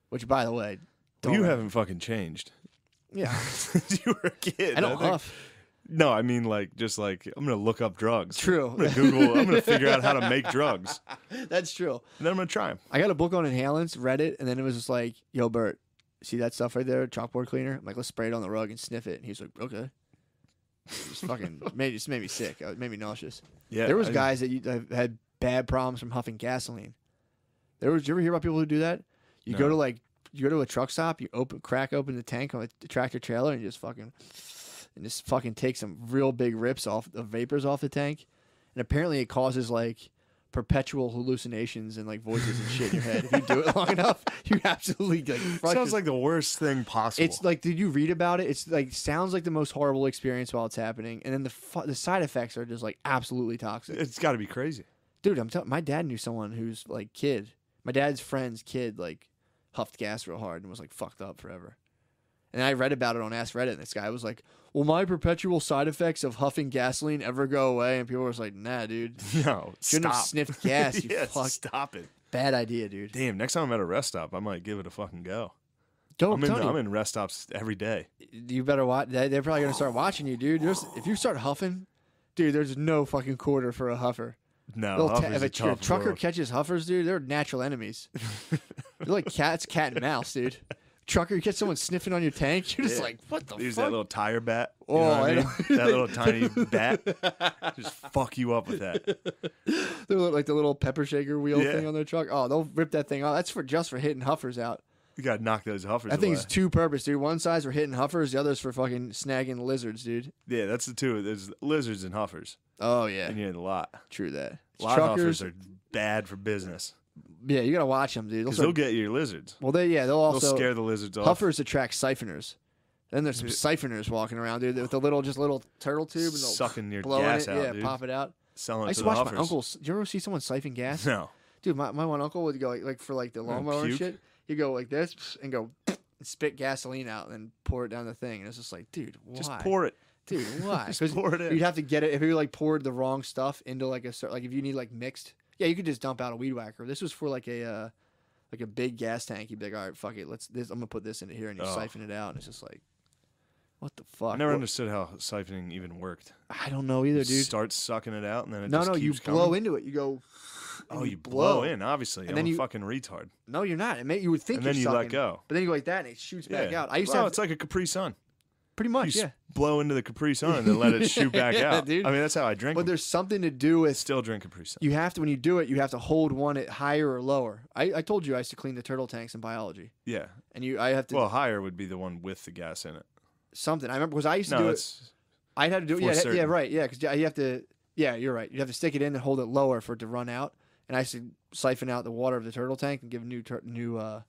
Which, by the way, don't you haven't fucking changed. Yeah, since you were a kid. I don't I think, huff. No, I mean like just like I'm gonna look up drugs. True. I'm gonna Google. I'm gonna figure out how to make drugs. That's true. And then I'm gonna try them. I got a book on inhalants, read it, and then it was just like, "Yo, Bert, see that stuff right there? Chalkboard cleaner. I'm like, let's spray it on the rug and sniff it." And he's like, "Okay." It just fucking made just made me sick. It made me nauseous. Yeah. There was I, guys that you, uh, had bad problems from huffing gasoline. There was. Did you ever hear about people who do that? You no. go to like you go to a truck stop, you open crack open the tank on a tractor trailer, and you just fucking and just fucking take some real big rips off the vapors off the tank, and apparently it causes like perpetual hallucinations and like voices and shit in your head. If you do it long enough, you absolutely like. Sounds your... like the worst thing possible. It's like, did you read about it? It's like sounds like the most horrible experience while it's happening, and then the the side effects are just like absolutely toxic. It's got to be crazy, dude. I'm telling. My dad knew someone who's like kid. My dad's friend's kid like. Huffed gas real hard and was like fucked up forever. And I read about it on Ask Reddit, and this guy was like, "Will my perpetual side effects of huffing gasoline ever go away?" And people were just like, "Nah, dude. No, shouldn't stop. have sniffed gas. You yeah, fuck. Stop it. Bad idea, dude." Damn. Next time I'm at a rest stop, I might give it a fucking go. Don't. I'm in, I'm in rest stops every day. You better watch. They're probably gonna start watching you, dude. There's, if you start huffing, dude, there's no fucking quarter for a huffer. No, if a, a trucker world. catches huffers, dude, they're natural enemies. They're like cats, cat and mouse, dude. trucker, you get someone sniffing on your tank, you're just yeah. like, what the fuck? Use that little tire bat. You oh, know what I mean? That little tiny bat. Just fuck you up with that. They're like the little pepper shaker wheel yeah. thing on their truck. Oh, they'll rip that thing off. That's for just for hitting huffers out. You gotta knock those huffers away. I think it's two purpose, dude. One side's for hitting huffers, the other's for fucking snagging lizards, dude. Yeah, that's the two. There's lizards and huffers. Oh, yeah. And you're in a lot. True that. A lot Truckers, of huffers are bad for business. Yeah, you gotta watch them, dude. Because they'll, they'll get your lizards. Well, they yeah, they'll also they'll scare the lizards off. Huffers attract siphoners. Then there's some siphoners walking around, dude, with a little just little turtle tube and sucking your gas it. out, yeah, dude. Pop it out. Selling it I used to, to watch huffers. My uncle. Do you ever see someone siphon gas? No, dude, my, my one uncle would go like, like for like the lawnmower and shit. He'd go like this and go and spit gasoline out and then pour it down the thing. And it's just like, dude, why? Just pour it. Dude, why? Just pour it in. You'd have to get it if you like poured the wrong stuff into like a like if you need like mixed. Yeah, you could just dump out a weed whacker. This was for like a uh, like a big gas tank. You'd be like, all right, fuck it, let's. This, I'm gonna put this into here, and you oh. siphon it out, and it's just like, what the fuck? I never what? understood how siphoning even worked. I don't know either, you dude. Start sucking it out, and then it no, just no, keeps you coming. blow into it. You go. Oh, you, you blow. blow in, obviously. And I'm then you, a fucking retard. No, you're not. It may, you would think. And you're then you sucking, let go. But then you go like that, and it shoots yeah. back out. I used well, to. Have, it's like a Capri Sun. Pretty much, you yeah. blow into the Capri Sun and then let it shoot back yeah, out. Dude. I mean, that's how I drink. But them. There's something to do with still drink Capri Sun. You have to when you do it, you have to hold one at higher or lower. I, I told you I used to clean the turtle tanks in biology. Yeah, and you I have to. Well, higher would be the one with the gas in it. Something I remember because I used to no, do it. I had to do it. Yeah, certain. yeah, right. Yeah, because you have to. Yeah, you're right. You have to stick it in and hold it lower for it to run out. And I used to siphon out the water of the turtle tank and give new tur new. Uh,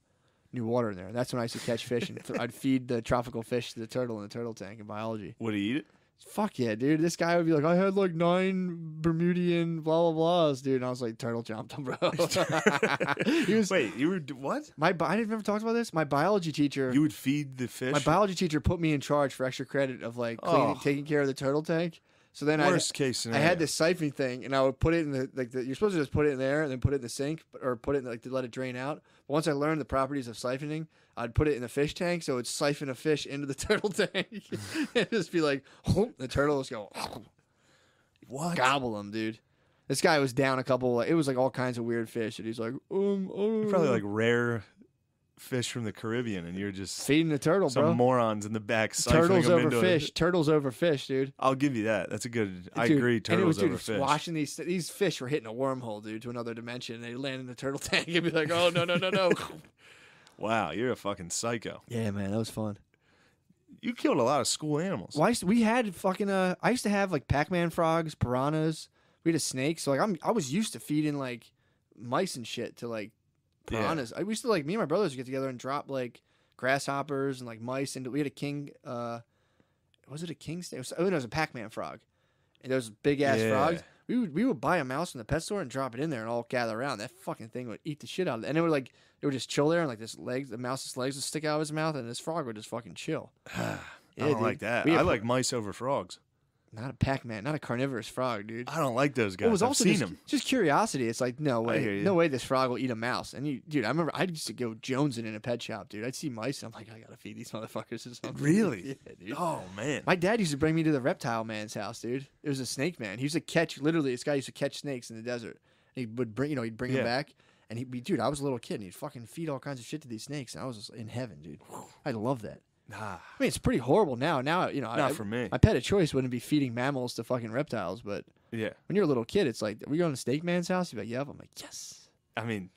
New water in there. And that's when I used to catch fish. And I'd feed the tropical fish to the turtle in the turtle tank in biology. Would he eat it? Fuck yeah, dude. This guy would be like, I had like nine Bermudian blah, blah, blahs, dude. And I was like, turtle chomped him, bro. He was, Wait, you were, what? My, I didn't remember talking about this. My biology teacher. You would feed the fish? My biology teacher put me in charge for extra credit of like cleaning, oh. taking care of the turtle tank. So then Worst I, case scenario. I had this siphoning thing, and I would put it in the like. The, you're supposed to just put it in there, and then put it in the sink, or put it in the, like to let it drain out. But once I learned the properties of siphoning, I'd put it in the fish tank, so it'd siphon a fish into the turtle tank, and just be like, whoop, the turtle would go, what? Gobble them, dude. This guy was down a couple. Like, it was like all kinds of weird fish, and he's like, um, oh. probably like rare fish from the Caribbean, and you're just feeding the turtle, some bro. morons in the back. Turtles them over into fish. It. Turtles over fish, dude. I'll give you that. That's a good. Dude, I agree. Turtles was, dude, over fish. Washing these these fish were hitting a wormhole, dude, to another dimension. And they land in the turtle tank and be like, oh no no no no. Wow, you're a fucking psycho. Yeah, man, that was fun. You killed a lot of school animals. Well, I used to, we had fucking. Uh, I used to have like Pac-Man frogs, piranhas. We had a snake. So like, I'm I was used to feeding like mice and shit to like. Piranhas. Yeah. I used to like me and my brothers would get together and drop like grasshoppers and like mice into. We had a king. Uh, was it a king snake? It was, oh, no, it was a Pac-Man frog. And those big ass yeah. frogs. We would we would buy a mouse from the pet store and drop it in there and all gather around. That fucking thing would eat the shit out of it. And it would like it would just chill there and like this legs the mouse's legs would stick out of his mouth and this frog would just fucking chill. yeah, I don't dude. like that. I like mice over frogs. Not a Pac-Man, not a carnivorous frog, dude. I don't like those guys. Well, it was also I've seen just, them. Just curiosity. It's like, no way. No way this frog will eat a mouse. And, you, dude, I remember I used to go jonesing in a pet shop, dude. I'd see mice, and I'm like, I got to feed these motherfuckers or something. Really? Yeah, dude. Oh, man. My dad used to bring me to the reptile man's house, dude. It was a snake man. He used to catch, literally, this guy used to catch snakes in the desert. He would bring, you know, he'd bring yeah. them back. And he'd be, dude, I was a little kid, and he'd fucking feed all kinds of shit to these snakes. And I was just in heaven, dude. I love that. Nah. I mean, it's pretty horrible now. Now, you know, not I, for me. My pet of choice wouldn't be feeding mammals to fucking reptiles, but yeah, when you're a little kid, it's like, are we going to Snake Man's house? You're like, yep. I'm like, yes. I mean,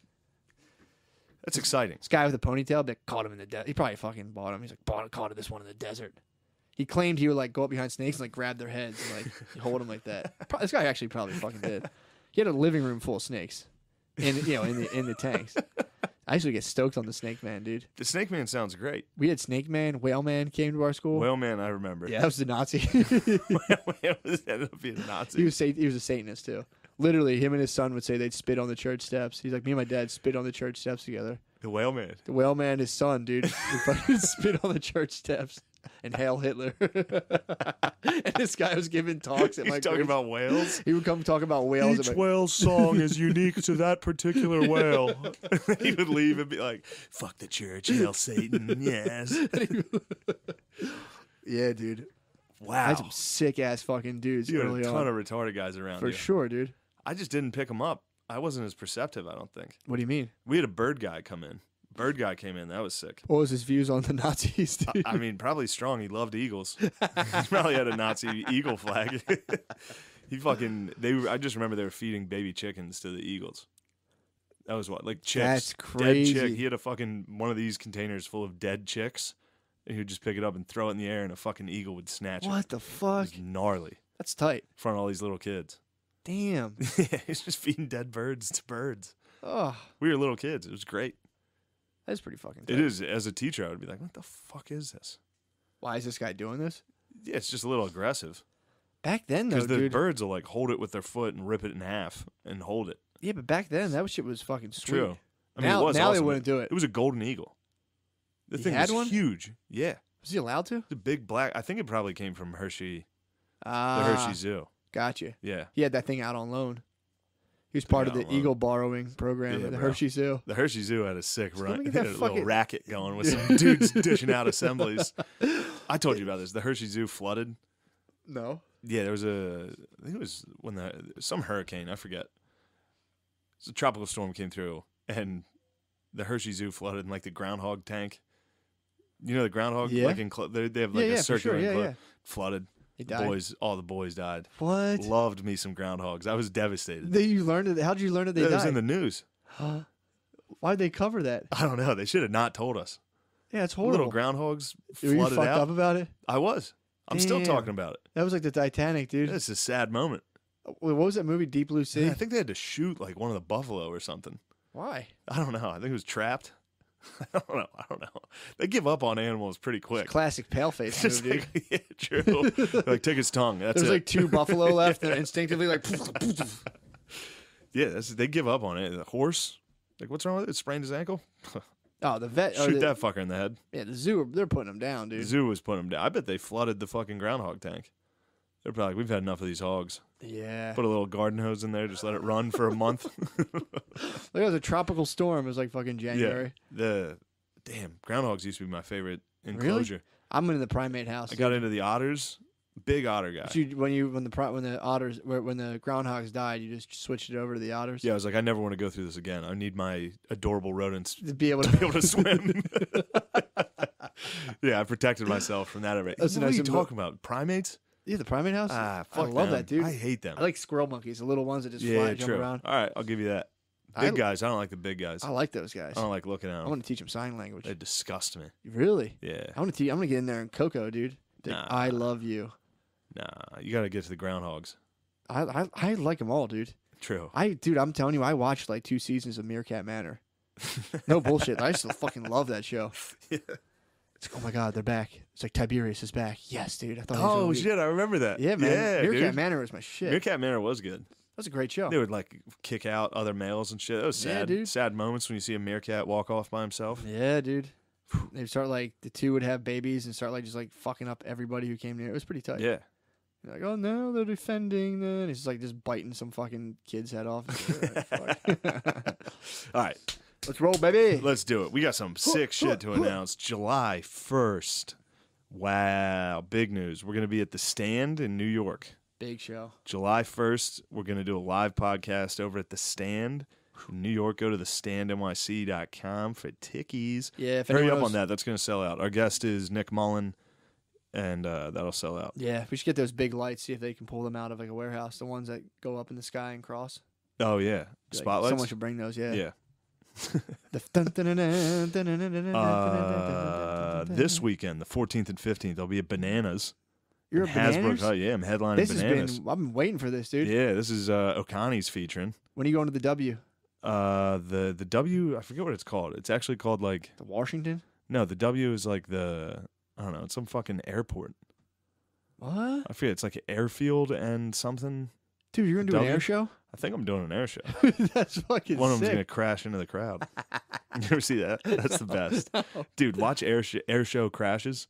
that's exciting. This guy with a ponytail that caught him in the desert. He probably fucking bought him. He's like, bought caught this one in the desert. He claimed he would like go up behind snakes and like grab their heads and like hold them like that. Pro this guy actually probably fucking did. He had a living room full of snakes, in you know, in the in the tanks. I used to get stoked on the Snake Man, dude. The Snake Man sounds great. We had Snake Man, Whale Man came to our school. Whale Man, I remember. Yeah, that was the Nazi. Whale Man ended up being a Nazi. He was, he was a Satanist, too. Literally, him and his son would say they'd spit on the church steps. He's like, me and my dad spit on the church steps together. The Whale Man. The Whale Man, his son, dude. He fucking spit on the church steps and hail Hitler. And this guy was giving talks at He's my talking grade. About whales. He would come talk about whales. Each whale's song is unique to that particular whale. He would leave and be like, fuck the church, hail Satan, yes. Yeah, dude. Wow. I had some sick-ass fucking dudes you early on. You had a ton on. of retarded guys around For you. sure, dude. I just didn't pick them up. I wasn't as perceptive, I don't think. What do you mean? We had a bird guy come in. Bird guy came in. That was sick. What was his views on the Nazis, dude? I, I mean, probably strong. He loved eagles. He probably had a Nazi eagle flag. He fucking, they were, I just remember they were feeding baby chickens to the eagles. That was what, like chicks. That's crazy. Dead chick. He had a fucking, one of these containers full of dead chicks. And he would just pick it up and throw it in the air, and a fucking eagle would snatch what it. What the fuck? It was gnarly. That's tight. In front of all these little kids. Damn. Yeah, he's just feeding dead birds to birds. Oh. We were little kids. It was great. That's pretty fucking tight. It is. As a teacher, I would be like, what the fuck is this? Why is this guy doing this? Yeah, it's just a little aggressive. Back then, though, because the dude, birds will, like, hold it with their foot and rip it in half and hold it. Yeah, but back then, that shit was fucking sweet. True. I mean, now, it was now awesome. They wouldn't do it. It was a golden eagle. The he thing had was one? Huge. Yeah. Was he allowed to? The big black. I think it probably came from Hershey, uh, the Hershey Zoo. Gotcha. Yeah. He had that thing out on loan. He was part of the eagle borrowing program yeah, at the bro. Hershey Zoo. The Hershey Zoo had a sick run. They had a fucking... little racket going with some dudes dishing out assemblies. I told you about this. The Hershey Zoo flooded. No. Yeah, there was a, I think it was when the, some hurricane, I forget. A tropical storm came through, and the Hershey Zoo flooded, and like the groundhog tank. You know the groundhog? Yeah. Like in they, they have like yeah, a yeah, circular sure. yeah, yeah. Flooded. He died. The boys, all the boys died. What? Loved me some groundhogs. I was devastated. They, you learned it. How did you learn it? They died. It was in the news. Huh? Why did they cover that? I don't know. They should have not told us. Yeah, it's horrible. Little groundhogs flooded out. Were you fucked up about it? I was. I'm Damn. still talking about it. That was like the Titanic, dude. That's a sad moment. What was that movie? Deep Blue Sea. Yeah, I think they had to shoot like one of the buffalo or something. Why? I don't know. I think it was trapped. I don't know. I don't know. They give up on animals pretty quick. It's a classic paleface move, dude. Like, yeah, true. Like, take his tongue. That's There's it. like two buffalo left, yeah. and instinctively, like, yeah, that's, they give up on it. The horse, like, what's wrong with it? It sprained his ankle. Oh, the vet. Shoot the, that fucker in the head. Yeah, the zoo, they're putting him down, dude. The zoo was putting him down. I bet they flooded the fucking groundhog tank. They're probably like, we've had enough of these hogs. Yeah. Put a little garden hose in there, just let it run for a month. Like, it was a tropical storm. It was like fucking January. Yeah. The damn groundhogs used to be my favorite enclosure. Really? I'm in the primate house. I dude. got into the otters. Big otter guy. You, when you when the when the otters when the groundhogs died, you just switched it over to the otters. Yeah, I was like, I never want to go through this again. I need my adorable rodents to be able to, to, be able to swim. Yeah, I protected myself from that. What nice are you talking about? Primates? Yeah, the primate house. Ah, fuck I love them. that, dude. I hate them. I like squirrel monkeys, the little ones that just yeah, fly and jump true. around. All right, I'll give you that. Big I, guys. I don't like the big guys. I like those guys. I don't like looking at them. I want to teach them sign language. They disgust me. Really? Yeah. I want to teach. I'm going to get in there and Coco, dude. They, nah. I love you. Nah, you got to get to the groundhogs. I, I I like them all, dude. True. I Dude, I'm telling you, I watched like two seasons of Meerkat Manor. No bullshit. I used to fucking love that show. Yeah. It's like, oh my God, they're back. It's like Tiberius is back. Yes, dude. I thought oh, shit. Be... I remember that. Yeah, man. Yeah, Meerkat dude. Manor was my shit. Meerkat Manor was good. That was a great show. They would like kick out other males and shit. That was sad. Yeah, dude. Sad moments when you see a meerkat walk off by himself. Yeah, dude. They'd start like, the two would have babies and start like just like fucking up everybody who came near. It was pretty tight. Yeah. You're like, oh no, they're defending. Then it's like just biting some fucking kid's head off. All right. All right. Let's roll, baby. Let's do it. We got some sick shit to announce. July first. Wow. Big news. We're going to be at The Stand in New York. Big show. July first, we're going to do a live podcast over at The Stand in New York. Go to the stand N Y C dot com for tickies. Yeah, if Hurry up knows. on that. That's going to sell out. Our guest is Nick Mullen, and uh, that'll sell out. Yeah, we should get those big lights, see if they can pull them out of like a warehouse, the ones that go up in the sky and cross. Oh, yeah. Like, spotlights? Someone should bring those, yeah. Yeah. uh, this weekend, the fourteenth and fifteenth, they'll be at Bananas. You're at Bananas? Hasbrook, yeah, I'm headlining this Bananas. Has been, I've been waiting for this, dude. Yeah, this is uh, O'Connie's featuring. When are you going to the W? Uh, the, the W, I forget what it's called. It's actually called like... The Washington? No, the W is like the... I don't know, it's some fucking airport. What? I forget, it's like an airfield and something... Dude, you're going to do w? an air show? I think I'm doing an air show. That's fucking One sick. Of them's going to crash into the crowd. You ever see that? That's no, the best. No. Dude, watch air, sh air show crashes.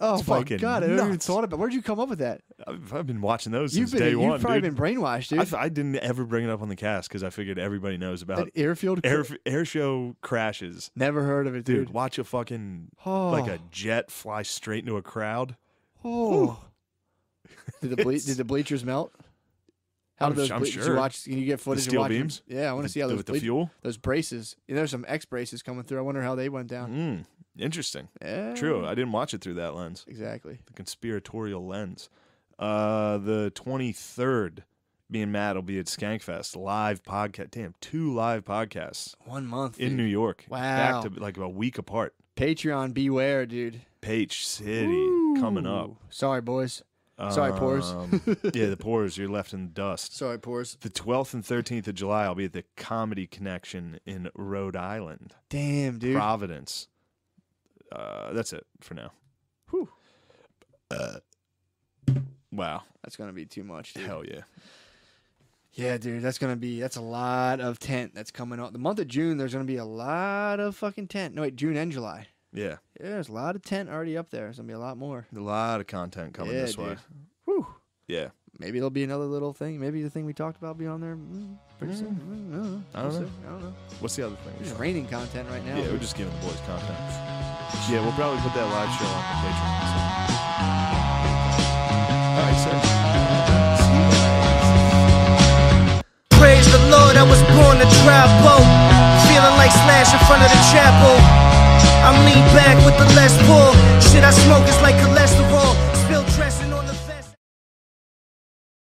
Oh, it's my God. I never even thought about it. Where did you come up with that? I've, I've been watching those you've since been, day you've one, You've probably dude. been brainwashed, dude. I, I didn't ever bring it up on the cast because I figured everybody knows about it. Airfield? Air, air show crashes. Never heard of it, dude. Dude, watch a fucking, oh. like a jet fly straight into a crowd. Oh. Did the, ble did the bleachers melt? How do those I'm bleep, sure. you watch? Can you get footage? The steel beams? Yeah, I want to see how those with bleep, the fuel. Those braces. You know, there's some X braces coming through. I wonder how they went down. Mm, interesting. Yeah. True. I didn't watch it through that lens. Exactly. The conspiratorial lens. Uh, the twenty-third, me and Matt will be at Skankfest live podcast. Damn, two live podcasts. One month in dude. New York. Wow. Back to like a week apart. Patreon, beware, dude. Page City Ooh. Coming up. Sorry, boys. Sorry, um, Pores. Yeah, the Pores. You're left in the dust. Sorry, Pores. The twelfth and thirteenth of July, I'll be at the Comedy Connection in Rhode Island. Damn, dude. Providence. Uh, that's it for now. Whew. Uh, wow. That's going to be too much, dude. Hell yeah. Yeah, dude. That's going to be, that's a lot of tent that's coming up. The month of June, there's going to be a lot of fucking tent. No, wait, June and July. Yeah. Yeah, there's a lot of tent already up there. There's going to be a lot more. A lot of content coming yeah, this dude. way. Whew. Yeah. Maybe it'll be another little thing. Maybe the thing we talked about will be on there pretty mm. soon. I don't know. I don't know. I don't know. What's the other thing? It's raining content right now. Yeah, we're just giving the boys content. Yeah, we'll probably put that live show on Patreon. So. All right, sir. Praise the Lord, I was born to travel. Feeling like Slash in front of the chapel. I'm lean back with the less pull. Shit I smoke is